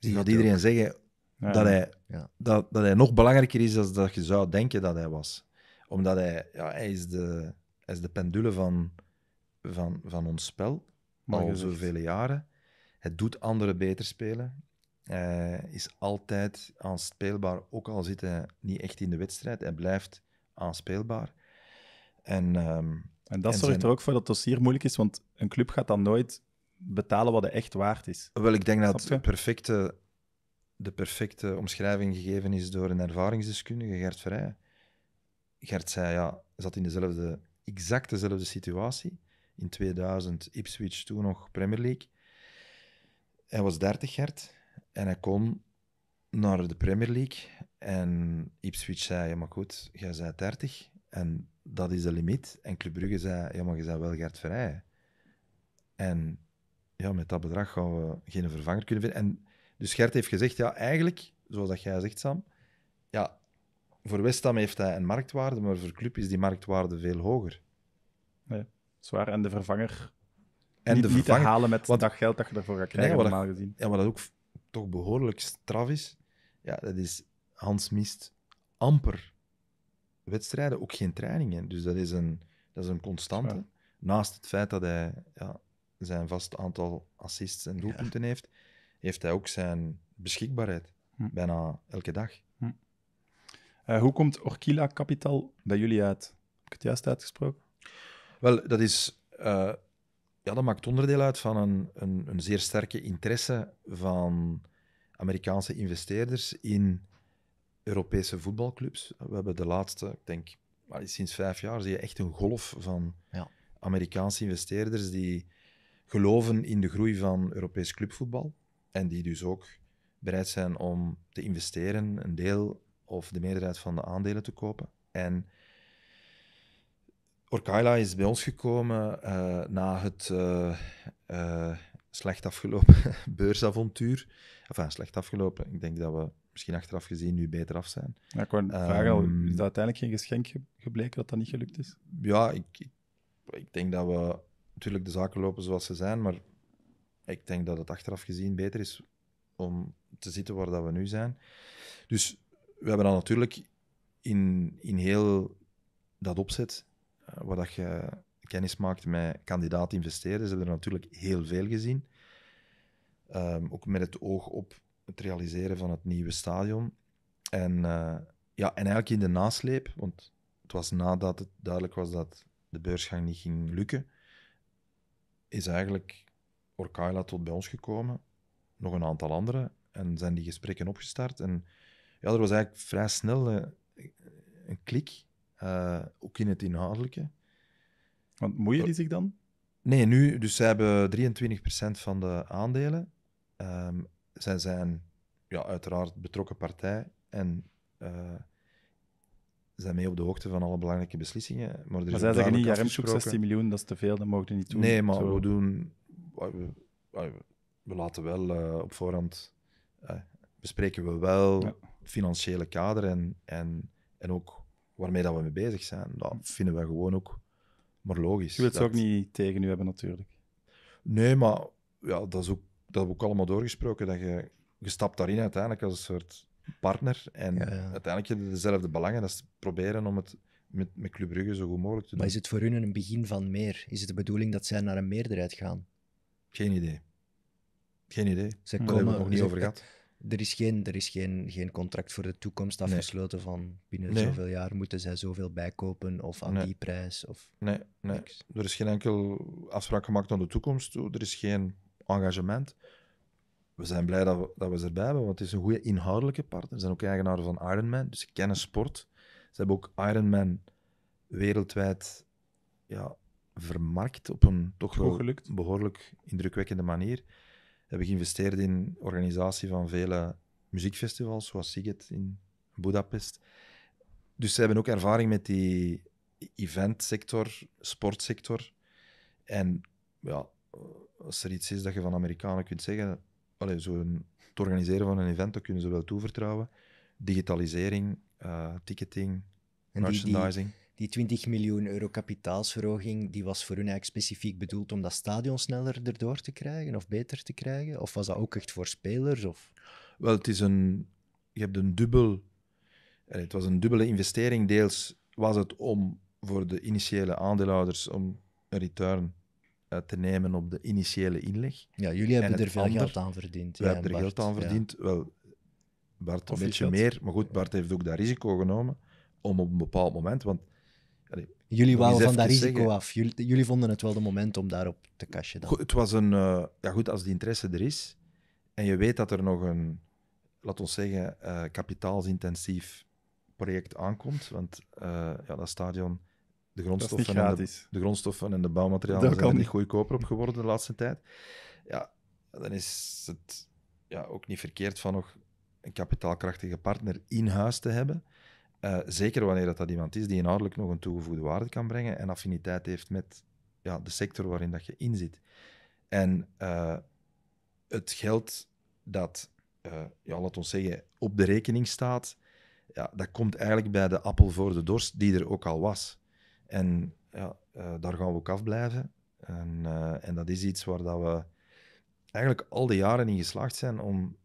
gaat iedereen ook zeggen ja, dat, hij, ja. dat, dat hij nog belangrijker is dan dat je zou denken dat hij was. Omdat hij, ja, hij, is, de, hij is de pendule van, van, van ons spel, maar al zoveel jaren. Hij doet anderen beter spelen. Hij uh, is altijd aanspeelbaar, ook al zit hij niet echt in de wedstrijd. Hij blijft aanspeelbaar. En, um, en dat en zorgt zijn... er ook voor dat het dossier moeilijk is, want een club gaat dan nooit betalen wat hij echt waard is. Wel, ik denk dat de perfecte, de perfecte omschrijving gegeven is door een ervaringsdeskundige, Gert Verheyen. Gert zei, ja, zat in dezelfde, exact dezelfde situatie. In tweeduizend, Ipswich, toen nog Premier League. Hij was dertig, Gert. En hij kon naar de Premier League en Ipswich zei, ja maar goed, jij zei dertig en dat is de limiet. En Club Brugge zei, ja maar je zei wel Gert Verheyen. En ja, met dat bedrag gaan we geen vervanger kunnen vinden. En dus Gert heeft gezegd, ja eigenlijk, zoals dat jij zegt Sam, ja, voor West Ham heeft hij een marktwaarde, maar voor Club is die marktwaarde veel hoger. Nee, zwaar. En de vervanger En niet, de niet te halen met wat, dat geld dat je ervoor gaat krijgen, nee, normaal dat, gezien. Ja, wat dat ook toch behoorlijk straf is, ja, dat is Hans mist amper wedstrijden, ook geen trainingen. Dus dat is een, dat is een constante. Ja. Naast het feit dat hij ja, zijn vast aantal assists en doelpunten ja. heeft, heeft hij ook zijn beschikbaarheid hm. bijna elke dag. Hm. Uh, hoe komt Orkila Capital bij jullie uit? Heb ik het juist uitgesproken? Wel, dat is... Uh, Ja, dat maakt onderdeel uit van een, een, een zeer sterke interesse van Amerikaanse investeerders in Europese voetbalclubs. We hebben de laatste, ik denk sinds vijf jaar, zie je echt een golf van ja. Amerikaanse investeerders die geloven in de groei van Europees clubvoetbal en die dus ook bereid zijn om te investeren, een deel of de meerderheid van de aandelen te kopen. En Orkila is bij ons gekomen uh, na het uh, uh, slecht afgelopen beursavontuur. Enfin, slecht afgelopen. Ik denk dat we misschien achteraf gezien nu beter af zijn. Ja, ik wou um, vragen al, is dat uiteindelijk geen geschenk gebleken dat dat niet gelukt is? Ja, ik, ik, ik denk dat we natuurlijk de zaken lopen zoals ze zijn, maar ik denk dat het achteraf gezien beter is om te zitten waar dat we nu zijn. Dus we hebben dan natuurlijk in, in heel dat opzet... waar dat je kennis maakt met kandidaat-investeerders. Ze hebben er natuurlijk heel veel gezien. Um, ook met het oog op het realiseren van het nieuwe stadion. En, uh, ja, en eigenlijk in de nasleep, want het was nadat het duidelijk was dat de beursgang niet ging lukken, is eigenlijk Orkila tot bij ons gekomen, nog een aantal anderen, en zijn die gesprekken opgestart. En ja, er was eigenlijk vrij snel uh, een klik... Uh, ook in het inhoudelijke. Want moeien die zich dan? Nee, nu, dus zij hebben drieëntwintig procent van de aandelen. Um, zij zijn ja, uiteraard betrokken partij en uh, zijn mee op de hoogte van alle belangrijke beslissingen. Maar, maar zij zeggen niet, ja, remshoek zestien miljoen, dat is te veel, dat mogen we niet doen. Nee, maar Zo. we doen... We, we, we laten wel uh, op voorhand... Uh, bespreken we wel ja. het financiële kader en, en, en ook... waarmee dat we mee bezig zijn. Dat vinden we gewoon ook maar logisch. Je wilt dat... ze ook niet tegen u hebben, natuurlijk. Nee, maar ja, dat is ook, dat hebben we ook allemaal doorgesproken. Dat je, je stapt daarin uiteindelijk als een soort partner. En ja, ja. uiteindelijk heb je dezelfde belangen. Dat is proberen om het met, met Club Brugge zo goed mogelijk te doen. Maar is het voor hun een begin van meer? Is het de bedoeling dat zij naar een meerderheid gaan? Geen idee. Geen idee. Ze komen, daar hebben we het nog niet over gehad. Er is, geen, er is geen, geen contract voor de toekomst afgesloten nee. van binnen nee. zoveel jaar moeten zij zoveel bijkopen of aan nee. die prijs of nee, nee. niks. Er is geen enkel afspraak gemaakt aan de toekomst. Er is geen engagement. We zijn blij dat we, dat we ze erbij hebben, want het is een goede inhoudelijke partner. Ze zijn ook eigenaar van Ironman, dus ze kennen sport. Ze hebben ook Ironman wereldwijd ja, vermarkt op een toch wel behoorlijk indrukwekkende manier. We hebben geïnvesteerd in organisatie van vele muziekfestivals, zoals Siget in Budapest. Dus ze hebben ook ervaring met die eventsector, sportsector. En ja, als er iets is dat je van Amerikanen kunt zeggen, allez, zo een, het organiseren van een event, dat kunnen ze wel toevertrouwen. Digitalisering, uh, ticketing, en merchandising. Die, die, die twintig miljoen euro kapitaalsverhoging, die was voor hun eigenlijk specifiek bedoeld om dat stadion sneller erdoor te krijgen of beter te krijgen? Of was dat ook echt voor spelers? Of? Wel, het is een... Je hebt een dubbel... Het was een dubbele investering. Deels was het om voor de initiële aandeelhouders om een return te nemen op de initiële inleg. Ja, jullie hebben er veel ander, geld aan verdiend. We ja, hebben er Bart, geld aan verdiend. Ja. Wel, Bart een beetje meer. Maar goed, Bart heeft ook dat risico genomen om op een bepaald moment... want Allee, jullie wouden van dat risico zeggen. af. Jullie, jullie vonden het wel de moment om daarop te cashen. Dan. Goed, het was een, uh, ja goed, als die interesse er is en je weet dat er nog een, laten we zeggen, uh, kapitaalsintensief project aankomt, want uh, ja, dat stadion, de grondstoffen, dat en de, de grondstoffen en de bouwmaterialen dat zijn er niet goedkoper op geworden de laatste tijd. Ja, dan is het ja, ook niet verkeerd van nog een kapitaalkrachtige partner in huis te hebben. Uh, zeker wanneer dat, dat iemand is die inhoudelijk nog een toegevoegde waarde kan brengen en affiniteit heeft met ja, de sector waarin dat je in zit. En uh, het geld dat, uh, ja, laat ons zeggen, op de rekening staat, ja, dat komt eigenlijk bij de appel voor de dorst die er ook al was. En ja, uh, daar gaan we ook afblijven. En, uh, en dat is iets waar dat we eigenlijk al die jaren in geslaagd zijn om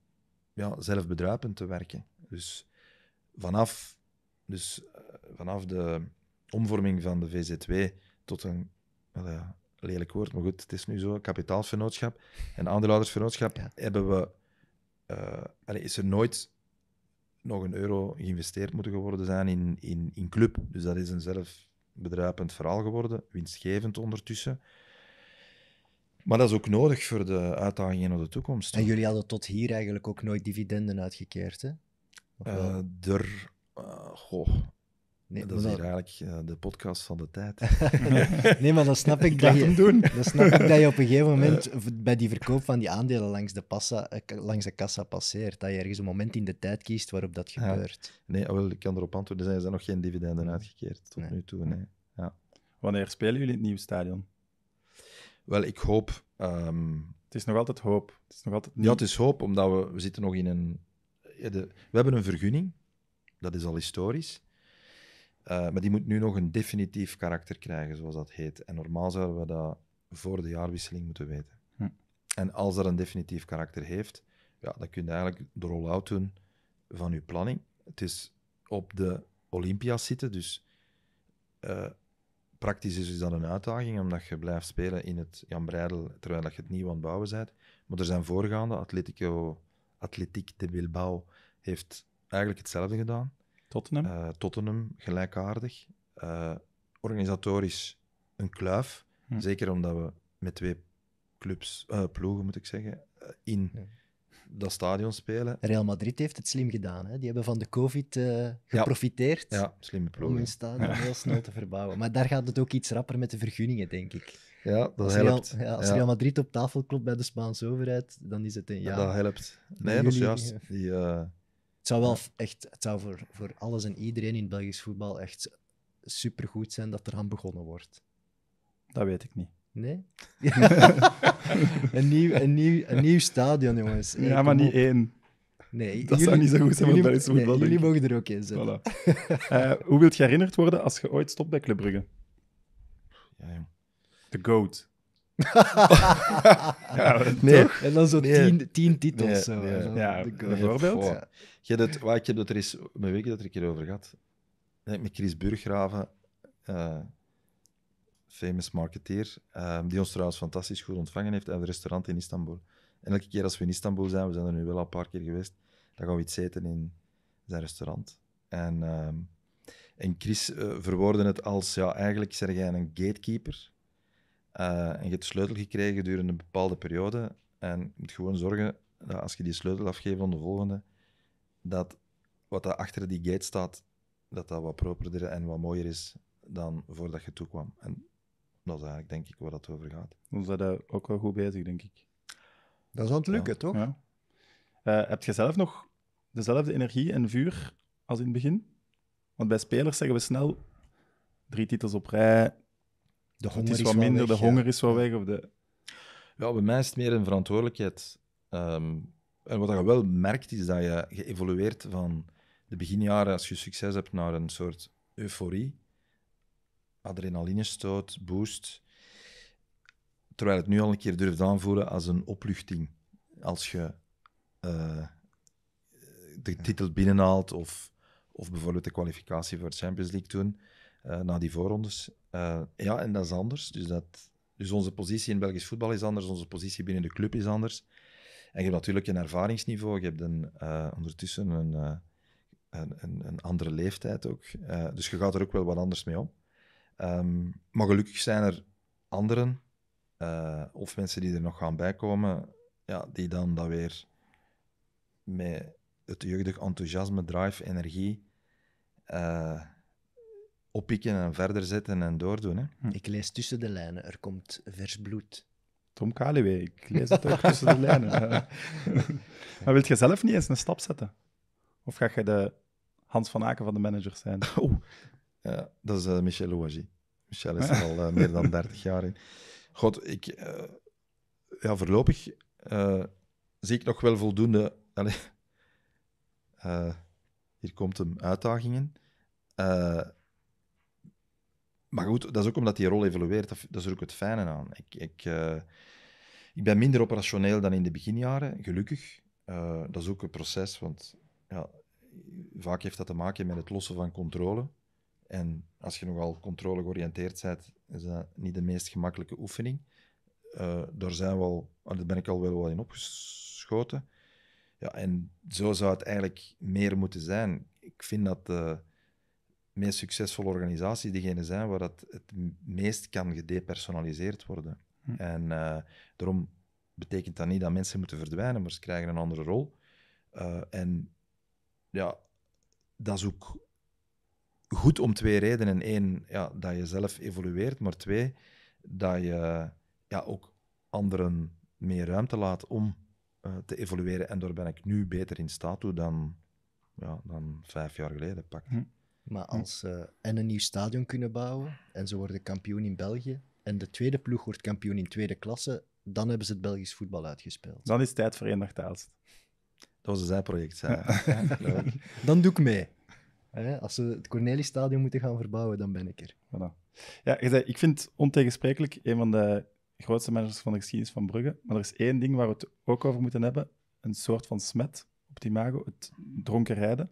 ja, zelfbedruipend te werken. Dus vanaf, dus vanaf de omvorming van de V Z W tot een, uh, lelijk woord, maar goed, het is nu zo, kapitaalvernootschap en aandeelhoudersvernootschap, ja. hebben we, uh, allez, is er nooit nog een euro geïnvesteerd moeten geworden zijn in, in, in club. Dus dat is een zelfbedruipend verhaal geworden, winstgevend ondertussen. Maar dat is ook nodig voor de uitdagingen naar de toekomst. En jullie hadden tot hier eigenlijk ook nooit dividenden uitgekeerd, hè? Uh, der, uh, goh. Nee, dat is hier dat... eigenlijk uh, de podcast van de tijd. Nee, maar dan snap ik, ik dat je, doen. Dan snap ik dat je op een gegeven moment uh, bij die verkoop van die aandelen langs de, passa, langs de kassa passeert. Dat je ergens een moment in de tijd kiest waarop dat gebeurt. Ja. Nee, wel, ik kan erop antwoorden. Er zijn, er zijn nog geen dividenden uitgekeerd tot nee. nu toe. Nee. Ja. Wanneer spelen jullie in het nieuwe stadion? Wel, ik hoop... Um... Het is nog altijd hoop. Het is nog altijd niet... Ja, het is hoop, omdat we, we zitten nog in een... Ja, de... We hebben een vergunning. Dat is al historisch. Uh, maar die moet nu nog een definitief karakter krijgen, zoals dat heet. En normaal zouden we dat voor de jaarwisseling moeten weten. Hm. En als dat een definitief karakter heeft, ja, dan kun je eigenlijk de roll-out doen van je planning. Het is op de Olympia's zitten, dus uh, praktisch is dat een uitdaging, omdat je blijft spelen in het Jan Breydel, terwijl je het nieuw aan het bouwen bent. Maar er zijn voorgaande, Atletico, Atletico de Bilbao heeft eigenlijk hetzelfde gedaan. Tottenham? Uh, Tottenham, gelijkaardig. Uh, organisatorisch een kluif. Hm. Zeker omdat we met twee clubs, uh, ploegen moet ik zeggen, uh, in ja. dat stadion spelen. Real Madrid heeft het slim gedaan. Hè? Die hebben van de COVID uh, geprofiteerd ja. Ja, slimme ploegen. om hun stadion ja. heel snel te verbouwen. Maar daar gaat het ook iets rapper met de vergunningen, denk ik. Ja, dat als helpt. Real, ja, als ja. Real Madrid op tafel klopt bij de Spaanse overheid, dan is het een ja. Dat helpt. Nee, dat is juist. Die... Uh, Het zou wel echt, het zou voor, voor alles en iedereen in Belgisch voetbal echt supergoed zijn dat er aan begonnen wordt. Dat weet ik niet. Nee? een, nieuw, een, nieuw, een nieuw stadion, jongens. Ja, maar niet één. Nee, dat jullie, zou niet zo goed zijn voor Belgisch voetbal. Nee, jullie mogen er ook in zitten. Voilà. uh, hoe wilt je herinnerd worden als je ooit stopt bij Club Brugge? Ja, The Goat. ja, nee. En dan zo nee. tien, tien titels. Nee, zo, nee. Zo. Ja, bijvoorbeeld. Ja. Je hebt het, wat, ik heb dat er eens, mijn week dat er een keer over gehad. Met Chris Burggraven, uh, famous marketeer, uh, die ons trouwens fantastisch goed ontvangen heeft uit een restaurant in Istanbul. En elke keer als we in Istanbul zijn, we zijn er nu wel een paar keer geweest, dan gaan we iets eten in zijn restaurant. En, uh, en Chris uh, verwoordde het als, ja, eigenlijk zeg jij een gatekeeper. Uh, en je hebt de sleutel gekregen gedurende een bepaalde periode. En je moet gewoon zorgen dat als je die sleutel afgeeft aan de volgende, dat wat daar achter die gate staat, dat dat wat properder en wat mooier is dan voordat je toekwam. En dat is eigenlijk, denk ik, waar dat over gaat. Dan zijn we ook wel goed bezig, denk ik. Dat is aan het lukken, ja. toch? Ja. Uh, heb je zelf nog dezelfde energie en vuur als in het begin? Want bij spelers zeggen we snel drie titels op rij... De honger het is, is wat minder, weg, de honger ja. is wel weg. Of de... Ja, bij mij is het meer een verantwoordelijkheid. Um, en wat je wel merkt, is dat je geëvolueerd van de beginjaren, als je succes hebt, naar een soort euforie. Adrenalinestoot, boost. Terwijl het nu al een keer durft aanvoelen als een opluchting. Als je uh, de titel binnenhaalt, of, of bijvoorbeeld de kwalificatie voor de Champions League toen, uh, na die voorrondes. Uh, ja, en dat is anders. Dus, dat, dus onze positie in Belgisch voetbal is anders, onze positie binnen de club is anders. En je hebt natuurlijk een ervaringsniveau, je hebt een, uh, ondertussen een, uh, een, een, een andere leeftijd ook. Uh, dus je gaat er ook wel wat anders mee om. Um, maar gelukkig zijn er anderen, uh, of mensen die er nog gaan bijkomen, ja, die dan dat weer met het jeugdig enthousiasme, drive, energie... Uh, oppikken en verder zetten en doordoen. Hè? Hm. Ik lees tussen de lijnen, er komt vers bloed. Tom Kaluwe, ik lees het ook tussen de lijnen. Maar wil je zelf niet eens een stap zetten? Of ga je de Hans van Aken van de managers zijn? Oh. Ja, dat is uh, Michel Ouagie. Michel is er al uh, meer dan dertig jaar in. God, ik... Uh, ja, voorlopig uh, zie ik nog wel voldoende... Allee, uh, hier komt hem, uitdagingen. Uh, Maar goed, dat is ook omdat die rol evolueert. Dat is er ook het fijne aan. Ik, ik, uh, ik ben minder operationeel dan in de beginjaren, gelukkig. Uh, dat is ook een proces, want ja, vaak heeft dat te maken met het lossen van controle. En als je nogal controle georiënteerd bent, is dat niet de meest gemakkelijke oefening. Uh, daar, zijn we al, daar ben ik al wel, wel in opgeschoten. Ja, en zo zou het eigenlijk meer moeten zijn. Ik vind dat de meest succesvolle organisaties degene zijn waar dat het meest kan gedepersonaliseerd worden. Hm. En uh, daarom betekent dat niet dat mensen moeten verdwijnen, maar ze krijgen een andere rol. Uh, en ja, dat is ook goed om twee redenen. Eén, ja, dat je zelf evolueert, maar twee, dat je ja, ook anderen meer ruimte laat om uh, te evolueren. En daar ben ik nu beter in staat toe dan, ja, dan vijf jaar geleden pak. Hm. Maar als uh, en een nieuw stadion kunnen bouwen en ze worden kampioen in België en de tweede ploeg wordt kampioen in tweede klasse, dan hebben ze het Belgisch voetbal uitgespeeld. Dan is het tijd voor Eendracht Aalst. Dat was een zijproject, ja. Dan doe ik mee. Als ze het Cornelis Stadion moeten gaan verbouwen, dan ben ik er. Voilà. Ja, je zei, ik vind het ontegensprekelijk een van de grootste managers van de geschiedenis van Brugge. Maar er is één ding waar we het ook over moeten hebben. Een soort van smet op het imago, het dronken rijden.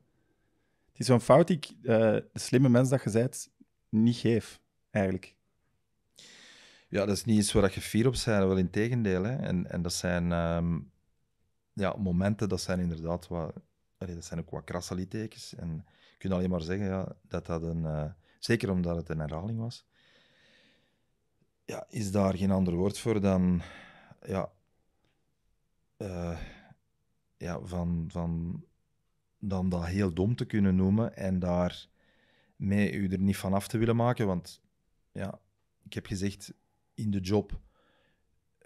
Het is zo'n fout die ik uh, de slimme mens dat je bent niet geef, eigenlijk. Ja, dat is niet iets waar je fier op bent, wel in tegendeel. Hè. En, en dat zijn um, ja, momenten, dat zijn inderdaad wat, dat zijn ook wat krassalittekens. En je kunt alleen maar zeggen ja, dat dat een, uh, zeker omdat het een herhaling was, ja, is daar geen ander woord voor dan ja, uh, ja, van, van dan dat heel dom te kunnen noemen en daarmee u er niet van af te willen maken. Want ja, ik heb gezegd, in de job,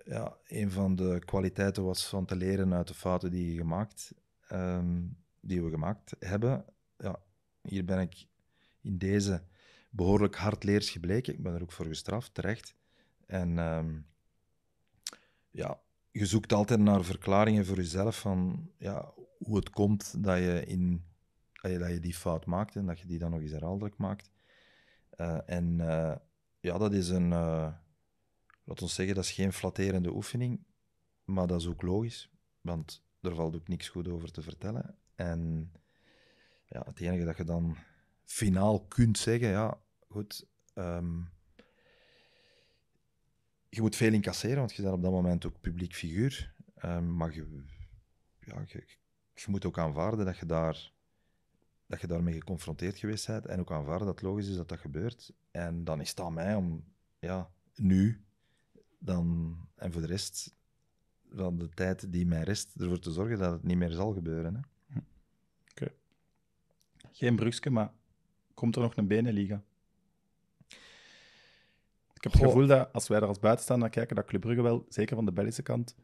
ja, een van de kwaliteiten was van te leren uit de fouten die, je gemaakt, um, die we gemaakt hebben. Ja, hier ben ik in deze behoorlijk hardleers gebleken. Ik ben er ook voor gestraft, terecht. En um, ja, je zoekt altijd naar verklaringen voor jezelf van ja, hoe het komt dat je, in, dat, je, dat je die fout maakt en dat je die dan nog eens herhaaldelijk maakt. Uh, en uh, ja, dat is een... Uh, laat ons zeggen, dat is geen flatterende oefening, maar dat is ook logisch, want er valt ook niks goed over te vertellen. En ja, het enige dat je dan finaal kunt zeggen, ja, goed, um, je moet veel incasseren, want je bent op dat moment ook publiek figuur, um, maar je, ja, je, je moet ook aanvaarden dat je, daar, dat je daarmee geconfronteerd geweest bent en ook aanvaarden dat het logisch is dat dat gebeurt. En dan is het aan mij om, ja, nu... Dan, en voor de rest van de tijd die mij rest, ervoor te zorgen dat het niet meer zal gebeuren. Hm. Oké. Okay. Geen Brugske, maar komt er nog een Beneliga? Ik heb het Goh. gevoel dat als wij er als buitenstaander naar kijken, dat Club Brugge wel, zeker van de Belgische kant,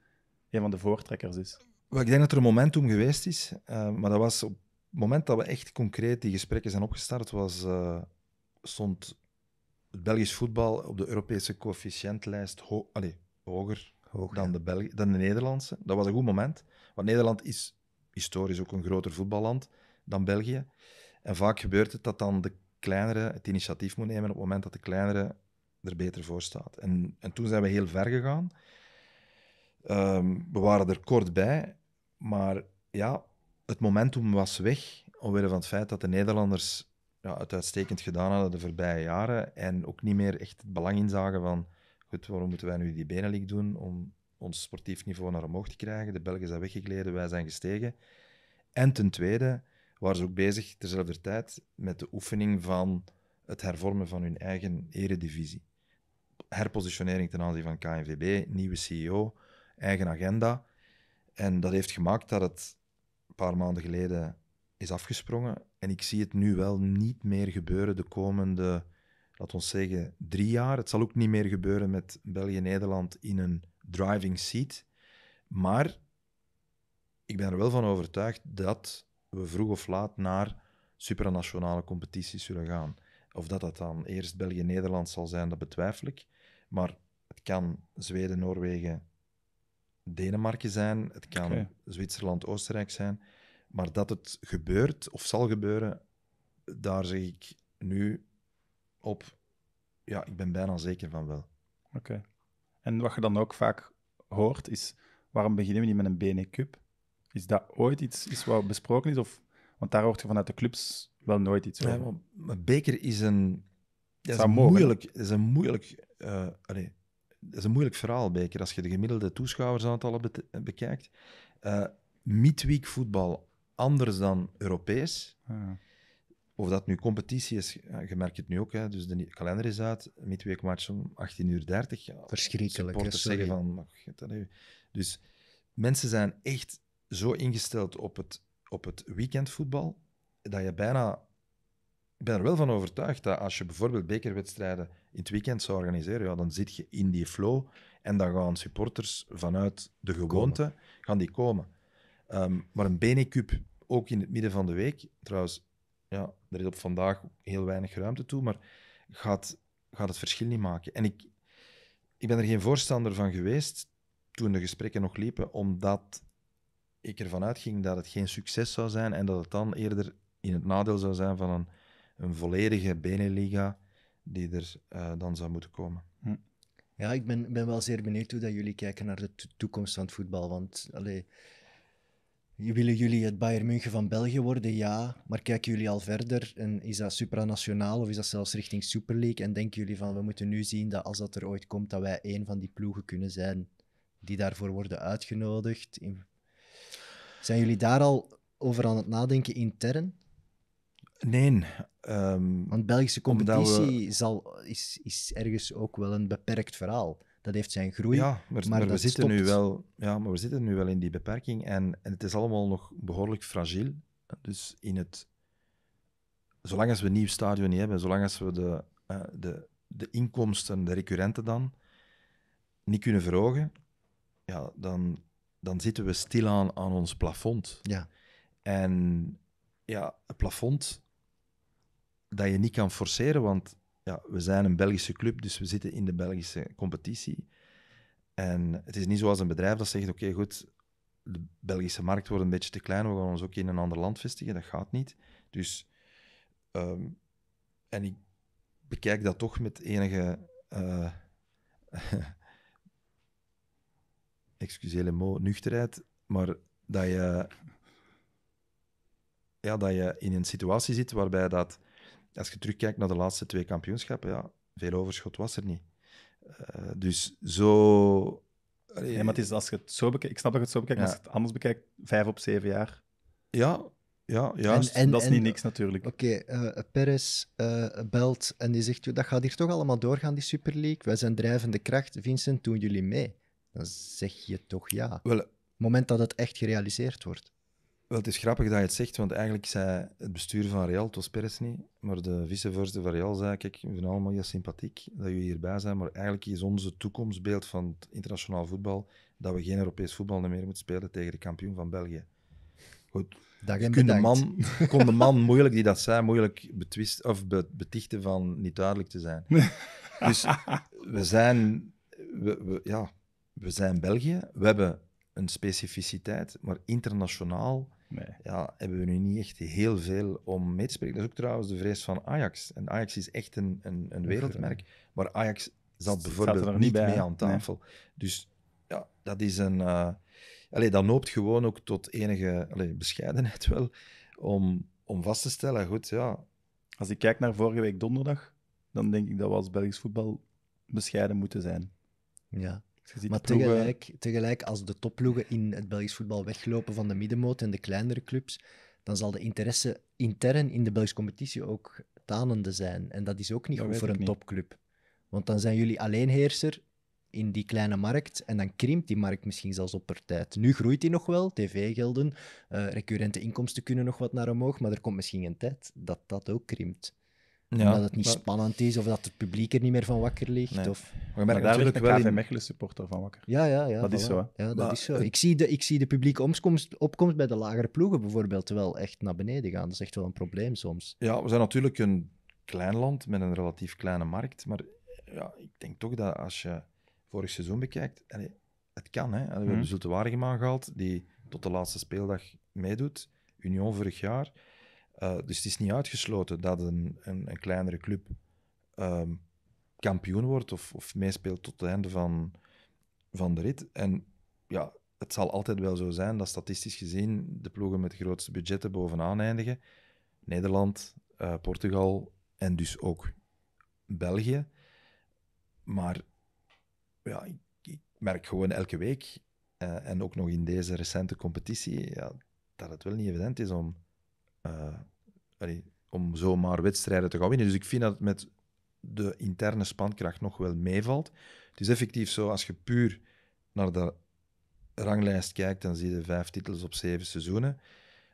een van de voortrekkers is. Ik denk dat er een momentum geweest is, uh, maar dat was op het moment dat we echt concreet die gesprekken zijn opgestart, was, uh, stond... het Belgisch voetbal op de Europese coëfficiëntlijst ho- Allee, hoger, hoger dan, de Belgi- dan de Nederlandse. Dat was een goed moment, want Nederland is historisch ook een groter voetballand dan België. En vaak gebeurt het dat dan de kleinere het initiatief moet nemen op het moment dat de kleinere er beter voor staat. En, en toen zijn we heel ver gegaan. Um, we waren er kort bij, maar ja, het momentum was weg, omwille van het feit dat de Nederlanders... ja, het uitstekend gedaan hadden de voorbije jaren en ook niet meer echt het belang inzagen van goed, waarom moeten wij nu die Benelux doen om ons sportief niveau naar omhoog te krijgen. De Belgen zijn weggegleden, wij zijn gestegen. En ten tweede waren ze ook bezig terzelfde tijd met de oefening van het hervormen van hun eigen eredivisie. Herpositionering ten aanzien van K N V B, nieuwe C E O, eigen agenda. En dat heeft gemaakt dat het een paar maanden geleden is afgesprongen. En ik zie het nu wel niet meer gebeuren de komende, laten we zeggen, drie jaar. Het zal ook niet meer gebeuren met België-Nederland in een driving seat. Maar ik ben er wel van overtuigd dat we vroeg of laat naar supranationale competities zullen gaan. Of dat dat dan eerst België-Nederland zal zijn, dat betwijfel ik. Maar het kan Zweden, Noorwegen, Denemarken zijn. Het kan okay. Zwitserland, Oostenrijk zijn. Maar dat het gebeurt, of zal gebeuren, daar zeg ik nu op Ja, ik ben bijna zeker van wel. Oké. Okay. En wat je dan ook vaak hoort is, waarom beginnen we niet met een B N E-cup? Is dat ooit iets, iets wat besproken is? Of, want daar hoort je vanuit de clubs wel nooit iets over. Ja, maar beker is een... Dat is, moeilijk, dat is een moeilijk... Uh, nee, dat is een moeilijk verhaal, beker. Als je de gemiddelde toeschouwersaantallen be- bekijkt. Uh, midweek voetbal, anders dan Europees. Ah. Of dat nu competitie is, je merkt het nu ook, hè, dus de kalender is uit, midweekmatch om achttienhonderddertig. Ja, verschrikkelijk. Supporters zeggen van... Dus mensen zijn echt zo ingesteld op het, op het weekendvoetbal, dat je bijna... Ik ben er wel van overtuigd dat als je bijvoorbeeld bekerwedstrijden in het weekend zou organiseren, ja, dan zit je in die flow en dan gaan supporters vanuit de gewoonte komen. Gaan die komen. Um, maar een B N E-cup, ook in het midden van de week, trouwens, ja, er is op vandaag heel weinig ruimte toe, maar gaat, gaat het verschil niet maken. En ik, ik ben er geen voorstander van geweest toen de gesprekken nog liepen, omdat ik ervan uitging dat het geen succes zou zijn en dat het dan eerder in het nadeel zou zijn van een Een volledige Beneliga die er uh, dan zou moeten komen. Hm. Ja, ik ben, ben wel zeer benieuwd hoe dat jullie kijken naar de t- toekomst van het voetbal. Want, allee, willen jullie het Bayern München van België worden? Ja. Maar kijken jullie al verder? En is dat supranationaal of is dat zelfs richting Super League? En denken jullie van, we moeten nu zien dat als dat er ooit komt, dat wij één van die ploegen kunnen zijn die daarvoor worden uitgenodigd? Zijn jullie daar al over aan het nadenken intern? Nee. Um, Want Belgische competitie we... zal, is, is ergens ook wel een beperkt verhaal. Dat heeft zijn groei, ja, maar, maar, maar we zitten nu wel, ja, maar we zitten nu wel in die beperking. En, en het is allemaal nog behoorlijk fragiel. Dus in het... Zolang als we een nieuw stadion niet hebben, zolang als we de, uh, de, de inkomsten, de recurrenten dan, niet kunnen verhogen, ja, dan, dan zitten we stilaan aan ons plafond. Ja. En ja, het plafond... dat je niet kan forceren, want ja, we zijn een Belgische club, dus we zitten in de Belgische competitie. En het is niet zoals een bedrijf dat zegt, oké, okay, goed, de Belgische markt wordt een beetje te klein, we gaan ons ook in een ander land vestigen, dat gaat niet. Dus, um, en ik bekijk dat toch met enige... Uh, excusez le mot, nuchterheid, maar dat je, ja, dat je in een situatie zit waarbij dat... Als je terugkijkt naar de laatste twee kampioenschappen, ja, veel overschot was er niet. Uh, dus zo... Allee... Nee, maar het is, als je het zo bekijkt, ik snap dat je het zo bekijkt, ja. Als je het anders bekijkt, vijf op zeven jaar. Ja, ja, juist. En, en, dat is en, niet niks natuurlijk. Oké, okay, uh, Perez uh, belt en die zegt, dat gaat hier toch allemaal doorgaan, die Super League. Wij zijn drijvende kracht. Vincent, doen jullie mee? Dan zeg je toch ja. Wel, op het moment dat het echt gerealiseerd wordt. Wel, het is grappig dat je het zegt, want eigenlijk zei het bestuur van Real, het was Perez niet, maar de vicevoorzitter van Real zei, kijk, we zijn allemaal heel sympathiek dat jullie hierbij zijn, maar eigenlijk is onze toekomstbeeld van het internationaal voetbal dat we geen Europees voetbal meer moeten spelen tegen de kampioen van België. Goed, kon de, man, kon de man moeilijk die dat zei, moeilijk betwist, of be, betichten van niet duidelijk te zijn. Dus we zijn, we, we, ja, we zijn België, we hebben een specificiteit, maar internationaal... Nee. Ja, hebben we nu niet echt heel veel om mee te spreken. Dat is ook trouwens de vrees van Ajax. En Ajax is echt een, een, een wereldmerk, maar Ajax zat bijvoorbeeld er niet bij, mee aan tafel. Nee. Dus ja, dat is een... Uh... Allee, dat noopt gewoon ook tot enige allee, bescheidenheid wel, om, om vast te stellen, goed, ja... Als ik kijk naar vorige week donderdag, dan denk ik dat we als Belgisch voetbal bescheiden moeten zijn. Ja. Maar ploegen... tegelijk, tegelijk, als de topploegen in het Belgisch voetbal weglopen van de middenmoot en de kleinere clubs, dan zal de interesse intern in de Belgische competitie ook tanende zijn. En dat is ook niet dat goed voor een niet. Topclub. Want dan zijn jullie alleenheerser in die kleine markt en dan krimpt die markt misschien zelfs op per tijd. Nu groeit die nog wel, tv-gelden, uh, recurrente inkomsten kunnen nog wat naar omhoog, maar er komt misschien een tijd dat dat ook krimpt. Ja, omdat het niet maar... spannend is, of dat het publiek er niet meer van wakker ligt. Nee. Of... Maar, maar daar ligt een K V in... Mechelen-supporter van wakker. Ja, ja, ja. Dat voilà. is zo. Ja, dat maar, is zo. Het... Ik, zie de, ik zie de publieke opkomst, opkomst bij de lagere ploegen bijvoorbeeld wel echt naar beneden gaan. Dat is echt wel een probleem soms. Ja, we zijn natuurlijk een klein land met een relatief kleine markt. Maar ja, ik denk toch dat als je vorig seizoen bekijkt... Allee, het kan, hè. Allee, we hmm. hebben Zulte Waregem aangehaald, die tot de laatste speeldag meedoet. Union vorig jaar... Uh, dus het is niet uitgesloten dat een, een, een kleinere club um, kampioen wordt of, of meespeelt tot het einde van, van de rit. En ja, het zal altijd wel zo zijn dat statistisch gezien de ploegen met de grootste budgetten bovenaan eindigen. Nederland, uh, Portugal en dus ook België. Maar ja, ik, ik merk gewoon elke week, uh, en ook nog in deze recente competitie, ja, dat het wel niet evident is om, uh, allee, om zomaar wedstrijden te gaan winnen. Dus ik vind dat het met de interne spankracht nog wel meevalt. Het is effectief zo, als je puur naar de ranglijst kijkt, dan zie je vijf titels op zeven seizoenen.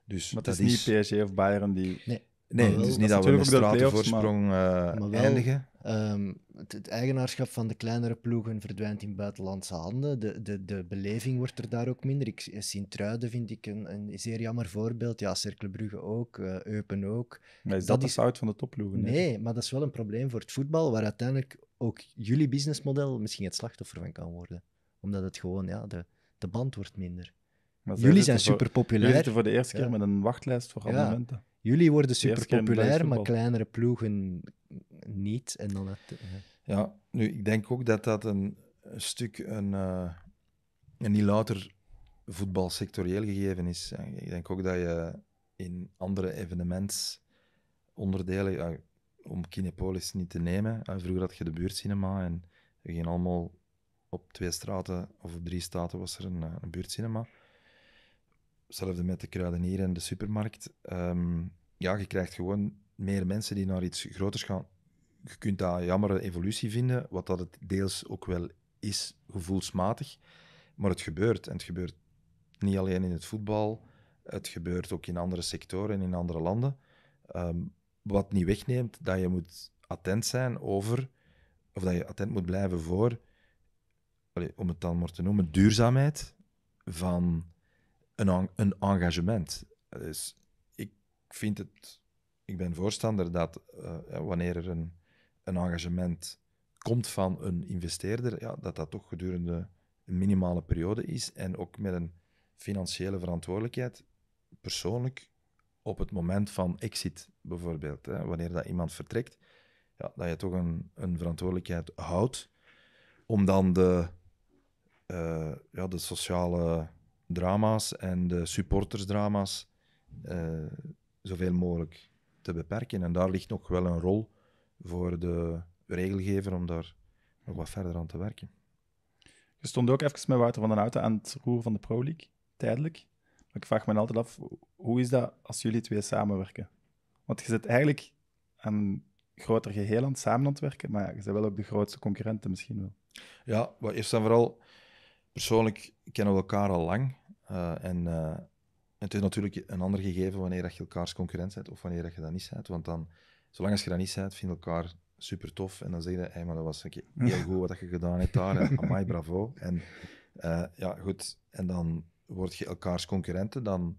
Dus maar het dat is niet P S G of Bayern die... Nee, nee wel, het is niet dat, dat we een stratenvoorsprong uh, eindigen. Um, het, het eigenaarschap van de kleinere ploegen verdwijnt in buitenlandse handen. De, de, de beleving wordt er daar ook minder. Sint-Truiden vind ik een, een zeer jammer voorbeeld. Ja, Cercle Brugge ook, uh, Eupen ook. Maar is dat, dat de fout is... van de topploegen? Nee, nee, maar dat is wel een probleem voor het voetbal, waar uiteindelijk ook jullie businessmodel misschien het slachtoffer van kan worden. Omdat het gewoon, ja, de, de band wordt minder. Maar jullie zijn super populair. Jullie zitten voor de eerste keer ja. met een wachtlijst voor ja. abonnementen. Jullie worden super populair, maar kleinere ploegen niet. En dan het, uh. Ja, nu, ik denk ook dat dat een, een stuk een, uh, een niet louter voetbalsectorieel gegeven is. Ik denk ook dat je in andere evenementsonderdelen, uh, om Kinepolis niet te nemen, uh, vroeger had je de buurtcinema en we gingen allemaal op twee straten of op drie straten was er een, uh, een buurtcinema. Hetzelfde met de kruidenier en de supermarkt. Um, ja, je krijgt gewoon meer mensen die naar iets groters gaan. Je kunt daar jammere evolutie vinden, wat dat het deels ook wel is, gevoelsmatig. Maar het gebeurt. En het gebeurt niet alleen in het voetbal. Het gebeurt ook in andere sectoren en in andere landen. Um, wat niet wegneemt dat je moet attent zijn over... Of dat je attent moet blijven voor... Allez, om het dan maar te noemen, duurzaamheid van... Een, een engagement. Dus ik vind het... Ik ben voorstander dat uh, wanneer er een, een engagement komt van een investeerder, ja, dat dat toch gedurende een minimale periode is en ook met een financiële verantwoordelijkheid, persoonlijk, op het moment van exit bijvoorbeeld. Hè, wanneer dat iemand vertrekt, ja, dat je toch een, een verantwoordelijkheid houdt om dan de, uh, ja, de sociale... drama's en de supportersdrama's uh, zoveel mogelijk te beperken. En daar ligt nog wel een rol voor de regelgever om daar nog wat verder aan te werken. Je stond ook even met Wouter van den Houten aan het roer van de Pro League, tijdelijk. Maar ik vraag me altijd af, hoe is dat als jullie twee samenwerken? Want je zit eigenlijk aan een groter geheel aan het samen aan het werken, maar je bent wel ook de grootste concurrenten misschien wel. Ja, maar eerst en vooral... Persoonlijk kennen we elkaar al lang. Uh, en uh, het is natuurlijk een ander gegeven wanneer je elkaars concurrent bent of wanneer je dat niet bent. Want dan, zolang als je dat niet bent, vind je elkaar super tof. En dan zeg je, hey, maar dat was een keer heel goed wat je gedaan hebt daar. En amai, bravo. En uh, ja, goed. En dan word je elkaars concurrenten. Dan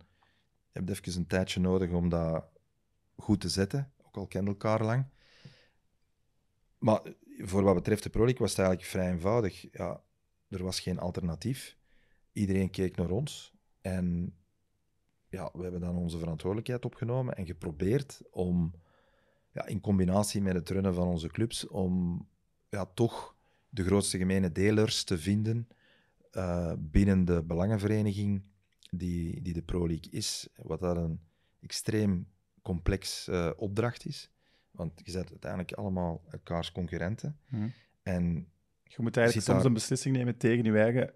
heb je even een tijdje nodig om dat goed te zetten. Ook al kennen elkaar lang. Maar voor wat betreft de Pro League was het eigenlijk vrij eenvoudig. Ja. Er was geen alternatief. Iedereen keek naar ons. En ja, we hebben dan onze verantwoordelijkheid opgenomen en geprobeerd om, ja, in combinatie met het runnen van onze clubs, om ja, toch de grootste gemene delers te vinden uh, binnen de belangenvereniging die, die de Pro League is. Wat daar een extreem complex uh, opdracht is. Want je bent uiteindelijk allemaal elkaars concurrenten. Mm. En... Je moet eigenlijk soms daar... een beslissing nemen tegen je eigen,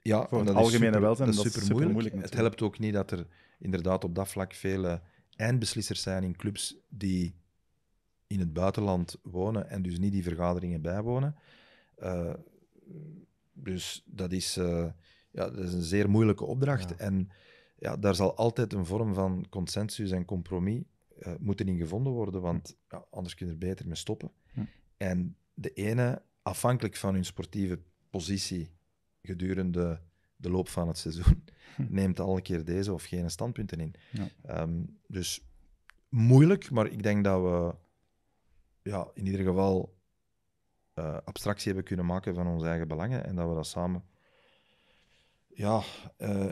ja, voor het algemene super, welzijn. Dat is super, dat is super moeilijk. moeilijk het helpt ook niet dat er inderdaad op dat vlak vele eindbeslissers zijn in clubs die in het buitenland wonen en dus niet die vergaderingen bijwonen. Uh, dus dat is, uh, ja, dat is een zeer moeilijke opdracht. Ja. En ja, daar zal altijd een vorm van consensus en compromis uh, moeten in gevonden worden, want ja, anders kun je er beter mee stoppen. Hm. En de ene... afhankelijk van hun sportieve positie gedurende de loop van het seizoen, neemt al een keer deze of gene standpunten in. Ja. Um, dus moeilijk, maar ik denk dat we ja, in ieder geval uh, abstractie hebben kunnen maken van onze eigen belangen en dat we dat samen ja, uh,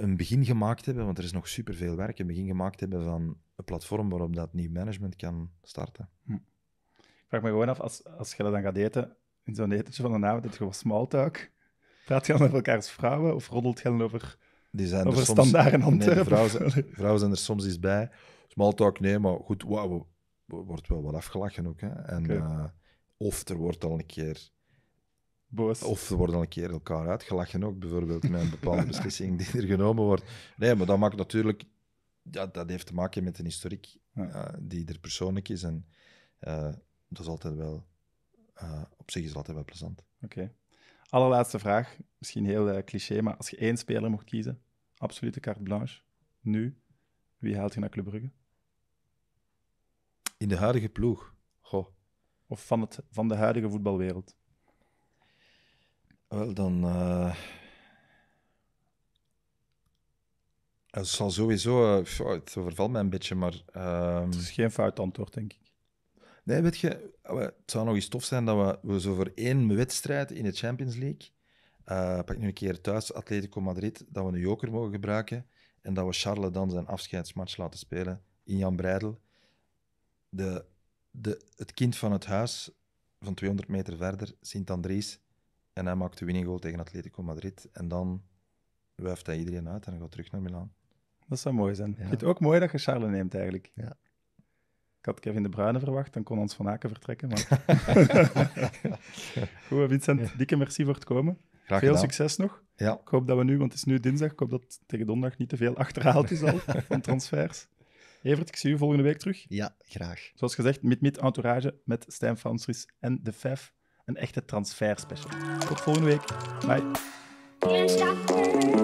een begin gemaakt hebben, want er is nog superveel werk, een begin gemaakt hebben van een platform waarop dat nieuw management kan starten. Hm. vraag me gewoon af, als, als je dan gaat eten, in zo'n etentje van de avond, dat je gewoon smalltalk. Praat je dan over elkaars vrouwen of roddelt je dan over, over standaard en Antwerpen? Nee, vrouwen, zijn, vrouwen zijn er soms iets bij. Smalltalk, nee, maar goed, wow, wordt wel wat afgelachen ook. Hè? En, okay. uh, of er wordt al een keer... Boos. Of ze worden al een keer elkaar uitgelachen ook, bijvoorbeeld met een bepaalde beslissing die er genomen wordt. Nee, maar dat maakt natuurlijk... Ja, dat heeft te maken met een historiek ja. uh, die er persoonlijk is. En uh, dat is altijd wel... Uh, op zich is het altijd wel plezant. Oké. Okay. Allerlaatste vraag. Misschien heel uh, cliché, maar als je één speler mocht kiezen, absolute carte blanche, nu, wie haalt je naar Club Brugge? In de huidige ploeg? Goh. Of van, het, van de huidige voetbalwereld? Wel, dan... Uh... Het zal sowieso... Uh, het overvalt mij een beetje, maar... Uh... Het is geen fout antwoord, denk ik. Nee, weet je... Het zou nog eens tof zijn dat we, we zo voor één wedstrijd in de Champions League... Uh, pak nu een keer thuis, Atletico Madrid, dat we een joker mogen gebruiken en dat we Charles dan zijn afscheidsmatch laten spelen in Jan Breidel. De, de, het kind van het huis, van tweehonderd meter verder, Sint-Andries... En hij maakt de winning goal tegen Atletico Madrid. En dan wuift hij iedereen uit en gaat terug naar Milaan. Dat zou mooi zijn. Ja. Ik vind het ook mooi dat je Charles neemt, eigenlijk. Ja. Ik had Kevin De Bruyne verwacht, dan kon Hans van Aken vertrekken. Maar... Goed, Vincent, ja. dikke merci voor het komen. Graag veel gedaan. Succes nog. Ja. Ik hoop dat we nu, want het is nu dinsdag, ik hoop dat tegen donderdag niet te veel achterhaald is al van transfers. Evert, ik zie u volgende week terug. Ja, graag. Zoals gezegd, Mit-Mit Entourage met Stijn Francis en De Vijf. Een echte transfer special. Tot volgende week. Bye.